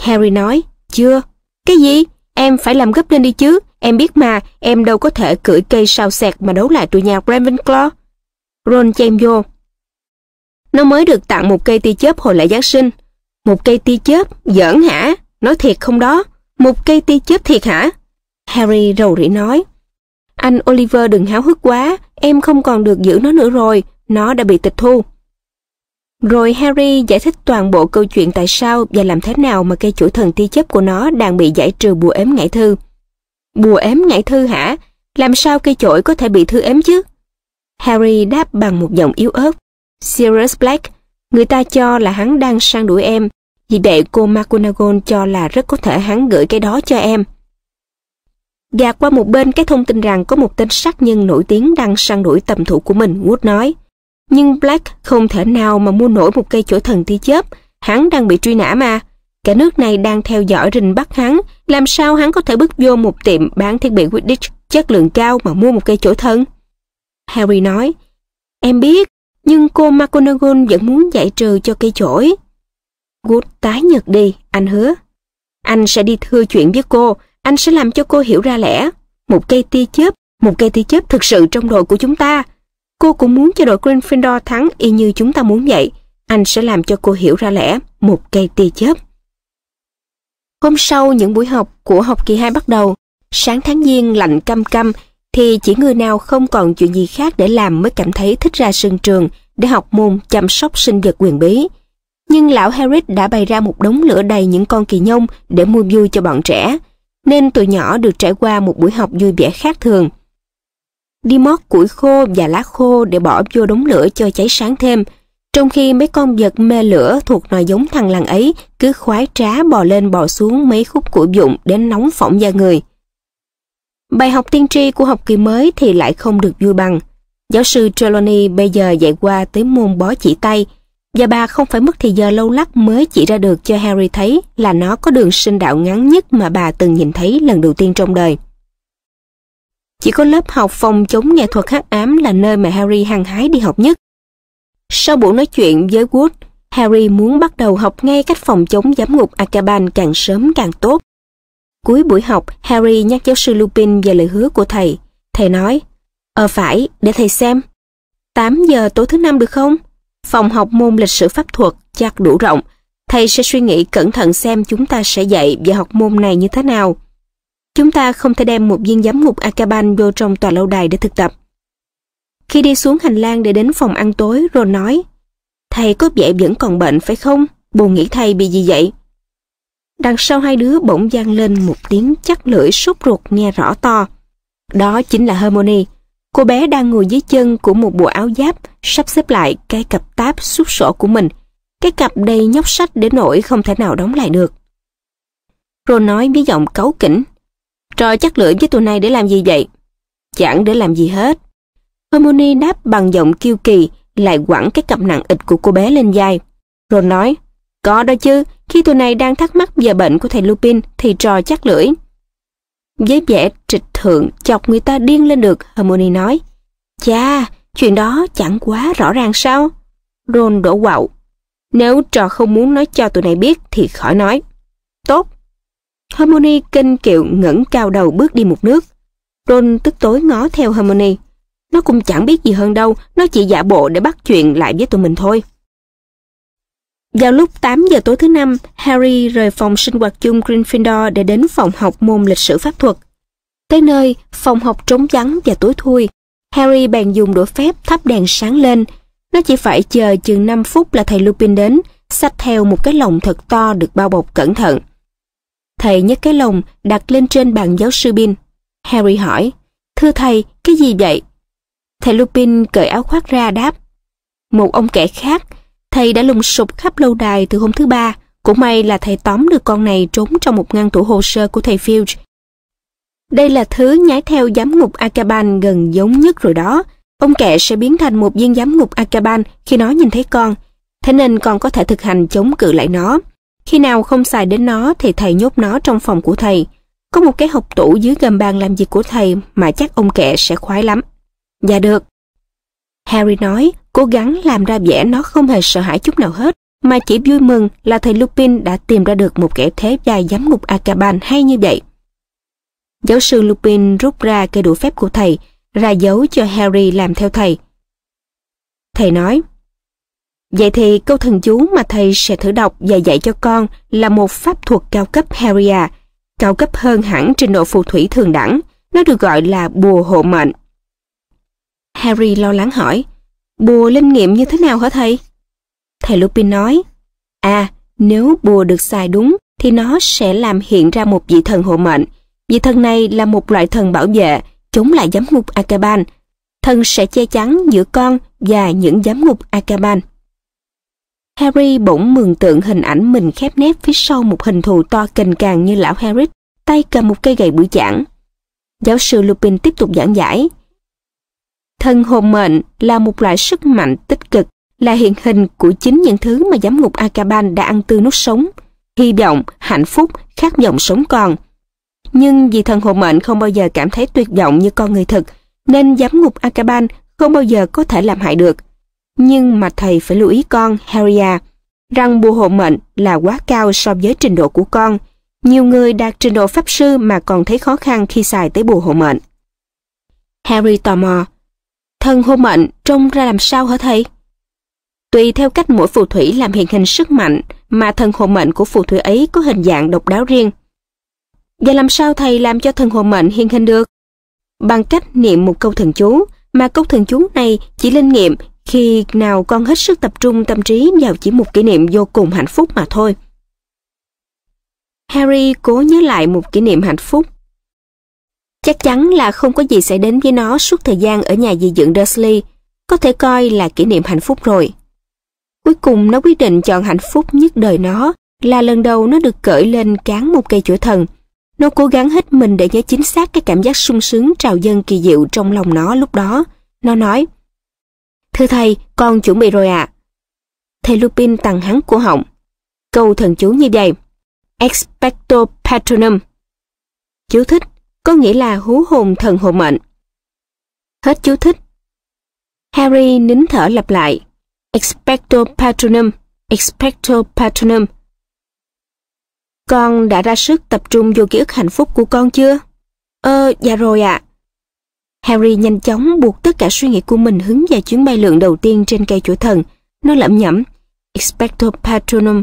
Harry nói. Chưa. Cái gì? Em phải làm gấp lên đi chứ. Em biết mà, em đâu có thể cưỡi cây sao sẹt mà đấu lại tụi nhà Ravenclaw. Ron chen vô. Nó mới được tặng một cây tia chớp hồi lễ Giáng sinh. Một cây tia chớp? Giỡn hả? Nói thiệt không đó? Một cây tia chớp thiệt hả? Harry rầu rĩ nói. Anh Oliver đừng háo hức quá, em không còn được giữ nó nữa rồi, nó đã bị tịch thu. Rồi Harry giải thích toàn bộ câu chuyện tại sao và làm thế nào mà cây chổi thần tia chớp của nó đang bị giải trừ bùa ếm ngải thư. Bùa ếm ngải thư hả? Làm sao cây chổi có thể bị thư ếm chứ? Harry đáp bằng một giọng yếu ớt. Sirius Black, người ta cho là hắn đang săn đuổi em, vì vậy cô McGonagall cho là rất có thể hắn gửi cái đó cho em. Gạt qua một bên cái thông tin rằng có một tên sát nhân nổi tiếng đang săn đuổi tầm thủ của mình, Wood nói. Nhưng Black không thể nào mà mua nổi một cây chổi thần tia chớp, hắn đang bị truy nã mà. Cả nước này đang theo dõi rình bắt hắn, làm sao hắn có thể bước vô một tiệm bán thiết bị Quidditch chất lượng cao mà mua một cây chổi thần? Harry nói, em biết, nhưng cô McGonagall vẫn muốn giải trừ cho cây chổi. Wood tái nhợt đi, anh hứa. Anh sẽ đi thưa chuyện với cô, anh sẽ làm cho cô hiểu ra lẽ. Một cây tia chớp, một cây tia chớp thực sự trong đội của chúng ta. Cô cũng muốn cho đội Gryffindor thắng y như chúng ta muốn vậy. Anh sẽ làm cho cô hiểu ra lẽ, một cây tia chớp. Hôm sau những buổi học của học kỳ hai bắt đầu, sáng tháng Giêng lạnh căm căm thì chỉ người nào không còn chuyện gì khác để làm mới cảm thấy thích ra sân trường để học môn chăm sóc sinh vật quyền bí. Nhưng lão Hagrid đã bày ra một đống lửa đầy những con kỳ nhông để mua vui cho bọn trẻ, nên tụi nhỏ được trải qua một buổi học vui vẻ khác thường. Đi mót củi khô và lá khô để bỏ vô đống lửa cho cháy sáng thêm, trong khi mấy con vật mê lửa thuộc nòi giống thằn lằn ấy cứ khoái trá bò lên bò xuống mấy khúc củi vụn đến nóng phỏng da người. Bài học tiên tri của học kỳ mới thì lại không được vui bằng. Giáo sư Trelawney bây giờ dạy qua tới môn bó chỉ tay, và bà không phải mất thì giờ lâu lắc mới chỉ ra được cho Harry thấy là nó có đường sinh đạo ngắn nhất mà bà từng nhìn thấy lần đầu tiên trong đời. Chỉ có lớp học phòng chống nghệ thuật hắc ám là nơi mà Harry hăng hái đi học nhất. Sau buổi nói chuyện với Wood, Harry muốn bắt đầu học ngay cách phòng chống giám ngục Azkaban càng sớm càng tốt. Cuối buổi học, Harry nhắc giáo sư Lupin về lời hứa của thầy. Thầy nói, ờ phải, để thầy xem. tám giờ tối thứ năm được không? Phòng học môn lịch sử pháp thuật chắc đủ rộng. Thầy sẽ suy nghĩ cẩn thận xem chúng ta sẽ dạy về học môn này như thế nào. Chúng ta không thể đem một viên giám ngục Azkaban vô trong tòa lâu đài để thực tập. Khi đi xuống hành lang để đến phòng ăn tối, Ron nói, thầy có vẻ vẫn còn bệnh phải không? Buồn nghĩ thầy bị gì vậy? Đằng sau hai đứa bỗng vang lên một tiếng chắc lưỡi sốt ruột nghe rõ to. Đó chính là Hermione. Cô bé đang ngồi dưới chân của một bộ áo giáp, sắp xếp lại cái cặp táp xúc sổ của mình. Cái cặp đầy nhóc sách để nổi không thể nào đóng lại được. Ron nói với giọng cáu kỉnh, trò chắc lưỡi với tụi này để làm gì vậy? Chẳng để làm gì hết. Hermione đáp bằng giọng kiêu kỳ, lại quẳng cái cặp nặng ịch của cô bé lên vai. Ron nói, có đó chứ, khi tụi này đang thắc mắc về bệnh của thầy Lupin thì trò chắc lưỡi. Với vẻ trịch thượng chọc người ta điên lên được, Hermione nói, chà, chuyện đó chẳng quá rõ ràng sao? Ron đổ quạo, nếu trò không muốn nói cho tụi này biết thì khỏi nói. Tốt. Hermione kênh kiệu ngẩng cao đầu bước đi một nước. Ron tức tối ngó theo Hermione. Nó cũng chẳng biết gì hơn đâu, nó chỉ giả bộ để bắt chuyện lại với tụi mình thôi. Vào lúc tám giờ tối thứ năm, Harry rời phòng sinh hoạt chung Gryffindor để đến phòng học môn lịch sử pháp thuật. Tới nơi, phòng học trống vắng và tối thui. Harry bèn dùng đũa phép thắp đèn sáng lên. Nó chỉ phải chờ chừng năm phút là thầy Lupin đến, xách theo một cái lồng thật to được bao bọc cẩn thận. Thầy nhấc cái lồng đặt lên trên bàn giáo sư Lupin. Harry hỏi, thưa thầy, cái gì vậy? Thầy Lupin cởi áo khoác ra đáp, một ông kẻ khác. Thầy đã lùng sục khắp lâu đài từ hôm thứ ba. Cũng may là thầy tóm được con này trốn trong một ngăn tủ hồ sơ của thầy Filch. Đây là thứ nhái theo giám ngục Azkaban gần giống nhất rồi đó. Ông kẹ sẽ biến thành một viên giám ngục Azkaban khi nó nhìn thấy con. Thế nên con có thể thực hành chống cự lại nó. Khi nào không xài đến nó thì thầy nhốt nó trong phòng của thầy. Có một cái hộc tủ dưới gầm bàn làm việc của thầy mà chắc ông kẹ sẽ khoái lắm. Dạ được, Harry nói, cố gắng làm ra vẻ nó không hề sợ hãi chút nào hết, mà chỉ vui mừng là thầy Lupin đã tìm ra được một kẻ thế gia giám ngục Azkaban hay như vậy. Giáo sư Lupin rút ra cây đũa phép của thầy, ra dấu cho Harry làm theo thầy. Thầy nói, vậy thì câu thần chú mà thầy sẽ thử đọc và dạy cho con là một pháp thuật cao cấp Harry à, cao cấp hơn hẳn trình độ phù thủy thường đẳng, nó được gọi là bùa hộ mệnh. Harry lo lắng hỏi, bùa linh nghiệm như thế nào hả thầy? Thầy Lupin nói, à, nếu bùa được xài đúng thì nó sẽ làm hiện ra một vị thần hộ mệnh. Vị thần này là một loại thần bảo vệ, chống lại giám ngục Azkaban. Thần sẽ che chắn giữa con và những giám ngục Azkaban. Harry bỗng mường tượng hình ảnh mình khép nép phía sau một hình thù to cành càng như lão Hagrid, tay cầm một cây gậy bưởi chảng. Giáo sư Lupin tiếp tục giảng giải. Thần hộ mệnh là một loại sức mạnh tích cực, là hiện hình của chính những thứ mà giám ngục Azkaban đã ăn tươi nuốt sống, hy vọng, hạnh phúc, khát vọng sống còn. Nhưng vì thần hộ mệnh không bao giờ cảm thấy tuyệt vọng như con người thực, nên giám ngục Azkaban không bao giờ có thể làm hại được. Nhưng mà thầy phải lưu ý con, Harry à, rằng bùa hộ mệnh là quá cao so với trình độ của con. Nhiều người đạt trình độ pháp sư mà còn thấy khó khăn khi xài tới bùa hộ mệnh. Harry tò mò, thần hộ mệnh trông ra làm sao hả thầy? Tùy theo cách mỗi phù thủy làm hiện hình sức mạnh mà thần hộ mệnh của phù thủy ấy có hình dạng độc đáo riêng. Và làm sao thầy làm cho thần hộ mệnh hiện hình được? Bằng cách niệm một câu thần chú, mà câu thần chú này chỉ linh nghiệm khi nào con hết sức tập trung tâm trí vào chỉ một kỷ niệm vô cùng hạnh phúc mà thôi. Harry cố nhớ lại một kỷ niệm hạnh phúc. Chắc chắn là không có gì xảy đến với nó suốt thời gian ở nhà dì dưỡng Dursley, có thể coi là kỷ niệm hạnh phúc rồi. Cuối cùng nó quyết định chọn hạnh phúc nhất đời nó là lần đầu nó được cởi lên cán một cây chổi thần. Nó cố gắng hết mình để nhớ chính xác cái cảm giác sung sướng trào dâng kỳ diệu trong lòng nó lúc đó. Nó nói, thưa thầy, con chuẩn bị rồi ạ. À. Thầy Lupin tằng hắn cổ họng. Câu thần chú như vậy. Expecto Patronum. Chú thích, có nghĩa là hú hồn thần hộ mệnh. Hết chú thích. Harry nín thở lặp lại. Expecto Patronum, Expecto Patronum. Con đã ra sức tập trung vô ký ức hạnh phúc của con chưa? Ờ, dạ rồi ạ. À. Harry nhanh chóng buộc tất cả suy nghĩ của mình hướng vào chuyến bay lượn đầu tiên trên cây chổi thần. Nó lẩm nhẩm. Expecto Patronum.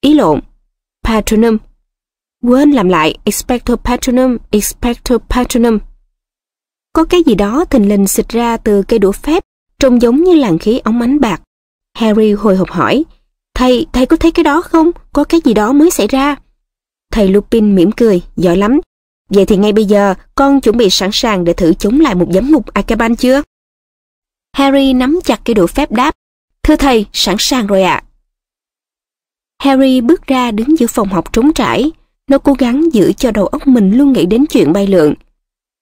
Ý lộn. Patronum. Quên làm lại. Expecto Patronum. Expecto Patronum. Có cái gì đó thình lình xịt ra từ cây đũa phép, trông giống như làn khí óng ánh bạc. Harry hồi hộp hỏi. Thầy, thầy có thấy cái đó không? Có cái gì đó mới xảy ra. Thầy Lupin mỉm cười, giỏi lắm. Vậy thì ngay bây giờ, con chuẩn bị sẵn sàng để thử chống lại một giám ngục Azkaban chưa? Harry nắm chặt cây đũa phép đáp. Thưa thầy, sẵn sàng rồi ạ. À. Harry bước ra đứng giữa phòng học trống trải. Nó cố gắng giữ cho đầu óc mình luôn nghĩ đến chuyện bay lượn.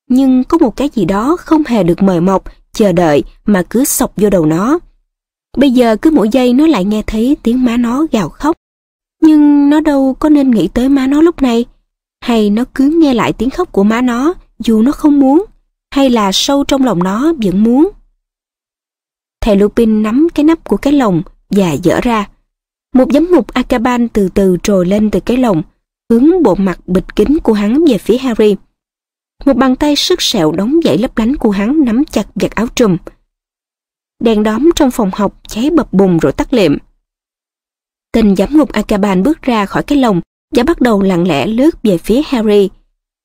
Nhưng có một cái gì đó không hề được mời mọc, chờ đợi mà cứ xộc vô đầu nó. Bây giờ cứ mỗi giây nó lại nghe thấy tiếng má nó gào khóc. Nhưng nó đâu có nên nghĩ tới má nó lúc này. Hay nó cứ nghe lại tiếng khóc của má nó dù nó không muốn. Hay là sâu trong lòng nó vẫn muốn. Thầy Lupin nắm cái nắp của cái lồng và dở ra. Một giám ngục Azkaban từ từ trồi lên từ cái lồng, hướng bộ mặt bịt kín của hắn về phía Harry. Một bàn tay sứt sẹo đóng dậy lấp lánh của hắn nắm chặt vạt áo trùm. Đèn đóm trong phòng học cháy bập bùng rồi tắt lịm. Tên giám ngục Azkaban bước ra khỏi cái lồng và bắt đầu lặng lẽ lướt về phía Harry.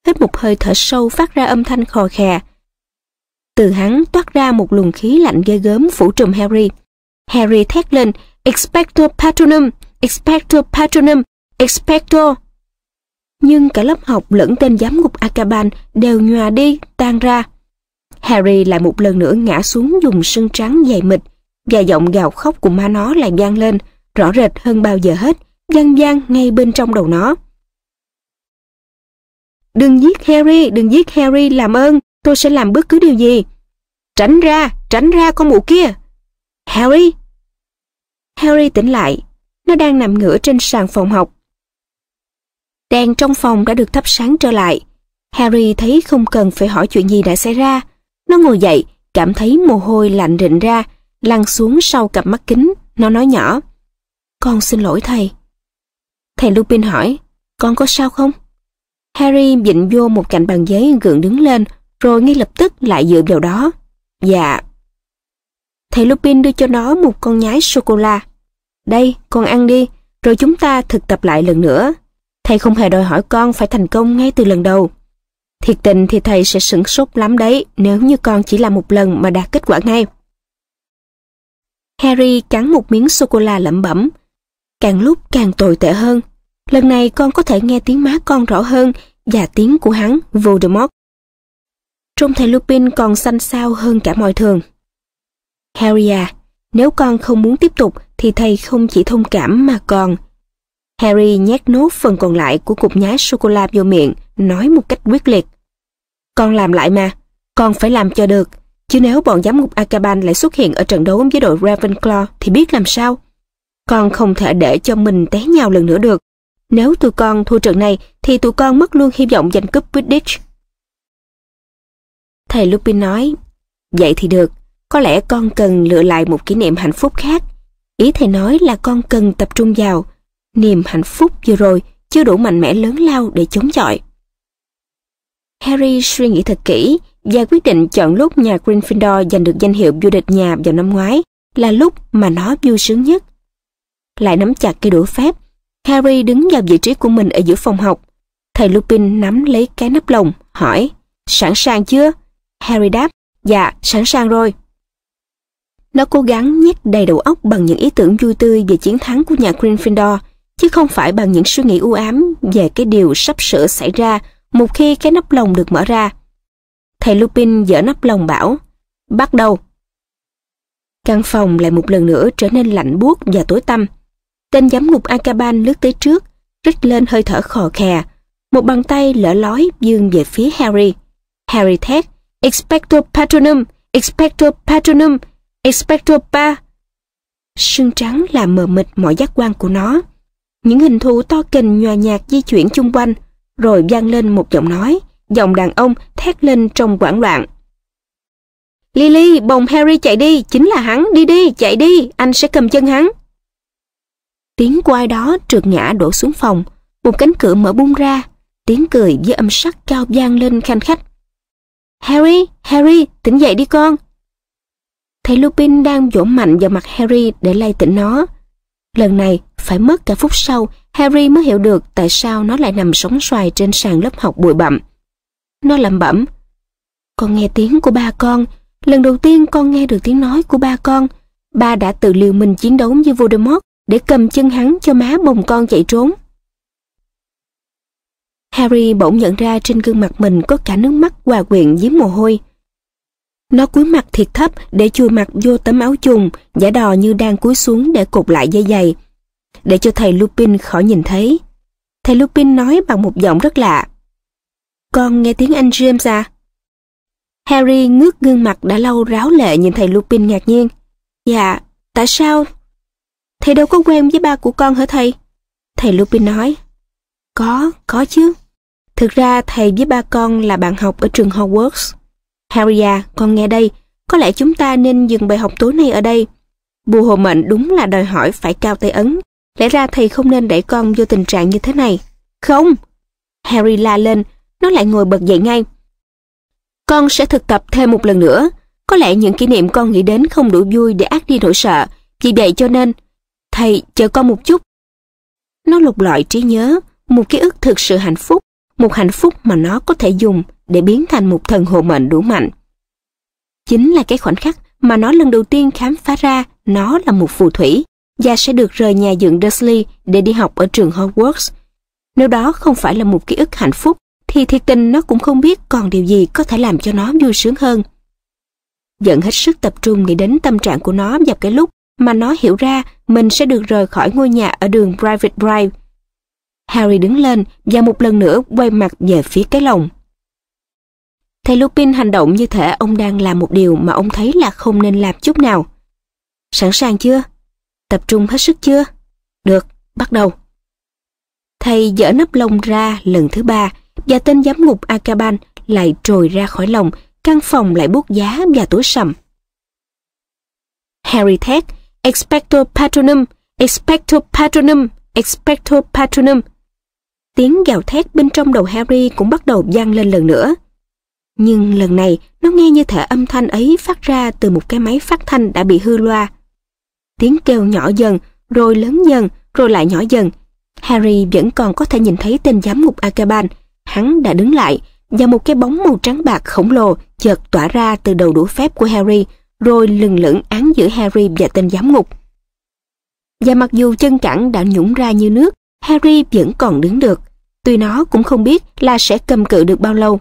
Hít một hơi thở sâu phát ra âm thanh khò khè. Từ hắn toát ra một luồng khí lạnh ghê gớm phủ trùm Harry. Harry thét lên, Expecto Patronum, Expecto Patronum, Expecto. Nhưng cả lớp học lẫn tên giám ngục Azkaban đều nhòa đi, tan ra. Harry lại một lần nữa ngã xuống vùng sân trắng dày mịt, và giọng gào khóc của má nó lại vang lên, rõ rệt hơn bao giờ hết, vang vang ngay bên trong đầu nó. Đừng giết Harry, đừng giết Harry, làm ơn, tôi sẽ làm bất cứ điều gì. Tránh ra, tránh ra con mụ kia. Harry! Harry tỉnh lại, nó đang nằm ngửa trên sàn phòng học. Đèn trong phòng đã được thắp sáng trở lại. Harry thấy không cần phải hỏi chuyện gì đã xảy ra. Nó ngồi dậy, cảm thấy mồ hôi lạnh rịn ra, lăn xuống sau cặp mắt kính. Nó nói nhỏ, con xin lỗi thầy. Thầy Lupin hỏi, con có sao không? Harry vịn vô một cạnh bàn giấy, gượng đứng lên, rồi ngay lập tức lại dựa vào đó. Dạ. Thầy Lupin đưa cho nó một con nhái sô-cô-la. Đây, con ăn đi, rồi chúng ta thực tập lại lần nữa. Thầy không hề đòi hỏi con phải thành công ngay từ lần đầu. Thiệt tình thì thầy sẽ sửng sốt lắm đấy, nếu như con chỉ làm một lần mà đạt kết quả ngay. Harry cắn một miếng sô-cô-la lẩm bẩm. Càng lúc càng tồi tệ hơn. Lần này con có thể nghe tiếng má con rõ hơn và tiếng của hắn, Voldemort. Trông thầy Lupin còn xanh xao hơn cả mọi thường. Harry à, nếu con không muốn tiếp tục thì thầy không chỉ thông cảm mà còn... Harry nhét nốt phần còn lại của cục nhái sô-cô-la vô miệng, nói một cách quyết liệt. Con làm lại mà, con phải làm cho được, chứ nếu bọn giám ngục Azkaban lại xuất hiện ở trận đấu với đội Ravenclaw thì biết làm sao. Con không thể để cho mình té nhào lần nữa được. Nếu tụi con thua trận này thì tụi con mất luôn hy vọng giành cúp Quidditch. Thầy Lupin nói, vậy thì được, có lẽ con cần lựa lại một kỷ niệm hạnh phúc khác. Ý thầy nói là con cần tập trung vào. Niềm hạnh phúc vừa rồi chưa đủ mạnh mẽ lớn lao để chống chọi. Harry suy nghĩ thật kỹ và quyết định chọn lúc nhà Gryffindor giành được danh hiệu vô địch nhà vào năm ngoái là lúc mà nó vui sướng nhất. Lại nắm chặt cây đũa phép, Harry đứng vào vị trí của mình ở giữa phòng học. Thầy Lupin nắm lấy cái nắp lồng, hỏi, sẵn sàng chưa? Harry đáp, dạ, sẵn sàng rồi. Nó cố gắng nhét đầy đầu óc bằng những ý tưởng vui tươi về chiến thắng của nhà Gryffindor, chứ không phải bằng những suy nghĩ u ám về cái điều sắp sửa xảy ra một khi cái nắp lồng được mở ra. Thầy Lupin dở nắp lồng bảo, bắt đầu. Căn phòng lại một lần nữa trở nên lạnh buốt và tối tăm. Tên giám ngục Azkaban lướt tới trước, rít lên hơi thở khò khè. Một bàn tay lở lói vươn về phía Harry. Harry thét, Expecto Patronum! Expecto Patronum! Expecto Pa! Sương trắng làm mờ mịt mọi giác quan của nó. Những hình thù to kình nhòa nhạt di chuyển chung quanh, rồi vang lên một giọng nói, giọng đàn ông thét lên trong hoảng loạn. Lily, bồng Harry chạy đi, chính là hắn, đi đi, chạy đi, anh sẽ cầm chân hắn. Tiếng quai đó trượt ngã đổ xuống phòng, một cánh cửa mở bung ra, tiếng cười với âm sắc cao vang lên khanh khách. Harry, Harry, tỉnh dậy đi con. Thầy Lupin đang vỗ mạnh vào mặt Harry để lay tỉnh nó. Lần này, phải mất cả phút sau, Harry mới hiểu được tại sao nó lại nằm sóng xoài trên sàn lớp học bụi bặm. Nó lẩm bẩm. Con nghe tiếng của ba con. Lần đầu tiên con nghe được tiếng nói của ba con. Ba đã tự liều mình chiến đấu với Voldemort để cầm chân hắn cho má bồng con chạy trốn. Harry bỗng nhận ra trên gương mặt mình có cả nước mắt hòa quyện với mồ hôi. Nó cúi mặt thiệt thấp để chùi mặt vô tấm áo chùng, giả đò như đang cúi xuống để cột lại dây giày, để cho thầy Lupin khỏi nhìn thấy. Thầy Lupin nói bằng một giọng rất lạ. Con nghe tiếng anh James à? Harry ngước gương mặt đã lâu ráo lệ nhìn thầy Lupin ngạc nhiên. Dạ, tại sao? Thầy đâu có quen với ba của con hả thầy? Thầy Lupin nói. Có, có chứ. Thực ra thầy với ba con là bạn học ở trường Hogwarts. Harry à, con nghe đây, có lẽ chúng ta nên dừng bài học tối nay ở đây. Bùa hộ mệnh đúng là đòi hỏi phải cao tay ấn, lẽ ra thầy không nên đẩy con vô tình trạng như thế này. Không! Harry la lên, nó lại ngồi bật dậy ngay. Con sẽ thực tập thêm một lần nữa, có lẽ những kỷ niệm con nghĩ đến không đủ vui để át đi nỗi sợ, vì vậy cho nên, thầy chờ con một chút. Nó lục lọi trí nhớ, một ký ức thực sự hạnh phúc, một hạnh phúc mà nó có thể dùng để biến thành một thần hộ mệnh đủ mạnh. Chính là cái khoảnh khắc mà nó lần đầu tiên khám phá ra nó là một phù thủy và sẽ được rời nhà dựng Dursley để đi học ở trường Hogwarts. Nếu đó không phải là một ký ức hạnh phúc thì thiệt tình nó cũng không biết còn điều gì có thể làm cho nó vui sướng hơn. Vẫn hết sức tập trung nghĩ đến tâm trạng của nó vào cái lúc mà nó hiểu ra mình sẽ được rời khỏi ngôi nhà ở đường Private Drive. Harry đứng lên và một lần nữa quay mặt về phía cái lồng. Thầy Lupin hành động như thể ông đang làm một điều mà ông thấy là không nên làm chút nào. Sẵn sàng chưa? Tập trung hết sức chưa? Được, bắt đầu. Thầy dỡ nắp lồng ra lần thứ ba và tên giám ngục Azkaban lại trồi ra khỏi lồng, căn phòng lại buốt giá và tối sầm. Harry thét, Expecto Patronum, Expecto Patronum, Expecto Patronum. Tiếng gào thét bên trong đầu Harry cũng bắt đầu vang lên lần nữa. Nhưng lần này nó nghe như thể âm thanh ấy phát ra từ một cái máy phát thanh đã bị hư loa. Tiếng kêu nhỏ dần, rồi lớn dần, rồi lại nhỏ dần. Harry vẫn còn có thể nhìn thấy tên giám ngục Azkaban. Hắn đã đứng lại, và một cái bóng màu trắng bạc khổng lồ chợt tỏa ra từ đầu đũa phép của Harry, rồi lừng lững án giữa Harry và tên giám ngục. Và mặc dù chân cẳng đã nhũng ra như nước, Harry vẫn còn đứng được. Tuy nó cũng không biết là sẽ cầm cự được bao lâu.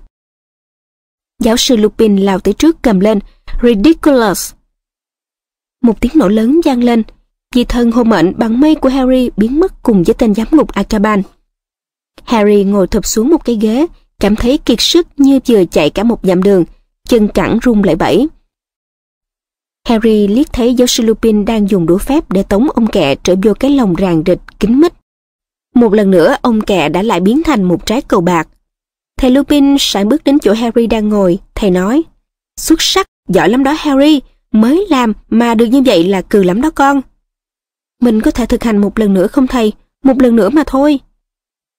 Giáo sư Lupin lao tới trước cầm lên, Ridiculous! Một tiếng nổ lớn vang lên, vị thần hộ mệnh bằng mây của Harry biến mất cùng với tên giám ngục Azkaban. Harry ngồi thụp xuống một cái ghế, cảm thấy kiệt sức như vừa chạy cả một dặm đường, chân cẳng run lẩy bẩy. Harry liếc thấy giáo sư Lupin đang dùng đũa phép để tống ông kẹ trở vô cái lồng ràng rịch kín mít. Một lần nữa ông kẹ đã lại biến thành một trái cầu bạc. Thầy Lupin sải bước đến chỗ Harry đang ngồi, thầy nói, xuất sắc, giỏi lắm đó Harry, mới làm mà được như vậy là cừ lắm đó con. Mình có thể thực hành một lần nữa không thầy, một lần nữa mà thôi.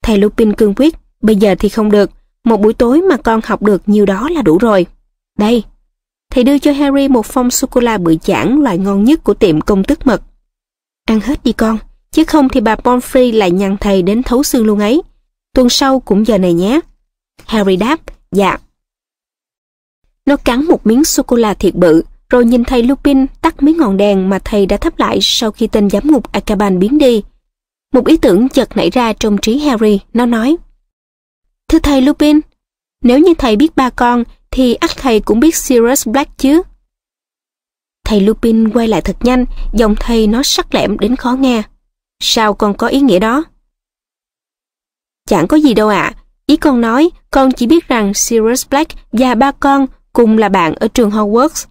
Thầy Lupin cương quyết, bây giờ thì không được, một buổi tối mà con học được nhiều đó là đủ rồi. Đây, thầy đưa cho Harry một phong sô-cô-la bự chảng loại ngon nhất của tiệm công tức mật. Ăn hết đi con, chứ không thì bà Pomfrey lại nhằn thầy đến thấu xương luôn ấy. Tuần sau cũng giờ này nhé. Harry đáp, dạ. Nó cắn một miếng sô-cô-la thiệt bự, rồi nhìn thầy Lupin tắt mấy ngọn đèn mà thầy đã thắp lại sau khi tên giám ngục Azkaban biến đi. Một ý tưởng chợt nảy ra trong trí Harry, nó nói, thưa thầy Lupin, nếu như thầy biết ba con, thì ắt thầy cũng biết Sirius Black chứ. Thầy Lupin quay lại thật nhanh, giọng thầy nó sắc lẻm đến khó nghe. Sao con có ý nghĩa đó? Chẳng có gì đâu ạ. À. Ý con nói, con chỉ biết rằng Sirius Black và ba con cùng là bạn ở trường Hogwarts.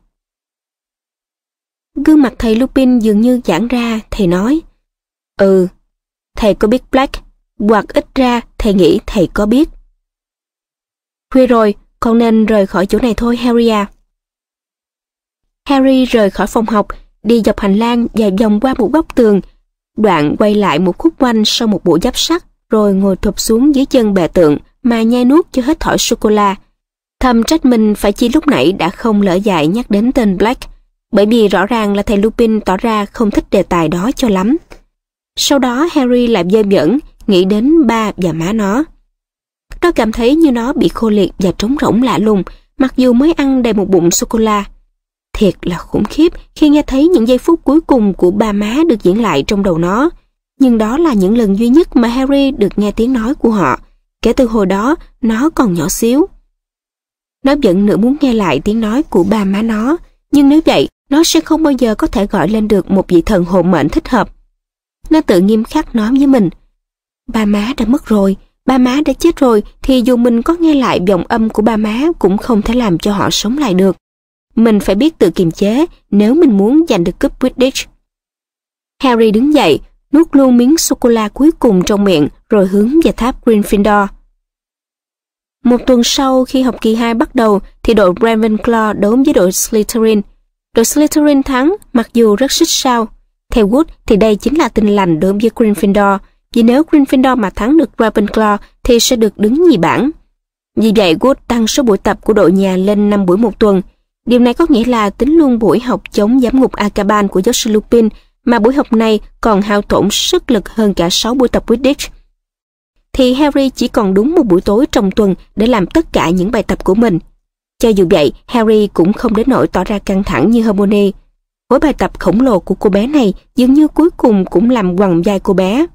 Gương mặt thầy Lupin dường như giãn ra, thầy nói, ừ, thầy có biết Black, hoặc ít ra thầy nghĩ thầy có biết. Khuya rồi, con nên rời khỏi chỗ này thôi Harry à. Harry rời khỏi phòng học, đi dọc hành lang và vòng qua một góc tường, đoạn quay lại một khúc quanh sau một bộ giáp sắt, rồi ngồi thụp xuống dưới chân bè tượng mà nhai nuốt cho hết thỏi sô-cô-la. Thầm trách mình phải chi lúc nãy đã không lỡ dại nhắc đến tên Black, bởi vì rõ ràng là thầy Lupin tỏ ra không thích đề tài đó cho lắm. Sau đó Harry lại dơ dẫn, nghĩ đến ba và má nó. Nó cảm thấy như nó bị khô liệt và trống rỗng lạ lùng, mặc dù mới ăn đầy một bụng sô-cô-la. Thiệt là khủng khiếp khi nghe thấy những giây phút cuối cùng của ba má được diễn lại trong đầu nó. Nhưng đó là những lần duy nhất mà Harry được nghe tiếng nói của họ. Kể từ hồi đó, nó còn nhỏ xíu. Nó vẫn nữa muốn nghe lại tiếng nói của ba má nó, nhưng nếu vậy, nó sẽ không bao giờ có thể gọi lên được một vị thần hộ mệnh thích hợp. Nó tự nghiêm khắc nói với mình, ba má đã mất rồi, ba má đã chết rồi, thì dù mình có nghe lại giọng âm của ba má cũng không thể làm cho họ sống lại được. Mình phải biết tự kiềm chế nếu mình muốn giành được cúp Quidditch. Harry đứng dậy, nuốt luôn miếng sô-cô-la cuối cùng trong miệng, rồi hướng về tháp Gryffindor. Một tuần sau khi học kỳ hai bắt đầu, thì đội Ravenclaw đấu với đội Slytherin. Đội Slytherin thắng, mặc dù rất xích sao. Theo Wood thì đây chính là tin lành đối với Gryffindor, vì nếu Gryffindor mà thắng được Ravenclaw thì sẽ được đứng nhì bảng. Vì vậy Wood tăng số buổi tập của đội nhà lên năm buổi một tuần. Điều này có nghĩa là tính luôn buổi học chống giám ngục Azkaban của giáo sư Lupin, mà buổi học này còn hao tổn sức lực hơn cả sáu buổi tập Quidditch. Thì Harry chỉ còn đúng một buổi tối trong tuần để làm tất cả những bài tập của mình. Cho dù vậy, Harry cũng không đến nỗi tỏ ra căng thẳng như Hermione. Mỗi bài tập khổng lồ của cô bé này dường như cuối cùng cũng làm quằn vai cô bé.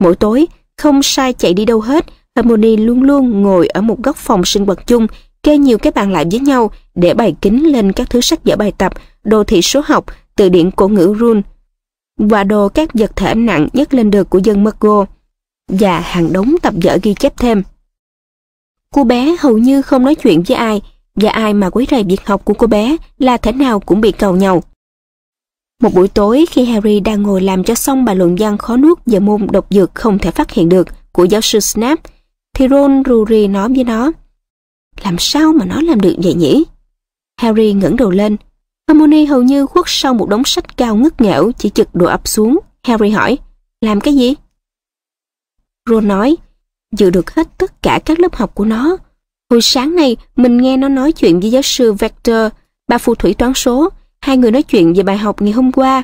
Mỗi tối, không sai chạy đi đâu hết, Hermione luôn luôn ngồi ở một góc phòng sinh hoạt chung, kê nhiều cái bàn lại với nhau để bày kính lên các thứ sách vở bài tập, đồ thị số học, từ điển cổ ngữ Run, và đồ các vật thể nặng nhất lên được của dân McGonagall. và hàng đống tập vở ghi chép thêm. Cô bé hầu như không nói chuyện với ai, và ai mà quấy rầy việc học của cô bé là thế nào cũng bị càu nhàu. Một buổi tối khi Harry đang ngồi làm cho xong bài luận văn khó nuốt về môn độc dược không thể phát hiện được của giáo sư Snape, thì Ron rù rì nói với nó: "Làm sao mà nó làm được vậy nhỉ?" Harry ngẩng đầu lên. Hermione hầu như khuất sau một đống sách cao ngất nghẽo chỉ chực đổ ập xuống. Harry hỏi: "Làm cái gì?" Ron nói: "Dự được hết tất cả các lớp học của nó. Hồi sáng nay mình nghe nó nói chuyện với giáo sư Vector, bà phù thủy toán số. Hai người nói chuyện về bài học ngày hôm qua.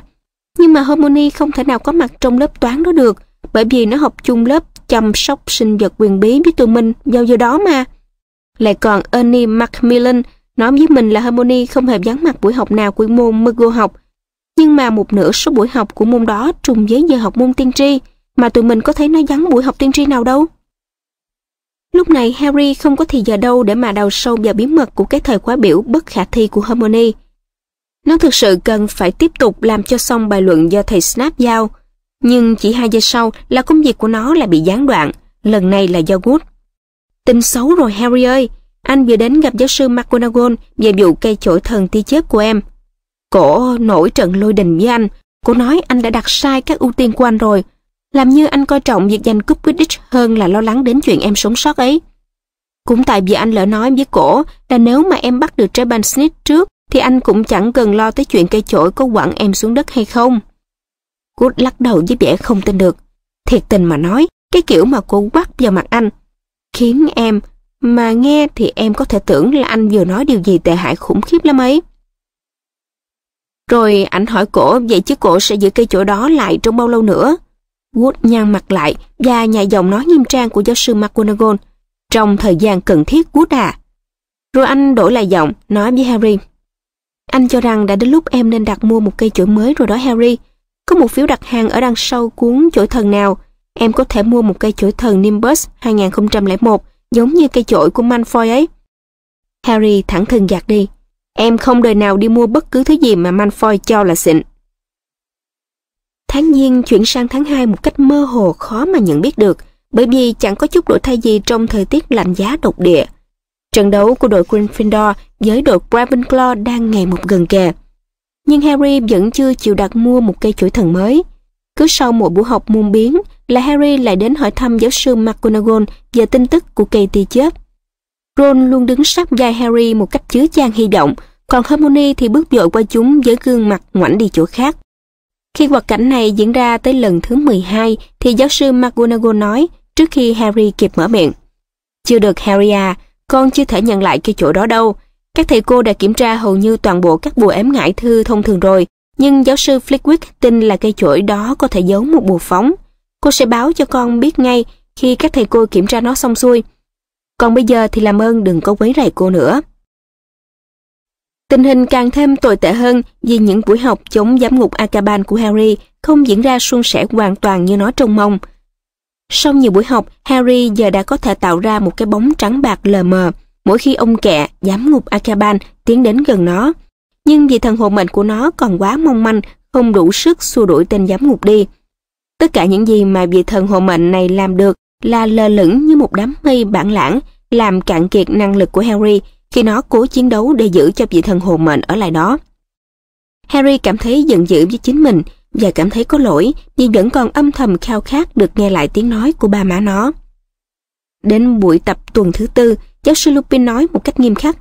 Nhưng mà Hermione không thể nào có mặt trong lớp toán đó được, bởi vì nó học chung lớp chăm sóc sinh vật quyền bí với tụi mình vào giờ đó mà. Lại còn Ernie Macmillan nói với mình là Hermione không hề vắng mặt buổi học nào của môn Muggle học. Nhưng mà một nửa số buổi học của môn đó trùng với giờ học môn tiên tri, mà tụi mình có thấy nó vắng buổi học tiên tri nào đâu." Lúc này Harry không có thì giờ đâu để mà đào sâu vào bí mật của cái thời khóa biểu bất khả thi của Hermione. Nó thực sự cần phải tiếp tục làm cho xong bài luận do thầy Snape giao. Nhưng chỉ hai giây sau là công việc của nó lại bị gián đoạn, lần này là do Wood. "Tin xấu rồi Harry ơi, anh vừa đến gặp giáo sư McGonagall về vụ cây chổi thần tia chớp của em. Cổ nổi trận lôi đình với anh, cổ nói anh đã đặt sai các ưu tiên của anh rồi, làm như anh coi trọng việc giành cúp Quidditch hơn là lo lắng đến chuyện em sống sót ấy. Cũng tại vì anh lỡ nói với cổ là nếu mà em bắt được Treban Snitch trước thì anh cũng chẳng cần lo tới chuyện cây chổi có quẳng em xuống đất hay không." Cô lắc đầu với vẻ không tin được. "Thiệt tình mà nói, cái kiểu mà cô quắt vào mặt anh khiến em mà nghe thì em có thể tưởng là anh vừa nói điều gì tệ hại khủng khiếp lắm ấy." "Rồi ảnh hỏi cổ, vậy chứ cổ sẽ giữ cây chổi đó lại trong bao lâu nữa?" Wood nhăn mặt lại và nhà giọng nói nghiêm trang của giáo sư McGonagall: "Trong thời gian cần thiết Wood à." Rồi anh đổi lại giọng nói với Harry: "Anh cho rằng đã đến lúc em nên đặt mua một cây chổi mới rồi đó Harry. Có một phiếu đặt hàng ở đằng sau cuốn chổi thần nào. Em có thể mua một cây chổi thần Nimbus hai nghìn không trăm lẻ một giống như cây chổi của Malfoy ấy." Harry thẳng thừng gạt đi: "Em không đời nào đi mua bất cứ thứ gì mà Malfoy cho là xịn." Tháng Giêng chuyển sang tháng hai một cách mơ hồ khó mà nhận biết được, bởi vì chẳng có chút đổi thay gì trong thời tiết lạnh giá độc địa. Trận đấu của đội Gryffindor với đội Ravenclaw đang ngày một gần kề. Nhưng Harry vẫn chưa chịu đặt mua một cây chổi thần mới. Cứ sau một buổi học môn biến là Harry lại đến hỏi thăm giáo sư McGonagall về tin tức của cây tia chớp. Ron luôn đứng sát vai Harry một cách chứa chan hy vọng, còn Hermione thì bước vội qua chúng với gương mặt ngoảnh đi chỗ khác. Khi hoạt cảnh này diễn ra tới lần thứ mười hai thì giáo sư McGonagall nói trước khi Harry kịp mở miệng: "Chưa được Harry à, con chưa thể nhận lại cây chổi đó đâu. Các thầy cô đã kiểm tra hầu như toàn bộ các bùa ém ngải thư thông thường rồi, nhưng giáo sư Flitwick tin là cây chổi đó có thể giấu một bùa phóng. Cô sẽ báo cho con biết ngay khi các thầy cô kiểm tra nó xong xuôi. Còn bây giờ thì làm ơn đừng có quấy rầy cô nữa." Tình hình càng thêm tồi tệ hơn vì những buổi học chống giám ngục Azkaban của Harry không diễn ra suôn sẻ hoàn toàn như nó trông mong. Sau nhiều buổi học, Harry giờ đã có thể tạo ra một cái bóng trắng bạc lờ mờ mỗi khi ông kẹ, giám ngục Azkaban tiến đến gần nó. Nhưng vì thần hồn mệnh của nó còn quá mong manh, không đủ sức xua đuổi tên giám ngục đi. Tất cả những gì mà vị thần hồn mệnh này làm được là lơ lửng như một đám mây bản lãng, làm cạn kiệt năng lực của Harry khi nó cố chiến đấu để giữ cho vị thần hồn mệnh ở lại đó. Harry cảm thấy giận dữ với chính mình và cảm thấy có lỗi nhưng vẫn còn âm thầm khao khát được nghe lại tiếng nói của ba má nó. Đến buổi tập tuần thứ tư, giáo sư Lupin nói một cách nghiêm khắc: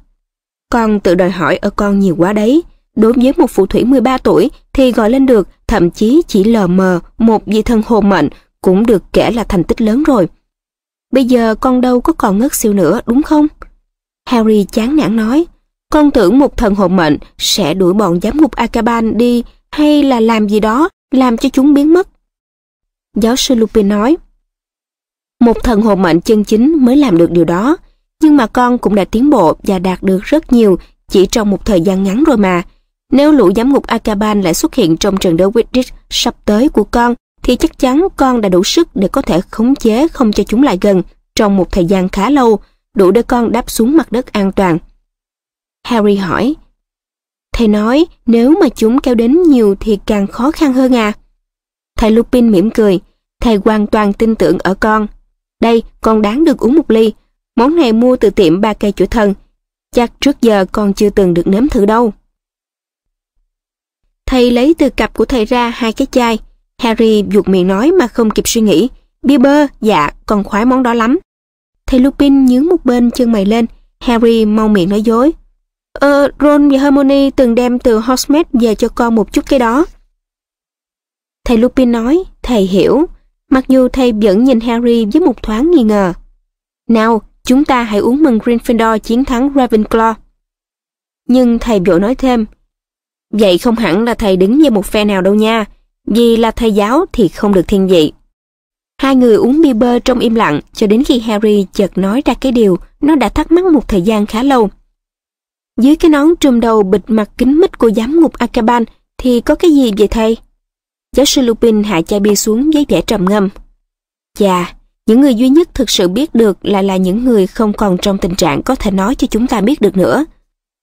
"Con tự đòi hỏi ở con nhiều quá đấy. Đối với một phù thủy mười ba tuổi thì gọi lên được, thậm chí chỉ lờ mờ một vị thần hồn mệnh cũng được kể là thành tích lớn rồi. Bây giờ con đâu có còn ngất xỉu nữa đúng không?" Harry chán nản nói: "Con tưởng một thần hồn mệnh sẽ đuổi bọn giám ngục Azkaban đi hay là làm gì đó làm cho chúng biến mất." Giáo sư Lupin nói: "Một thần hồn mệnh chân chính mới làm được điều đó. Nhưng mà con cũng đã tiến bộ và đạt được rất nhiều chỉ trong một thời gian ngắn rồi mà. Nếu lũ giám ngục Azkaban lại xuất hiện trong trận đấu Quidditch sắp tới của con thì chắc chắn con đã đủ sức để có thể khống chế không cho chúng lại gần trong một thời gian khá lâu, đủ để con đáp xuống mặt đất an toàn." Harry hỏi: "Thầy nói nếu mà chúng kéo đến nhiều thì càng khó khăn hơn à?" Thầy Lupin mỉm cười: thầy hoàn toàn tin tưởng ở con. Đây, con đáng được uống một ly. Món này mua từ tiệm ba cây chủ thần. Chắc trước giờ con chưa từng được nếm thử đâu. Thầy lấy từ cặp của thầy ra hai cái chai. Harry giục miệng nói mà không kịp suy nghĩ. Bia bơ, dạ, con khoái món đó lắm. Thầy Lupin nhướng một bên chân mày lên. Harry mau miệng nói dối. Ờ, Ron và Hermione từng đem từ Hogsmeade về cho con một chút cái đó. Thầy Lupin nói, thầy hiểu. Mặc dù thầy vẫn nhìn Harry với một thoáng nghi ngờ. Nào, chúng ta hãy uống mừng Gryffindor chiến thắng Ravenclaw. Nhưng thầy vội nói thêm. Vậy không hẳn là thầy đứng về một phe nào đâu nha. Vì là thầy giáo thì không được thiên vị. Hai người uống bia bơ trong im lặng cho đến khi Harry chợt nói ra cái điều nó đã thắc mắc một thời gian khá lâu. Dưới cái nón trùm đầu bịt mặt kín mít của giám ngục Azkaban thì có cái gì vậy thầy? Giáo sư Lupin hạ chai bia xuống với vẻ trầm ngâm. Chà, những người duy nhất thực sự biết được lại là những người không còn trong tình trạng có thể nói cho chúng ta biết được nữa.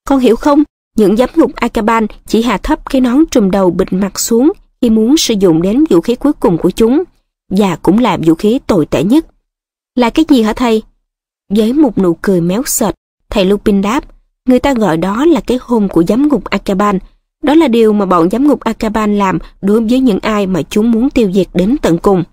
Con hiểu không? Những giám ngục Azkaban chỉ hạ thấp cái nón trùm đầu bịt mặt xuống khi muốn sử dụng đến vũ khí cuối cùng của chúng, và cũng là vũ khí tồi tệ nhất. Là cái gì hả thầy? Với một nụ cười méo sệt, thầy Lupin đáp, người ta gọi đó là cái hôn của giám ngục Azkaban. Đó là điều mà bọn giám ngục Azkaban làm đối với những ai mà chúng muốn tiêu diệt đến tận cùng.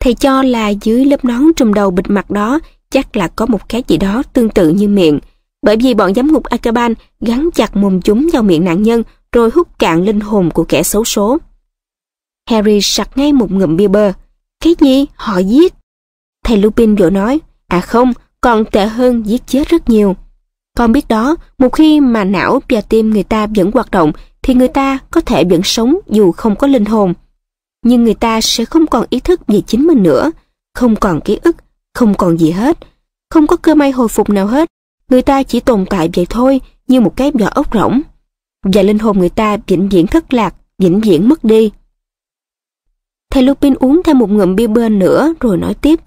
Thầy cho là dưới lớp nón trùm đầu bịt mặt đó chắc là có một cái gì đó tương tự như miệng, bởi vì bọn giám ngục Azkaban gắn chặt mồm chúng vào miệng nạn nhân rồi hút cạn linh hồn của kẻ xấu số. Harry sặc ngay một ngụm bia bơ. Cái gì? Họ giết? Thầy Lupin vội nói. À không, còn tệ hơn giết chết rất nhiều. Con biết đó, một khi mà não và tim người ta vẫn hoạt động thì người ta có thể vẫn sống dù không có linh hồn. Nhưng người ta sẽ không còn ý thức về chính mình nữa, không còn ký ức, không còn gì hết, không có cơ may hồi phục nào hết. Người ta chỉ tồn tại vậy thôi, như một cái vỏ ốc rỗng. Và linh hồn người ta vĩnh viễn thất lạc, vĩnh viễn mất đi. Thầy Lupin uống thêm một ngụm bia bơ nữa rồi nói tiếp.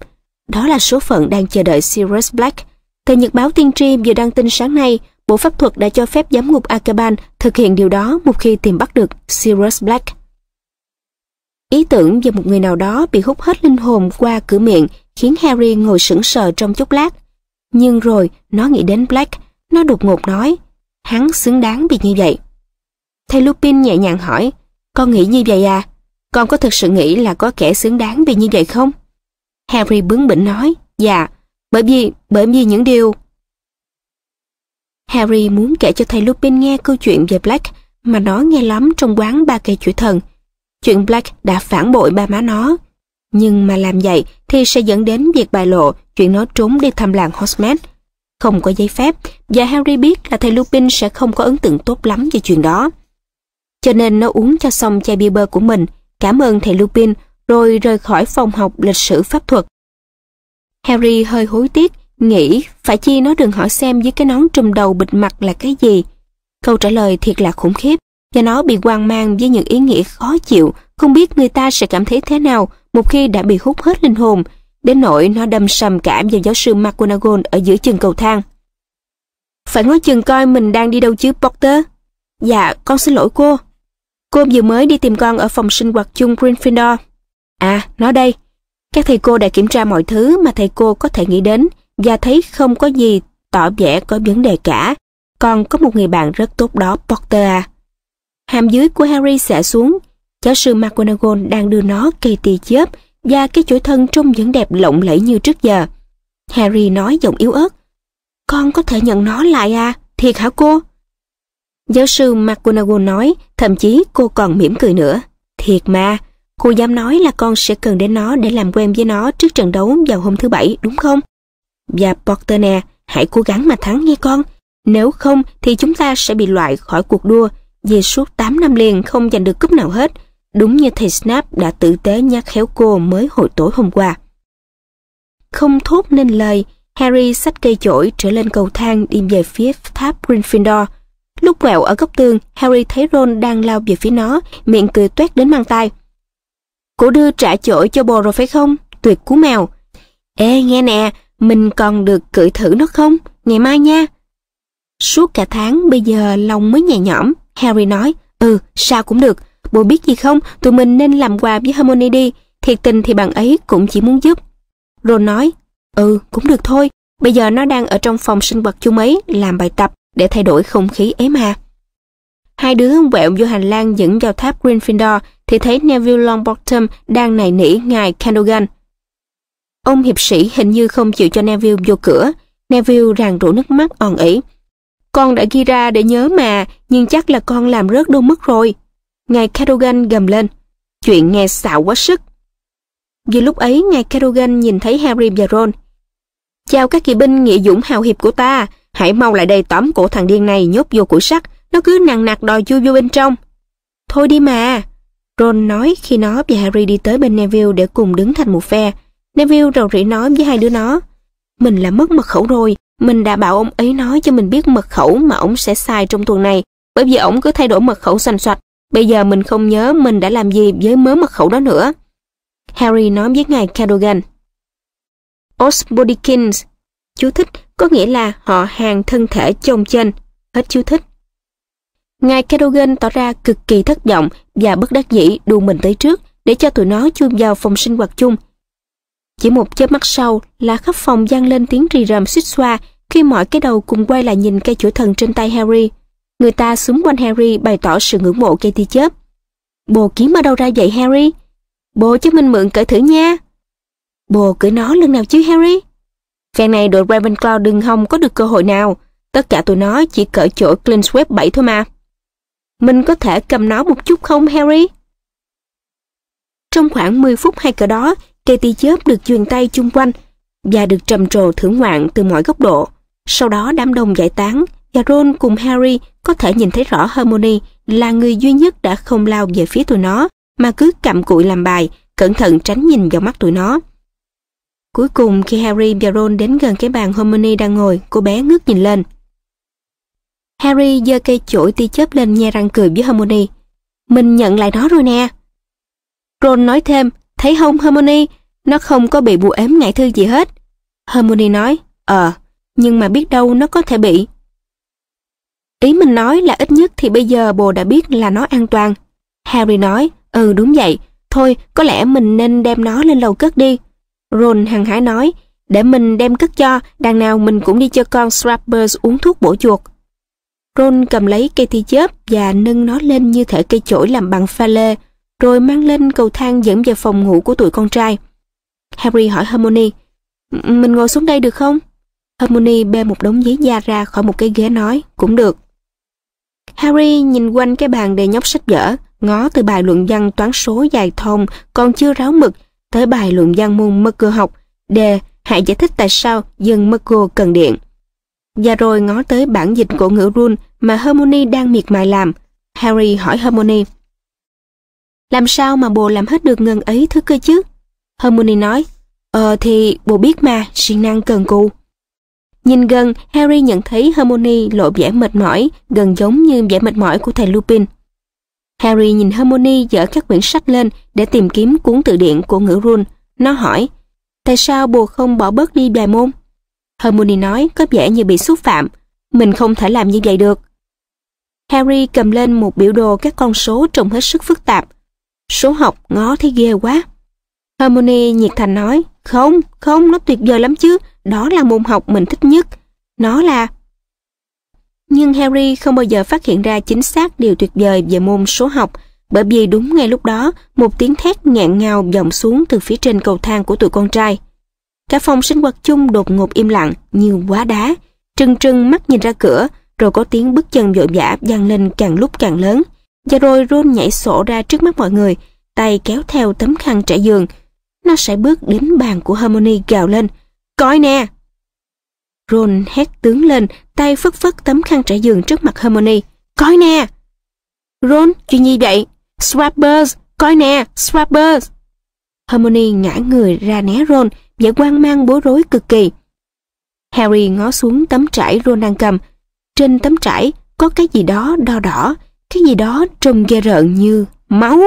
Đó là số phận đang chờ đợi Sirius Black. Tờ Nhật báo Tiên tri vừa đăng tin sáng nay, Bộ Pháp thuật đã cho phép giám ngục Azkaban thực hiện điều đó một khi tìm bắt được Sirius Black. Ý tưởng về một người nào đó bị hút hết linh hồn qua cửa miệng khiến Harry ngồi sững sờ trong chốc lát. Nhưng rồi nó nghĩ đến Black, nó đột ngột nói, hắn xứng đáng vì như vậy. Thầy Lupin nhẹ nhàng hỏi, con nghĩ như vậy à? Con có thực sự nghĩ là có kẻ xứng đáng vì như vậy không? Harry bướng bỉnh nói, dạ, bởi vì, bởi vì những điều... Harry muốn kể cho thầy Lupin nghe câu chuyện về Black mà nó nghe lắm trong quán ba cây chổi thần. Chuyện Black đã phản bội ba má nó. Nhưng mà làm vậy thì sẽ dẫn đến việc bại lộ chuyện nó trốn đi thăm làng Hogsmeade. Không có giấy phép, và Harry biết là thầy Lupin sẽ không có ấn tượng tốt lắm về chuyện đó. Cho nên nó uống cho xong chai bia bơ của mình, cảm ơn thầy Lupin, rồi rời khỏi phòng học lịch sử pháp thuật. Harry hơi hối tiếc, nghĩ phải chi nó đừng hỏi xem dưới cái nón trùm đầu bịt mặt là cái gì. Câu trả lời thiệt là khủng khiếp, và nó bị hoang mang với những ý nghĩa khó chịu, không biết người ta sẽ cảm thấy thế nào một khi đã bị hút hết linh hồn, đến nỗi nó đâm sầm cả vào giáo sư McGonagall ở giữa chừng cầu thang. Phải ngó chừng coi mình đang đi đâu chứ Potter? Dạ, con xin lỗi cô. Cô vừa mới đi tìm con ở phòng sinh hoạt chung Gryffindor. À, nó đây. Các thầy cô đã kiểm tra mọi thứ mà thầy cô có thể nghĩ đến và thấy không có gì tỏ vẻ có vấn đề cả. Con có một người bạn rất tốt đó, Potter à. Hàm dưới của Harry xệ xuống. Giáo sư McGonagall đang đưa nó cây tì chớp và cái chổi thân trông vẫn đẹp lộng lẫy như trước giờ. Harry nói giọng yếu ớt. Con có thể nhận nó lại à? Thiệt hả cô? Giáo sư McGonagall nói, thậm chí cô còn mỉm cười nữa. Thiệt mà, cô dám nói là con sẽ cần đến nó để làm quen với nó trước trận đấu vào hôm thứ Bảy, đúng không? Và Potter nè, hãy cố gắng mà thắng nghe con. Nếu không thì chúng ta sẽ bị loại khỏi cuộc đua vì suốt tám năm liền không giành được cúp nào hết. Đúng như thầy Snape đã tử tế nhắc khéo cô mới hồi tối hôm qua. Không thốt nên lời, Harry xách cây chổi trở lên cầu thang đi về phía tháp Gryffindor. Lúc quẹo ở góc tường, Harry thấy Ron đang lao về phía nó, miệng cười toét đến mang tai. Cổ đưa trả chổi cho bồ rồi phải không? Tuyệt cú mèo. Ê nghe nè, mình còn được cưỡi thử nó không? Ngày mai nha. Suốt cả tháng bây giờ lòng mới nhẹ nhõm, Harry nói, ừ, sao cũng được. Bồ biết gì không, tụi mình nên làm quà với Hermione đi. thiệt tình thì bạn ấy cũng chỉ muốn giúp. Ron nói, ừ, cũng được thôi, bây giờ nó đang ở trong phòng sinh vật chú mấy làm bài tập để thay đổi không khí ấy mà. Hai đứa quẹo vô hành lang dẫn vào tháp Gryffindor thì thấy Neville Longbottom đang nài nỉ ngài Cadogan. Ông hiệp sĩ hình như không chịu cho Neville vô cửa. Neville ràng rũ nước mắt òn ỉ. Con đã ghi ra để nhớ mà, nhưng chắc là con làm rớt đôi mất rồi. Ngài Cadogan gầm lên. Chuyện nghe xạo quá sức. Vì lúc ấy ngài Cadogan nhìn thấy Harry và Ron. Chào các kỵ binh nghĩa dũng hào hiệp của ta, hãy mau lại đây tóm cổ thằng điên này nhốt vô củi sắt, nó cứ nằng nặc đòi chui vô bên trong. Thôi đi mà, Ron nói khi nó và Harry đi tới bên Neville để cùng đứng thành một phe. Neville rầu rĩ nói với hai đứa nó, mình là mất mật khẩu rồi, mình đã bảo ông ấy nói cho mình biết mật khẩu mà ổng sẽ xài trong tuần này, bởi vì ổng cứ thay đổi mật khẩu xoành xoạch, bây giờ mình không nhớ mình đã làm gì với mớ mật khẩu đó nữa. Harry nói với ngài Cadogan, Osbodikins, chú thích có nghĩa là họ hàng thân thể chồng chênh, hết chú thích. Ngài Cadogan tỏ ra cực kỳ thất vọng và bất đắc dĩ đu mình tới trước để cho tụi nó chui vào phòng sinh hoạt chung. Chỉ một chớp mắt sau là khắp phòng vang lên tiếng rì rầm xích xoa khi mọi cái đầu cùng quay lại nhìn cây chổi thần trên tay Harry. Người ta xúm quanh Harry bày tỏ sự ngưỡng mộ cây tia chớp. Bồ kiếm ở đâu ra vậy Harry? Bồ cho mình mượn cởi thử nha. Bồ cởi nó lần nào chứ Harry? Phen này đội Ravenclaw đừng hòng có được cơ hội nào. Tất cả tụi nó chỉ cởi chổi Clinchweb bảy thôi mà. Mình có thể cầm nó một chút không Harry? Trong khoảng mười phút hay cỡ đó, cây tia chớp được truyền tay chung quanh và được trầm trồ thưởng ngoạn từ mọi góc độ. Sau đó đám đông giải tán và Ron cùng Harry có thể nhìn thấy rõ Hermione là người duy nhất đã không lao về phía tụi nó mà cứ cặm cụi làm bài, cẩn thận tránh nhìn vào mắt tụi nó. Cuối cùng khi Harry và Ron đến gần cái bàn Hermione đang ngồi, cô bé ngước nhìn lên. Harry giơ cây chổi tia chớp lên nhe răng cười với Hermione. Mình nhận lại nó rồi nè. Ron nói thêm, thấy không Hermione, nó không có bị bù ếm ngại thư gì hết. Hermione nói, ờ, nhưng mà biết đâu nó có thể bị. Ý mình nói là ít nhất thì bây giờ bồ đã biết là nó an toàn. Harry nói, ừ đúng vậy, thôi có lẽ mình nên đem nó lên lầu cất đi. Ron hăng hái nói, để mình đem cất cho, đằng nào mình cũng đi cho con Scrappers uống thuốc bổ chuột. Ron cầm lấy cây tia chớp và nâng nó lên như thể cây chổi làm bằng pha lê, rồi mang lên cầu thang dẫn vào phòng ngủ của tụi con trai. Harry hỏi Hermione, mình ngồi xuống đây được không? Hermione bê một đống giấy da ra khỏi một cái ghế nói, cũng được. Harry nhìn quanh cái bàn đầy nhóc sách vở, ngó từ bài luận văn toán số dài thòng còn chưa ráo mực tới bài luận văn môn Muggle học, đề hãy giải thích tại sao dân Muggle cần điện. Và rồi ngó tới bản dịch của ngữ Run mà Hermione đang miệt mài làm. Harry hỏi Hermione, làm sao mà bồ làm hết được ngần ấy thứ cơ chứ? Hermione nói, Ờ thì bồ biết mà, siêng năng cần cù. Nhìn gần, Harry nhận thấy Hermione lộ vẻ mệt mỏi, gần giống như vẻ mệt mỏi của thầy Lupin. Harry nhìn Hermione dở các quyển sách lên để tìm kiếm cuốn từ điển của ngữ Run. Nó hỏi, tại sao bồ không bỏ bớt đi vài môn? Hermione nói có vẻ như bị xúc phạm, mình không thể làm như vậy được. Harry cầm lên một biểu đồ các con số trông hết sức phức tạp. Số học ngó thấy ghê quá. Hermione nhiệt thành nói, không, không, nó tuyệt vời lắm chứ, đó là môn học mình thích nhất. Nó là... Nhưng Harry không bao giờ phát hiện ra chính xác điều tuyệt vời về môn số học, bởi vì đúng ngay lúc đó, một tiếng thét nghẹn ngào vọng xuống từ phía trên cầu thang của tụi con trai. Cả phòng sinh hoạt chung đột ngột im lặng như hóa đá, trừng trừng mắt nhìn ra cửa, rồi có tiếng bước chân vội vã vang lên càng lúc càng lớn. Và rồi Ron nhảy sổ ra trước mắt mọi người, tay kéo theo tấm khăn trải giường. Nó sẽ bước đến bàn của Hermione gào lên, coi nè! Ron hét tướng lên, tay phất phất tấm khăn trải giường trước mặt Hermione, coi nè! Ron, chuyện gì vậy? Swappers, coi nè, Swappers! Hermione ngã người ra né Ron, vẻ hoang mang bối rối cực kỳ. Harry ngó xuống tấm trải Ron đang cầm. Trên tấm trải có cái gì đó đo đỏ, cái gì đó trông ghê rợn như máu.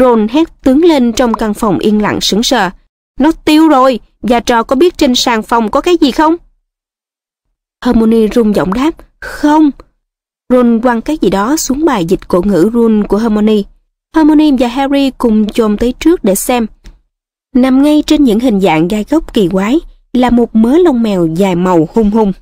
Ron hét tướng lên trong căn phòng yên lặng sững sờ. Nó tiêu rồi, và trò có biết trên sàn phòng có cái gì không? Hermione run giọng đáp, không. Ron quăng cái gì đó xuống bài dịch cổ ngữ Run của Hermione. Hermione và Harry cùng chồm tới trước để xem. Nằm ngay trên những hình dạng gai góc kỳ quái là một mớ lông mèo dài màu hung hung.